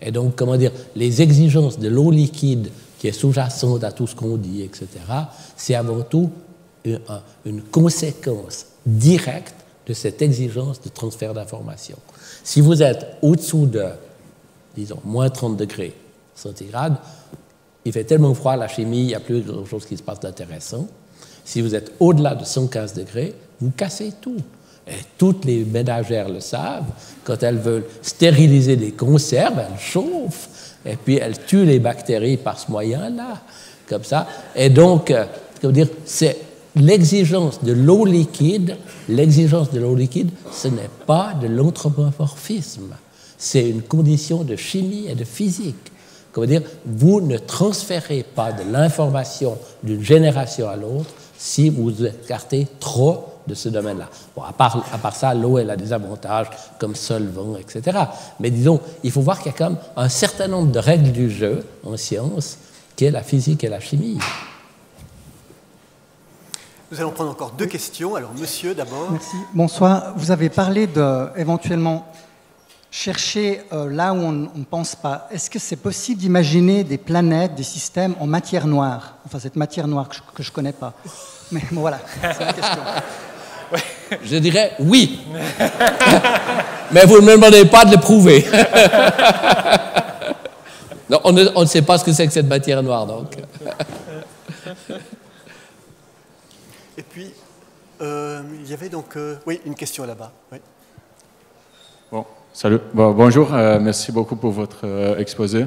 Et donc, comment dire, les exigences de l'eau liquide qui est sous-jacente à tout ce qu'on dit, etc., c'est avant tout une conséquence directe de cette exigence de transfert d'information. Si vous êtes au-dessous de, disons, moins 30 degrés centigrades, il fait tellement froid, la chimie, il n'y a plus grand-chose qui se passe d'intéressant. Si vous êtes au-delà de 115 degrés, vous cassez tout. Et toutes les ménagères le savent. Quand elles veulent stériliser des conserves, elles chauffent. Et puis, elles tuent les bactéries par ce moyen-là, comme ça. Et donc, c'est l'exigence de l'eau liquide. L'exigence de l'eau liquide, ce n'est pas de l'anthropomorphisme. C'est une condition de chimie et de physique. Comment dire, vous ne transférez pas de l'information d'une génération à l'autre si vous écartez trop de ce domaine-là. Bon, à part ça, l'eau, elle a des avantages comme solvant, etc. Mais disons, il faut voir qu'il y a quand même un certain nombre de règles du jeu en science, qui est la physique et la chimie. Nous allons prendre encore deux questions. Alors, monsieur, d'abord. Merci. Bonsoir. Vous avez parlé d'éventuellement chercher là où on ne pense pas. Est-ce que c'est possible d'imaginer des planètes, des systèmes en matière noire? Enfin, cette matière noire que je ne connais pas. Mais bon, voilà, c'est la question. Je dirais oui. Mais vous ne me demandez pas de le prouver. Non, on ne sait pas ce que c'est que cette matière noire, donc. Et puis, il y avait donc... oui, une question là-bas. Oui. Bon. Salut, bonjour, merci beaucoup pour votre exposé.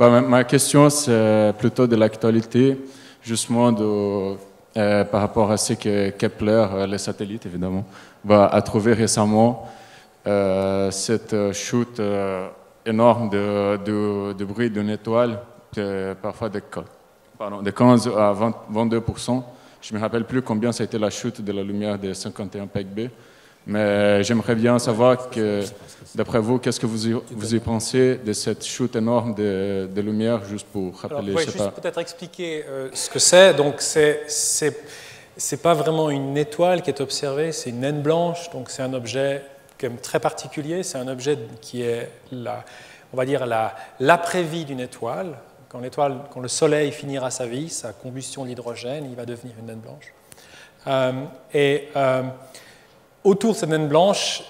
Ma question, c'est plutôt de l'actualité, justement par rapport à ce que Kepler, les satellites évidemment, a trouvé récemment, cette chute énorme de bruit d'une étoile, parfois de 15 à 22%. Je ne me rappelle plus combien ça a été la chute de la lumière de 51 Pegasi b. Mais j'aimerais bien savoir, d'après vous, qu'est-ce que vous y pensez de cette chute énorme de lumière, juste pour rappeler. Alors, juste peut-être expliquer ce que c'est. Donc, c'est pas vraiment une étoile qui est observée, c'est une naine blanche. Donc, c'est un objet quand même très particulier. C'est un objet qui est, on va dire, l'après-vie d'une étoile. Quand le Soleil finira sa vie, sa combustion de l'hydrogène, il va devenir une naine blanche. Autour de cette naine blanche,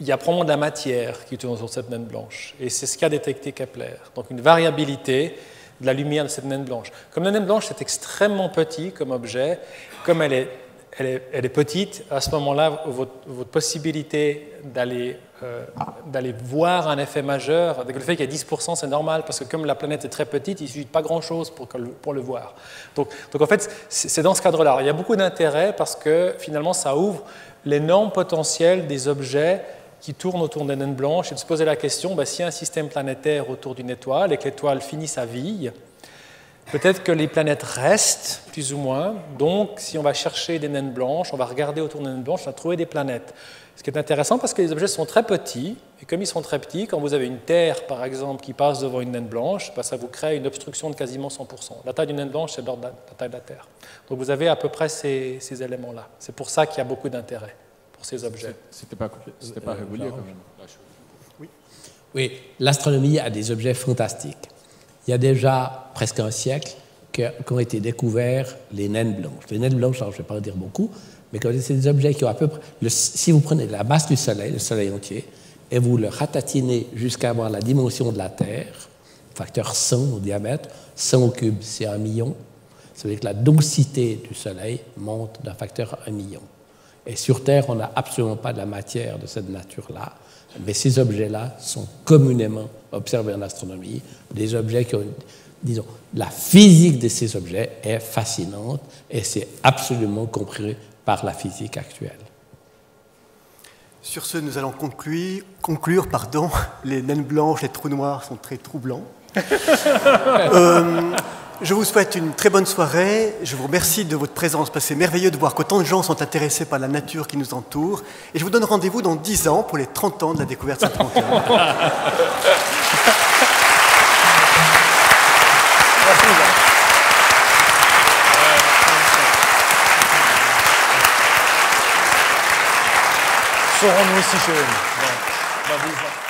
il y a probablement de la matière qui tourne autour de cette naine blanche. Et c'est ce qu'a détecté Kepler. Donc une variabilité de la lumière de cette naine blanche. Comme la naine blanche, c'est extrêmement petit comme objet, comme elle est petite, à ce moment-là, votre possibilité d'aller voir un effet majeur, avec le fait qu'il y a 10%, c'est normal, parce que comme la planète est très petite, il ne suffit de pas grand-chose pour le voir. Donc en fait, c'est dans ce cadre-là. Il y a beaucoup d'intérêt parce que finalement, ça ouvre l'énorme potentiel des objets qui tournent autour d'une naine blanche et de se poser la question, si un système planétaire autour d'une étoile et que l'étoile finit sa vie, peut-être que les planètes restent, plus ou moins. Donc, si on va chercher des naines blanches, on va regarder autour des naines blanches, on va trouver des planètes. Ce qui est intéressant, parce que les objets sont très petits. Et comme ils sont très petits, quand vous avez une Terre, par exemple, qui passe devant une naine blanche, ça vous crée une obstruction de quasiment 100%. La taille d'une naine blanche, c'est de l'ordre de la taille de la Terre. Donc, vous avez à peu près ces éléments-là. C'est pour ça qu'il y a beaucoup d'intérêt pour ces objets. C'était pas régulier, quand même. Oui, l'astronomie a des objets fantastiques. Il y a déjà presque un siècle qu'ont été découverts les naines blanches. Les naines blanches, alors je ne vais pas en dire beaucoup, mais c'est des objets qui ont à peu près... Si vous prenez la masse du Soleil, le Soleil entier, et vous le ratatinez jusqu'à avoir la dimension de la Terre, facteur 100 au diamètre, 100 au cube, c'est 1 million, ça veut dire que la densité du Soleil monte d'un facteur 1 million. Et sur Terre, on n'a absolument pas de la matière de cette nature-là. Mais ces objets-là sont communément observés en astronomie. Des objets qui ont, disons, la physique de ces objets est fascinante et c'est absolument compris par la physique actuelle. Sur ce, nous allons conclure, les naines blanches, les trous noirs sont très troublants. Je vous souhaite une très bonne soirée. Je vous remercie de votre présence, parce que c'est merveilleux de voir qu'autant de gens sont intéressés par la nature qui nous entoure. Et je vous donne rendez-vous dans 10 ans pour les 30 ans de la découverte de Saturne. Serons-nous aussi chez eux.